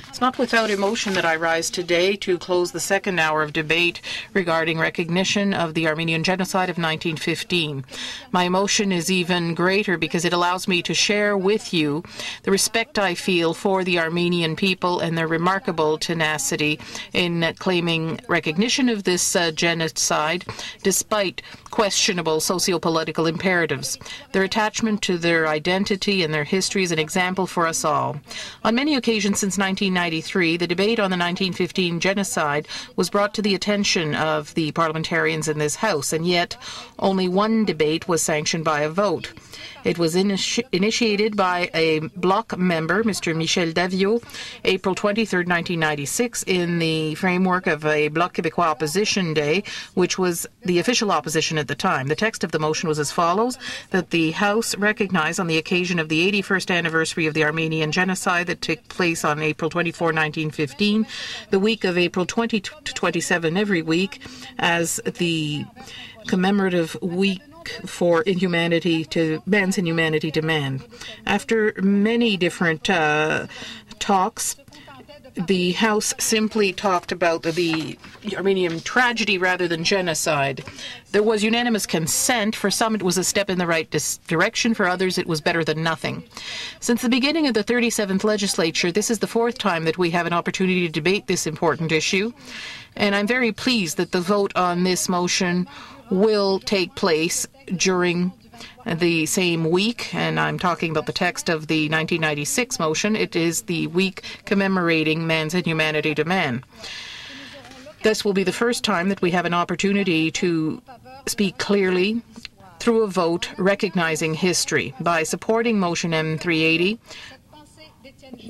It's not without emotion that I rise today to close the second hour of debate regarding recognition of the Armenian Genocide of nineteen fifteen. My emotion is even greater because it allows me to share with you the respect I feel for the Armenian people and their remarkable tenacity in claiming recognition of this uh, genocide despite questionable socio-political imperatives. Their attachment to their identity and their history is an example for us all. On many occasions since nineteen ninety-three, the debate on the nineteen fifteen genocide was brought to the attention of the parliamentarians in this House, and yet only one debate was sanctioned by a vote. It was initi initiated by a bloc member, Mister Michel Daviau, April twenty-third, nineteen ninety-six, in the framework of a Bloc Québécois Opposition Day, which was the official opposition at the time. The text of the motion was as follows: that the House recognize on the occasion of the eighty-first anniversary of the Armenian Genocide that took place on April twenty-fourth, nineteen fifteen, the week of April twentieth to twenty-seventh every week as the commemorative week for inhumanity to man's inhumanity to man. After many different uh, talks, the House simply talked about the, the Armenian tragedy rather than genocide. There was unanimous consent. For some, it was a step in the right direction. For others, it was better than nothing. Since the beginning of the thirty-seventh legislature, this is the fourth time that we have an opportunity to debate this important issue. And I'm very pleased that the vote on this motion will take place during the same week, and I'm talking about the text of the nineteen ninety-six motion. It is the week commemorating man's inhumanity to man. This will be the first time that we have an opportunity to speak clearly through a vote recognizing history. By supporting motion M three eighty,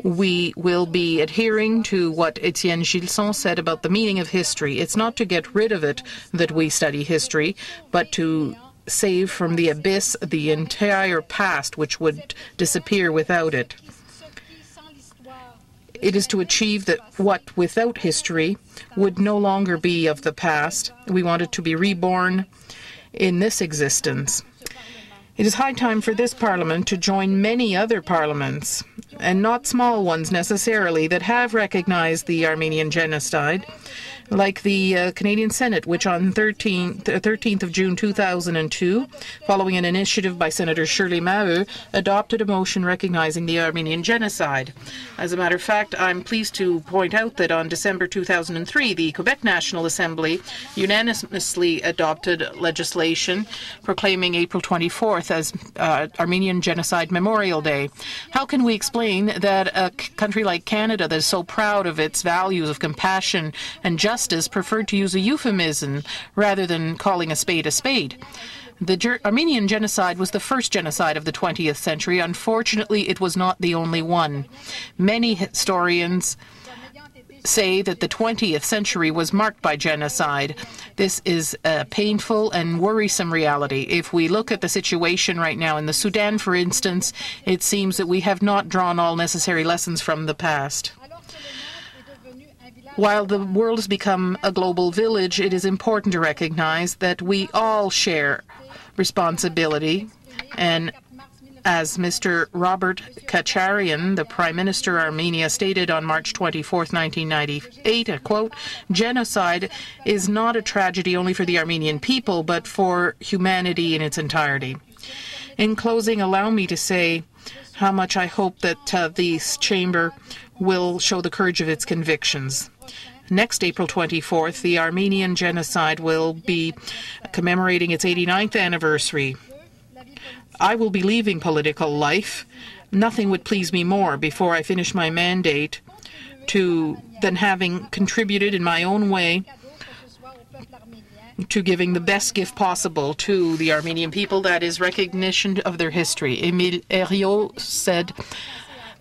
we will be adhering to what Etienne Gilson said about the meaning of history. It's not to get rid of it that we study history, but to save from the abyss the entire past, which would disappear without it. It is to achieve that what without history would no longer be of the past. We want it to be reborn in this existence. It is high time for this Parliament to join many other parliaments, and not small ones necessarily, that have recognized the Armenian Genocide, like the uh, Canadian Senate, which on thirteenth of June two thousand two, following an initiative by Senator Shirley Maheu, adopted a motion recognizing the Armenian Genocide. As a matter of fact, I'm pleased to point out that on December two thousand three, the Quebec National Assembly unanimously adopted legislation proclaiming April twenty-fourth as uh, Armenian Genocide Memorial Day. How can we explain that a country like Canada that is so proud of its values of compassion and justice preferred to use a euphemism rather than calling a spade a spade? The Ger Armenian Genocide was the first genocide of the twentieth century. Unfortunately, it was not the only one. Many historians say that the twentieth century was marked by genocide. This is a painful and worrisome reality. If we look at the situation right now in the Sudan, for instance, it seems that we have not drawn all necessary lessons from the past. While the world has become a global village, it is important to recognize that we all share responsibility. And as Mister Robert Kacharyan, the Prime Minister of Armenia, stated on March twenty-fourth, nineteen ninety-eight, a quote, "Genocide is not a tragedy only for the Armenian people, but for humanity in its entirety." In closing, allow me to say how much I hope that uh, this chamber will show the courage of its convictions. Next April twenty-fourth, the Armenian Genocide will be commemorating its eighty-ninth anniversary. I will be leaving political life. Nothing would please me more before I finish my mandate to, than having contributed in my own way to giving the best gift possible to the Armenian people, that is recognition of their history. Émile Herriot said,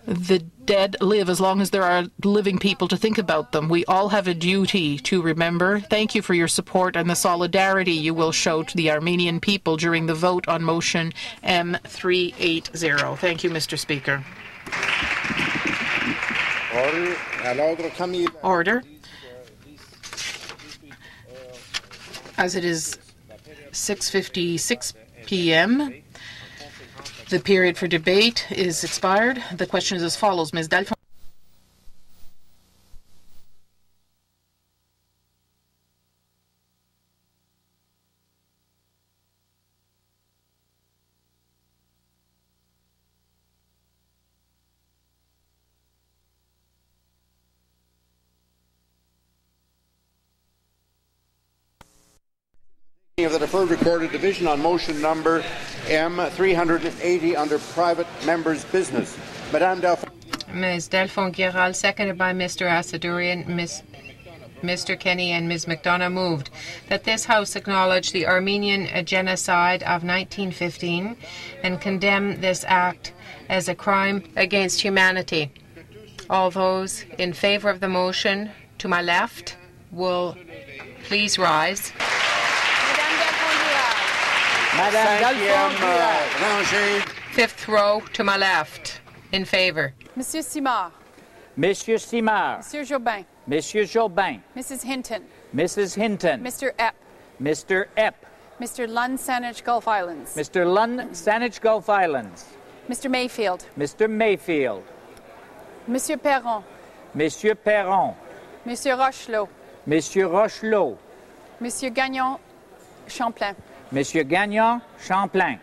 "The dead live as long as there are living people to think about them." We all have a duty to remember. Thank you for your support and the solidarity you will show to the Armenian people during the vote on motion M three eighty. Thank you, Mister Speaker. Order. As it is six fifty-six p m, the period for debate is expired. The question is as follows. Miz Dalphond. Of the deferred recorded division on motion number M three eighty under private members' business. Madame Dalphond. Miz Dalphond-Guiral, seconded by Mister Assadourian, Miz Mister Kenney, and Miz McDonough moved that this House acknowledge the Armenian Genocide of nineteen fifteen and condemn this act as a crime against humanity. All those in favor of the motion to my left will please rise. Madame Dalphond-Guiral. Fifth row to my left. In favor. Monsieur Simard. Monsieur Simard. Monsieur Jobin. Monsieur Jobin. Missus Hinton. Missus Hinton. Mister Epp. Mister Epp. Mister Lunn Saanich Gulf Islands. Mister Lunn Saanich Gulf Islands. Mister Mayfield. Mister Mayfield. Monsieur Perron. Monsieur Perron. Monsieur Rochelot. Monsieur Rochelot. Monsieur Gagnon-Champlain. Monsieur Gagnon-Champlain.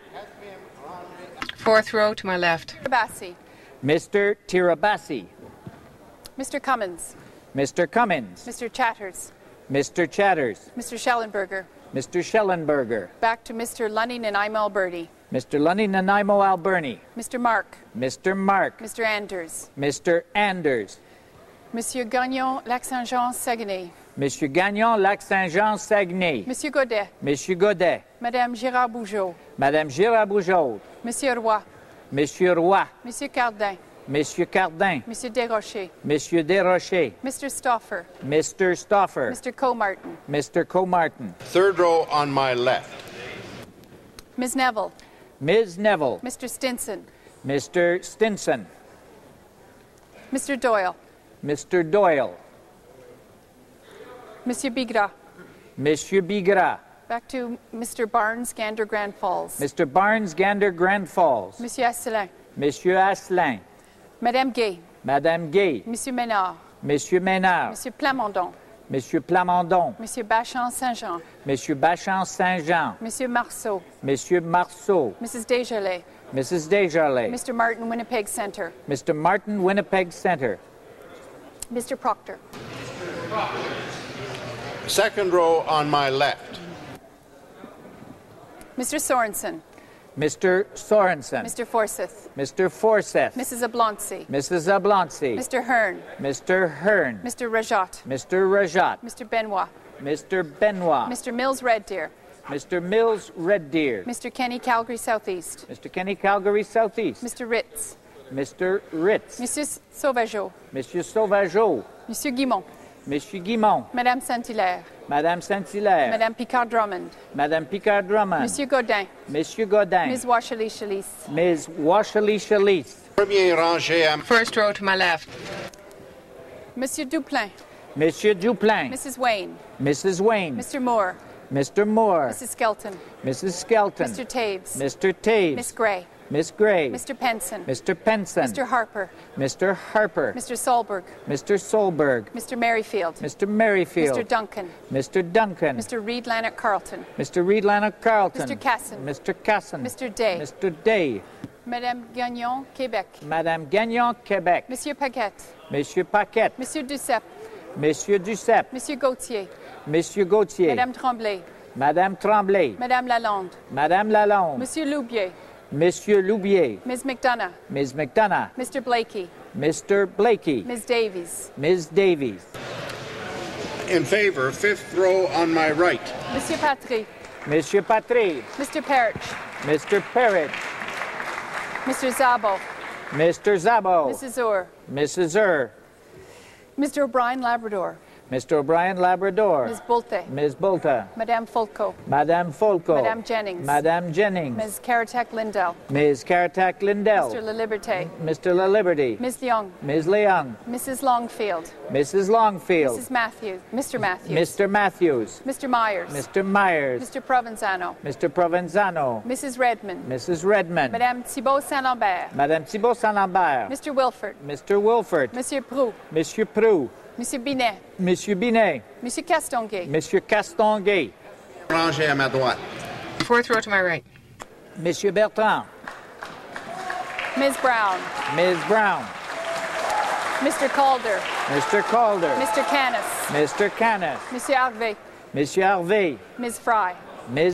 Fourth row to my left. Tirabassi. Mister Tirabassi. Mister Cummins. Mister Cummins. Mister Chatters. Mister Chatters. Mister Schellenberger. Mister Schellenberger. Back to Mister Lunning and I'm Alberti. Mister Lunning and I'm Alberti. Mister Mark. Mister Mark. Mister Anders. Mister Anders. Monsieur Gagnon, Lac-Saint-Jean, Saguenay. Monsieur Gagnon, Lac-Saint-Jean, Saguenay. Monsieur Godet. Monsieur Godet. Madame Girard-Bougeaud. Madame Girard-Bougeaud. Monsieur Roy. Monsieur Roy. Monsieur Cardin. Monsieur Cardin. Monsieur Desrochers. Monsieur Desrochers. Mister Stauffer. Mister Stauffer. Mister Comartin. Mister Comartin. Third row on my left. Miz Neville. Miz Neville. Mister Stinson. Mister Stinson. Mister Doyle. Mister Doyle. Monsieur Bigra. Monsieur Bigra. Back to Mister Barnes, Gander, Grand Falls. Mister Barnes, Gander, Grand Falls. Monsieur Asselin. Monsieur Asselin. Madame Gay. Madame Gay. Monsieur Ménard. Monsieur Ménard. Monsieur Plamondon. Monsieur Plamondon. Monsieur Bachand-Saint-Jean. Monsieur Bachand-Saint-Jean. Monsieur Marceau. Monsieur Marceau. Missus Desjardins. Missus Desjardins. Mister Martin, Winnipeg Centre. Mister Martin, Winnipeg Centre. Mister Proctor. Mister Proctor. Second row on my left. Mister Sorensen. Mister Sorensen. Mister Forsyth. Mister Forsyth. Missus Oblonsky. Missus Oblonsky. Mister Hearn. Mister Hearn. Mister Rajat. Mister Rajat. Mister Benoit. Mister Benoit. Mister Mills Red Deer. Mister Mills Red Deer. Mister Kenney Calgary Southeast. Mister Kenney Calgary Southeast. Mister Ritz. Mister Ritz. Monsieur Sauvageot. Monsieur Sauvageot. Monsieur Guimont. Monsieur Guimont. Madame Saint-Hilaire. Madame Saint-Hilaire. Madame Picard-Drummond. Madame Picard-Drummond. Monsieur Godin. Monsieur Godin. Miz Washley-Chalice. Miz Washley-Chalice. Premier rangé. First row to my left. Monsieur Duplain. Monsieur Duplain. Missus Wayne. Missus Wayne. Mister Moore. Mister Moore. Missus Skelton. Missus Skelton. Mister Taves. Mister Taves. Miss Gray. Miss Gray. Mister Penson. Mister Penson. Mister Harper. Mister Harper. Mister Solberg. Mister Solberg. Mister Merrifield. Mister Merrifield. Mister Duncan. Mister Duncan. Mister Reed Lanark Carlton. Mister Reed Lanark Carlton. Mister Casson. Mister Casson. Mister Day. Mister Day. Madame Gagnon, Quebec. Madame Gagnon, Quebec. Monsieur Paquette. Monsieur Paquette. Monsieur Duceppe. Monsieur Duceppe. Monsieur Gauthier. Monsieur Gauthier. Madame Tremblay. Madame Tremblay. Madame Lalonde. Madame Lalonde. Monsieur Loubier. Monsieur Loubier. Miz McDonough. Miz McDonough. Mister Blakey. Mister Blakey. Miz Davies. Miz Davies. In favor, fifth row on my right. Monsieur Patry. Monsieur Patry. Mister Parrish. Mister Parrish. Mister Szabo. Mister Szabo. Missus Ur. Missus Ur. Mister O'Brien, Labrador. Mister O'Brien, Labrador. Miz Bolte. Miz Bolte. Madame Folco. Madame Folco. Madame Jennings. Madame Jennings. Miz Karatek Lindell. Miz Karatek Lindell. Mister LaLiberte. Mister LaLiberte. Miz Leung. Miz Leung. Missus Longfield. Missus Longfield. Missus Matthews. Mister Matthews. Mister Matthews. Mister Myers. Mister Myers. Mister Provenzano. Mister Provenzano. Missus Redmond. Missus Redmond. Madame Thibault Saint-Lambert. Madame Thibault Saint-Lambert. Mister Wilford. Mister Wilford. Monsieur Proux. Monsieur Proux. Monsieur Binet. Monsieur Binet. Monsieur Castonguay. Monsieur Castonguay. Rangé à ma droite. Fourth row to my right. Monsieur Bertrand. Miz Brown. Miz Brown. Mister Calder. Mister Calder. Mister Canis. Mister Canis. Monsieur Harvey. Monsieur Harvey. Miz Fry. Miz